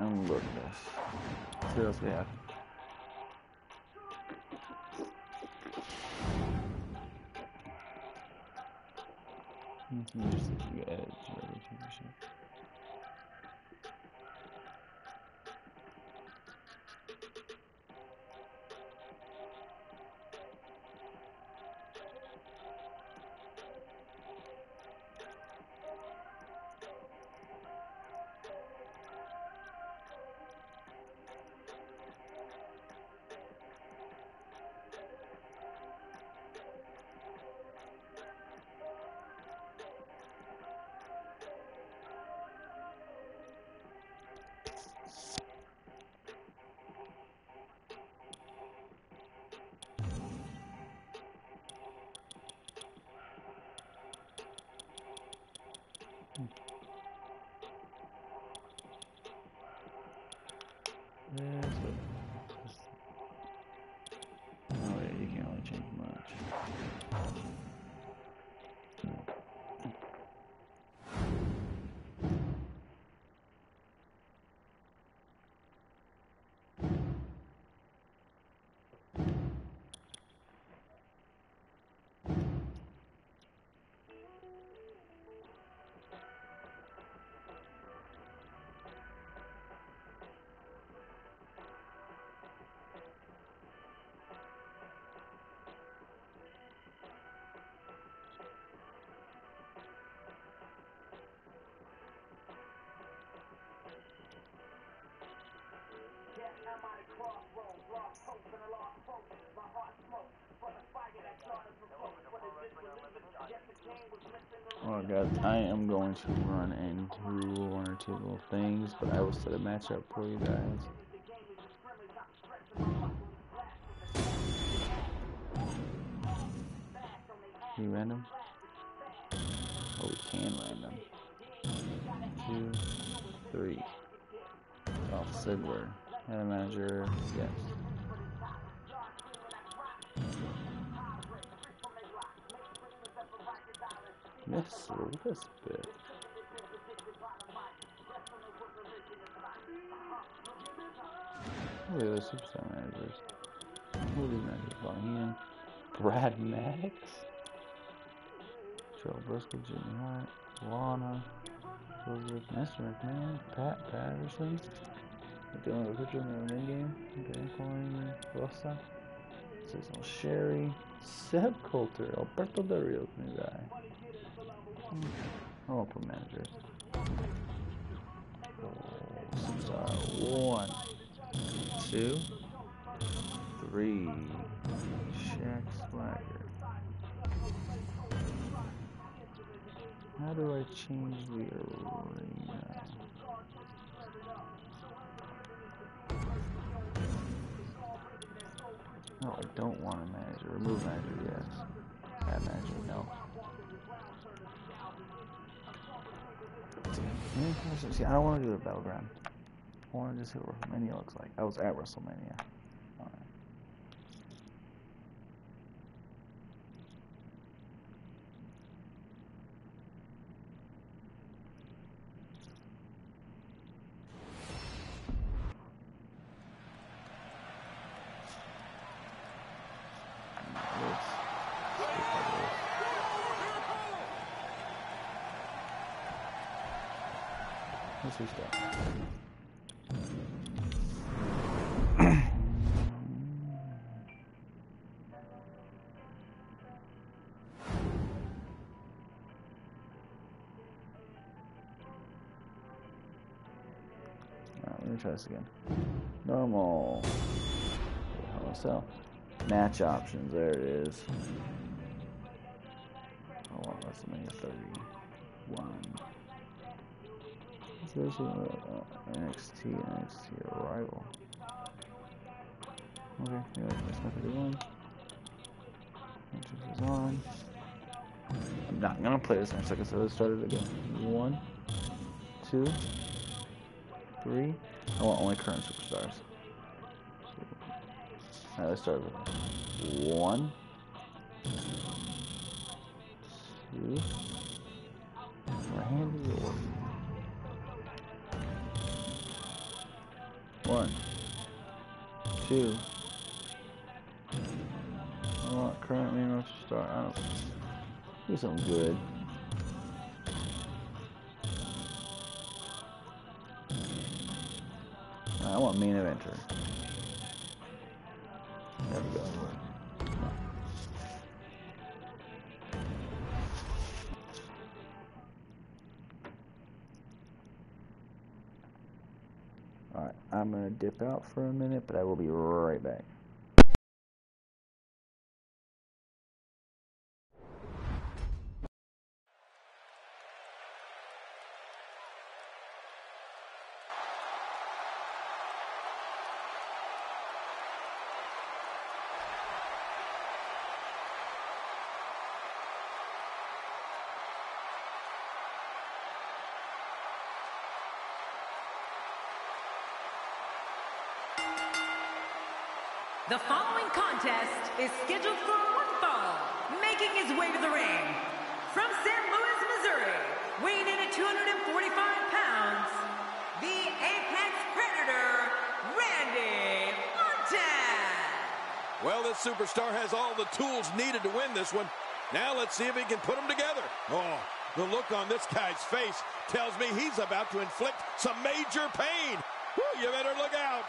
and look at this. Let's see what else we have. Let's see if we got it. Alright guys, I am going to run into one or two little things, but I will set a match up for you guys. Can you random? Oh, we can random. One, two, three. Oh, Sigler. Head manager, yes. Yes, look at this bit. Who are the other superstar managers? Who are these managers calling in? Brad Maddox? Joe Briscoe, Jimmy Hart, Lana, Elizabeth, Mister McMahon, Pat Patterson. The only picture in the ring game. Okay, calling Rosa. Cecil Sherry. Zeb Colter. Alberto Del Rio, new guy. Oh, for managers. Oh, one, two, three. Shaq Swagger. How do I change the arena? No, I don't want a manager. Remove manager, yes. That manager, no. See, I don't want to do a battleground. I want to just see what WrestleMania looks like. I was at WrestleMania. Alright. Let's see stuff. Alright, let me try this again. Normal. So, match options, there it is. I want WrestleMania thirty-one. N X T, N X T Rival. Okay, yeah, that's not the one. Entrance is on. I'm not gonna play this next second, so let's start it again. One, two, three. I want only current superstars. Alright, let's start with one, two, Randy Orton. One, two. I'm not currently enough to start out. Do something good. I want main eventer. There we go. Alright, I'm gonna dip out for a minute, but I will be right back. The following contest is scheduled for one fall, making his way to the ring. From Saint Louis, Missouri, weighing in at two hundred forty-five pounds, the Apex Predator, Randy Orton. Well, this superstar has all the tools needed to win this one. Now let's see if he can put them together. Oh, the look on this guy's face tells me he's about to inflict some major pain. Woo, you better look out.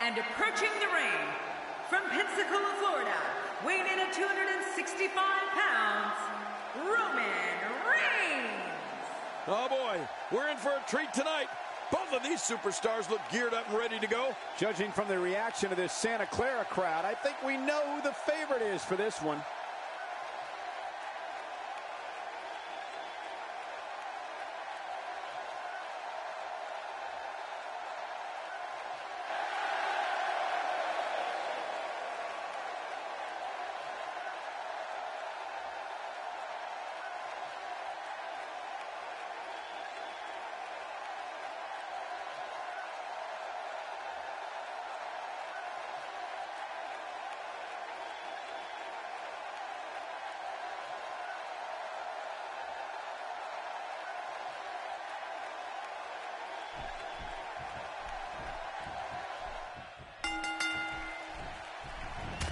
And approaching the ring, from Pensacola, Florida, weighing in at two hundred sixty-five pounds, Roman Reigns. Oh boy, we're in for a treat tonight. Both of these superstars look geared up and ready to go. Judging from the reaction of this Santa Clara crowd, I think we know who the favorite is for this one.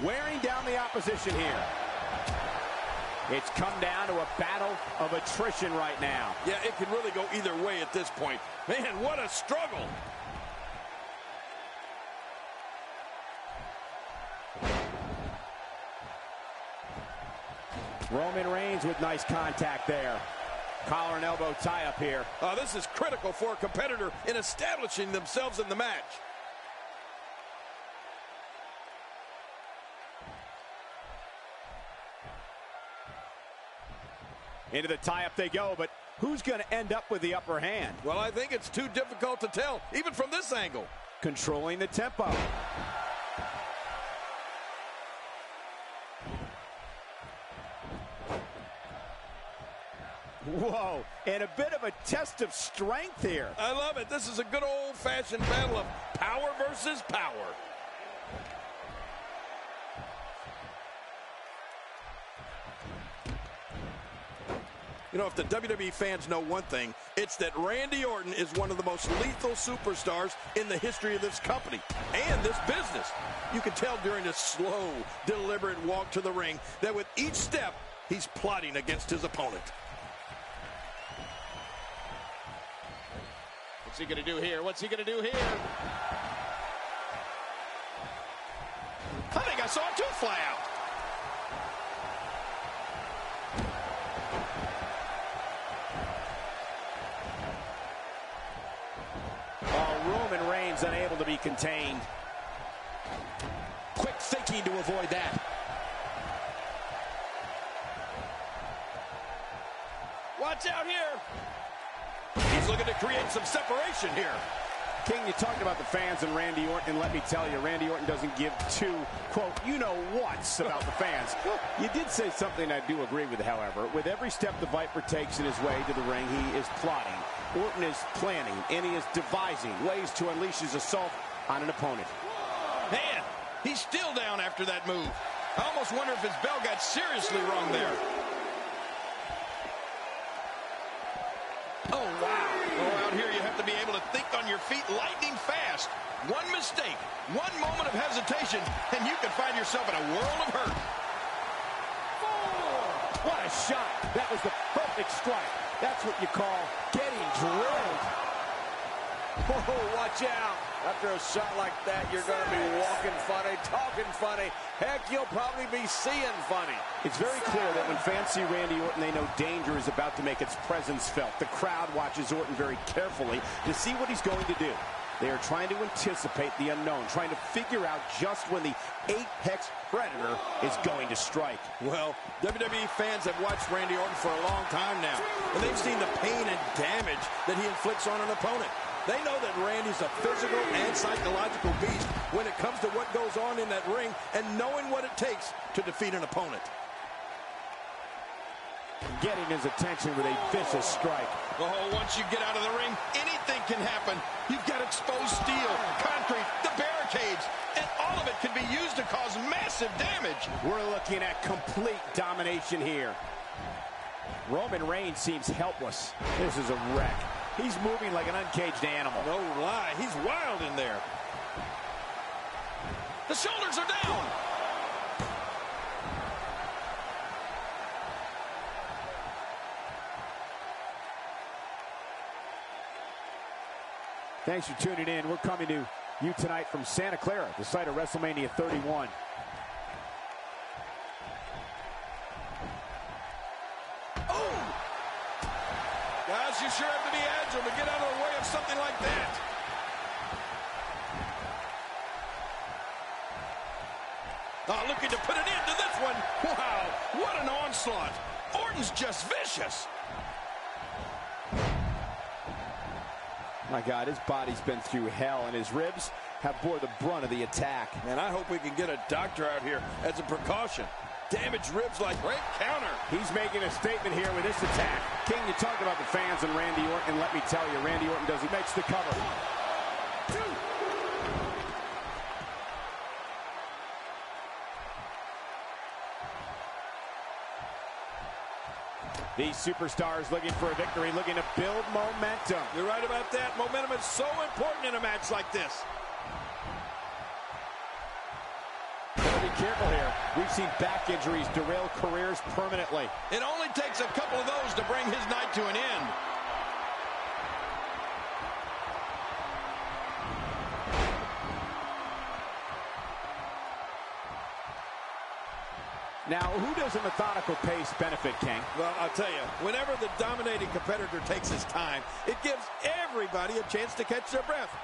Wearing down the opposition here. It's come down to a battle of attrition right now. Yeah, it can really go either way at this point. Man, what a struggle. Roman Reigns with nice contact there. Collar and elbow tie up here. Uh, this is critical for a competitor in establishing themselves in the match. Into the tie-up they go, but who's going to end up with the upper hand? Well, I think it's too difficult to tell, even from this angle. Controlling the tempo. Whoa, and a bit of a test of strength here. I love it. This is a good old-fashioned battle of power versus power. You know, if the W W E fans know one thing, it's that Randy Orton is one of the most lethal superstars in the history of this company and this business. You can tell during his slow, deliberate walk to the ring that with each step, he's plotting against his opponent. What's he going to do here? What's he going to do here? I think I saw a tooth fly out. Oh, Roman Reigns unable to be contained. Quick thinking to avoid that. Watch out here. He's looking to create some separation here. King, you talked about the fans and Randy Orton, and let me tell you, Randy Orton doesn't give two, quote, you-know-whats about the fans. You did say something I do agree with, however. With every step the Viper takes in his way to the ring, he is plotting. Orton is planning, and he is devising ways to unleash his assault on an opponent. Man, he's still down after that move. I almost wonder if his bell got seriously wrong there. Oh, wow. Well, out here you have to be able to think on your feet lightning fast. One mistake, one moment of hesitation, and you can find yourself in a world of hurt. Oh, what a shot. That was the perfect strike. That's what you call getting drilled. Oh, watch out. After a shot like that, you're going to be walking funny, talking funny. Heck, you'll probably be seeing funny. It's very clear that when fans see Randy Orton, they know danger is about to make its presence felt. The crowd watches Orton very carefully to see what he's going to do. They are trying to anticipate the unknown, trying to figure out just when the apex predator is going to strike. Well, W W E fans have watched Randy Orton for a long time now, and they've seen the pain and damage that he inflicts on an opponent. They know that Randy's a physical and psychological beast when it comes to what goes on in that ring and knowing what it takes to defeat an opponent. Getting his attention with a vicious strike. Oh, once you get out of the ring, anything can happen. You've got exposed steel, concrete, the barricades, and all of it can be used to cause massive damage. We're looking at complete domination here. Roman Reigns seems helpless. This is a wreck. He's moving like an uncaged animal. No lie, he's wild in there. The shoulders are down. Thanks for tuning in. We're coming to you tonight from Santa Clara, the site of WrestleMania thirty-one. You sure have to be agile to get out of the way of something like that. Oh, looking to put an end to this one. Wow, what an onslaught. Orton's just vicious. My God, his body's been through hell, and his ribs have bore the brunt of the attack. Man, I hope we can get a doctor out here as a precaution. Damaged ribs like great counter. He's making a statement here with this attack. King, you talk about the fans and Randy Orton. Let me tell you, Randy Orton doesn't make the cover. One, two. These superstars looking for a victory, looking to build momentum. You're right about that. Momentum is so important in a match like this. Careful here. We've seen back injuries derail careers permanently. It only takes a couple of those to bring his night to an end. Now, who does a methodical pace benefit, King? Well, I'll tell you, whenever the dominating competitor takes his time, it gives everybody a chance to catch their breath.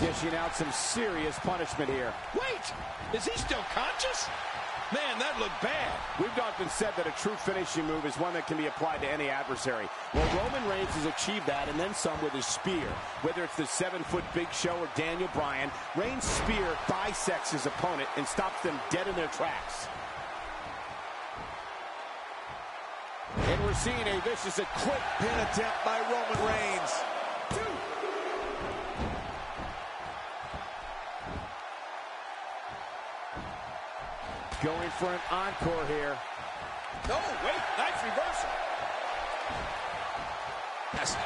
Dishing out some serious punishment here. Wait, is he still conscious? Man, that looked bad. We've often said that a true finishing move is one that can be applied to any adversary. Well, Roman Reigns has achieved that, and then some with his spear. Whether it's the seven-foot Big Show or Daniel Bryan, Reigns' spear bisects his opponent and stops them dead in their tracks. And we're seeing a vicious, a quick pin attempt by Roman Reigns. Two. Going for an encore here. No, wait, nice reversal. Yes.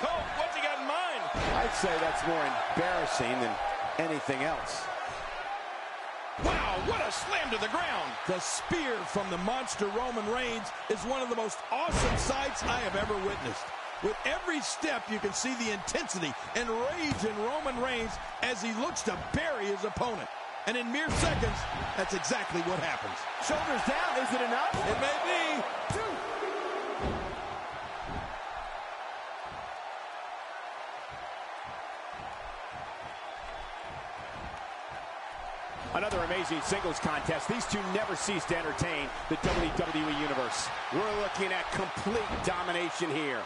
Cole, what's he got in mind? I'd say that's more embarrassing than anything else. Wow, What a slam to the ground. The spear from the monster Roman Reigns is one of the most awesome sights I have ever witnessed. With every step, you can see the intensity and rage in Roman Reigns as he looks to bury his opponent. And in mere seconds, that's exactly what happens. Shoulders down, is it enough? It may be. Two. Another amazing singles contest. These two never cease to entertain the W W E Universe. We're looking at complete domination here.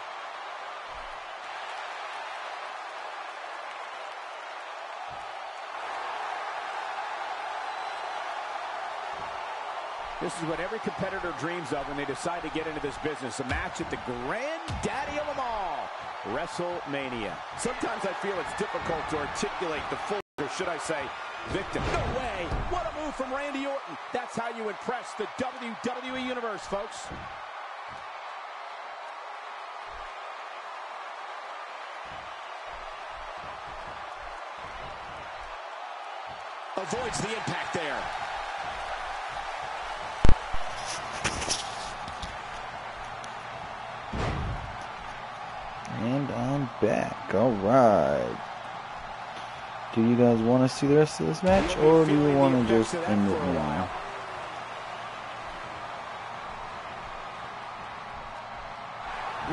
This is what every competitor dreams of when they decide to get into this business. A match at the granddaddy of them all, WrestleMania. Sometimes I feel it's difficult to articulate the full, or should I say, victim. No way! What a move from Randy Orton. That's how you impress the W W E Universe, folks. Avoids the impact there. And I'm back. All right. Do you guys want to see the rest of this match, or do you want to just end it now?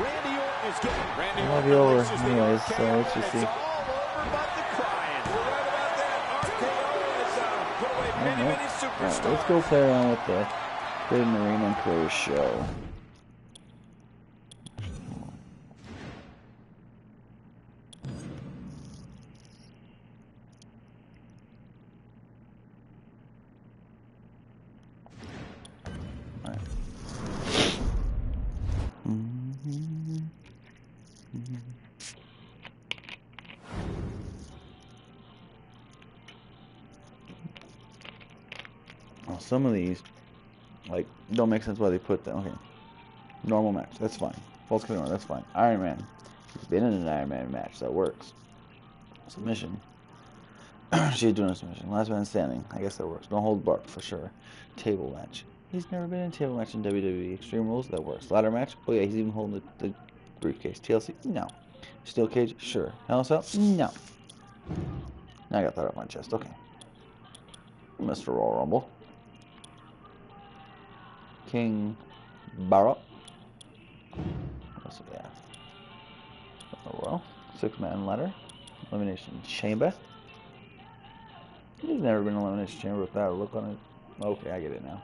Randy Orton is getting Randy Orton. It'll be over anyways, so let's just see. It's all over but the crying. We're right about that. R K O is out. Put away many, many superstars. Let's go play around with the Hidden Arena and Pro Show. Some of these, like, don't make sense why they put that. Okay. Normal match. That's fine. False count. That's fine. Iron Man. She's been in an Iron Man match. That works. Submission. She's doing a submission. Last man standing. I guess that works. Don't hold bark for sure. Table match. He's never been in a table match in W W E. Extreme Rules. That works. Ladder match. Oh, yeah. He's even holding the, the briefcase. T L C. No. Steel cage. Sure. Hell in a Cell. No. Now I got that up my chest. Okay. Mister Royal Rumble. King Barra. What's it at? Oh well. Six man ladder. Elimination Chamber. He's never been in Elimination Chamber without a look on it. Okay, I get it now.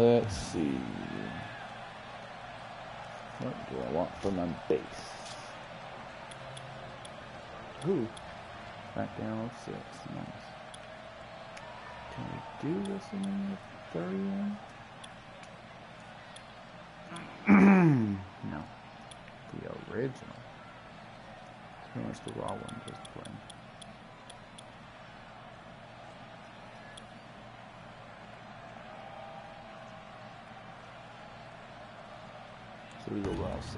Let's see. What do I want for my base? Ooh. Back down, let's see. That's nice. Can we do this in the thirty? No. The original. It's pretty much the raw one just playing. So we go round six.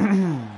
Come on.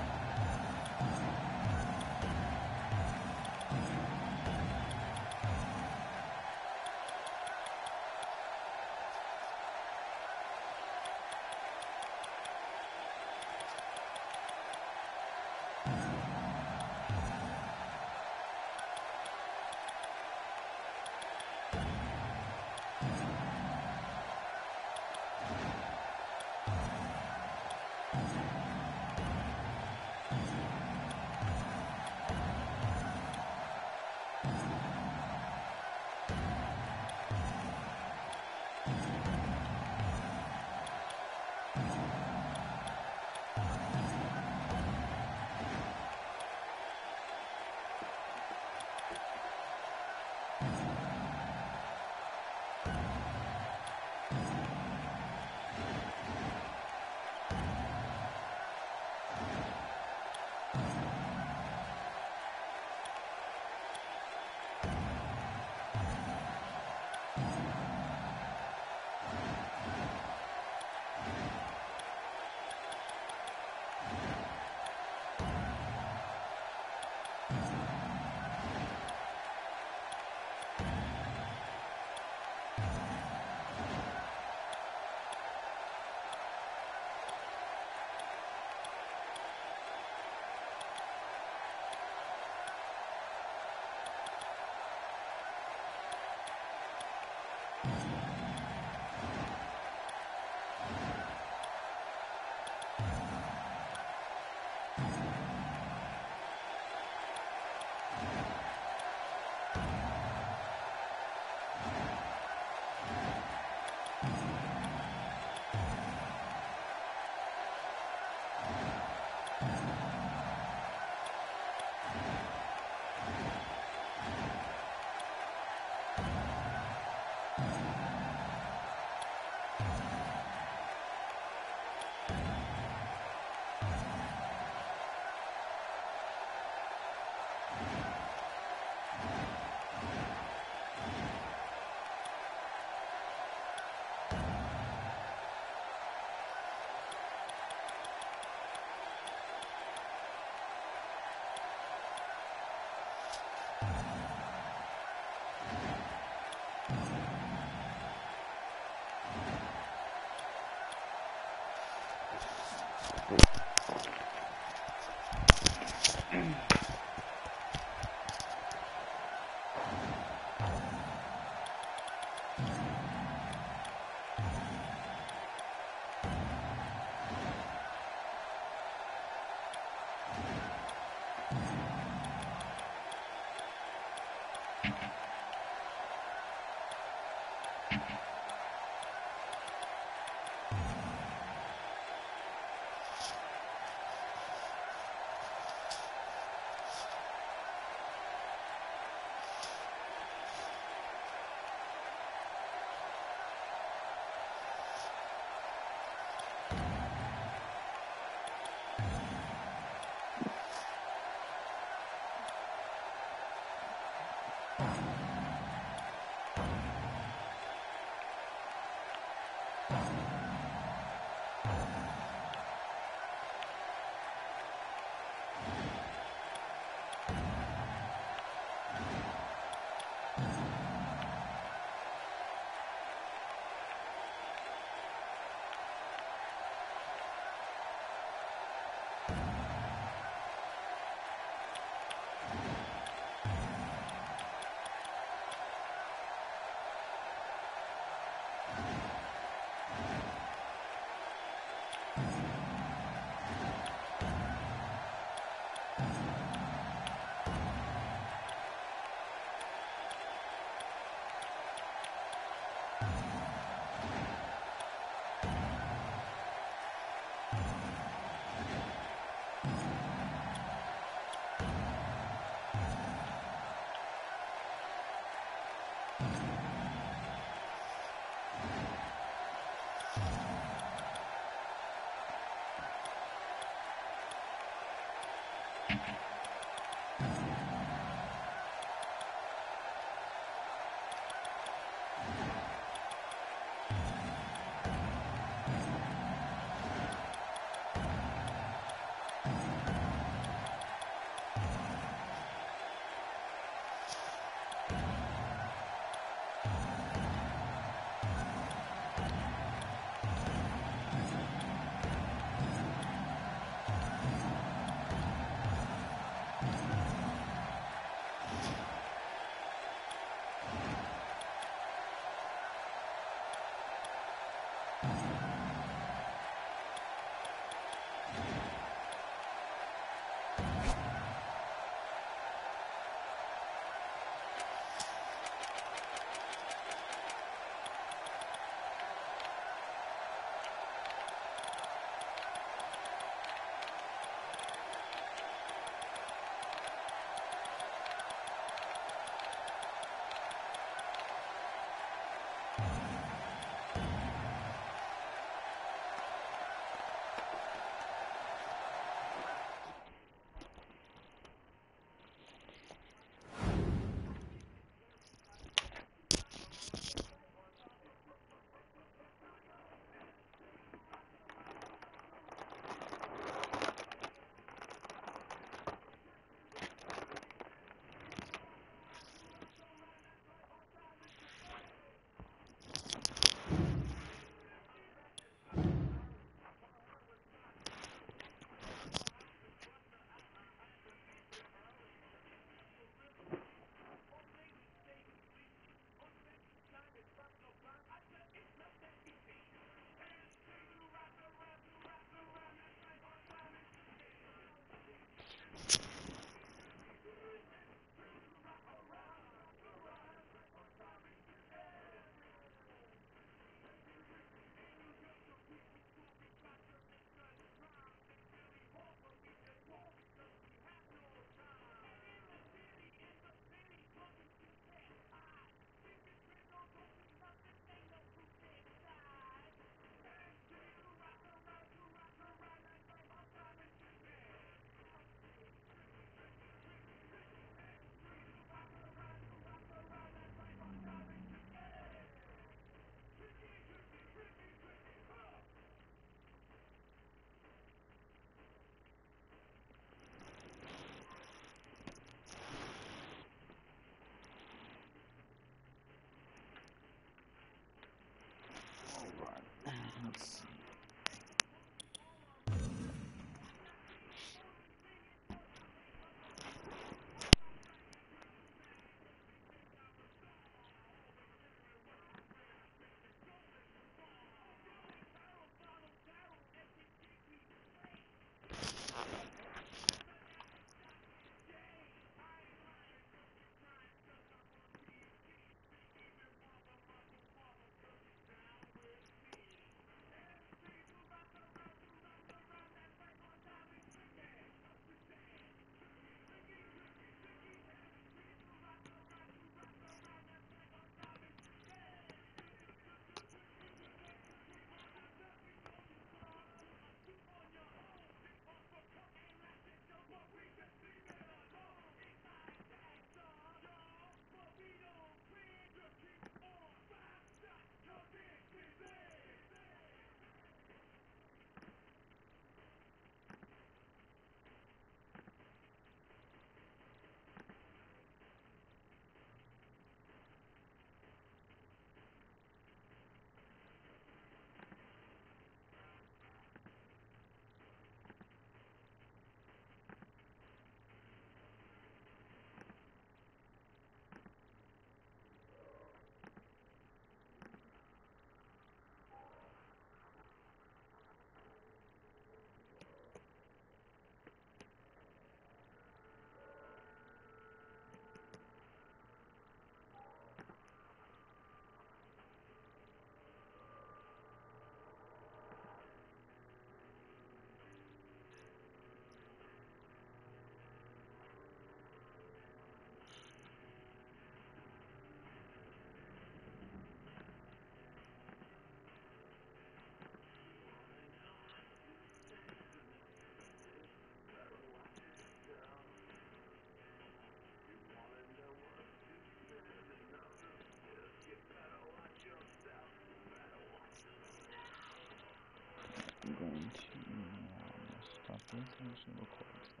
International Court.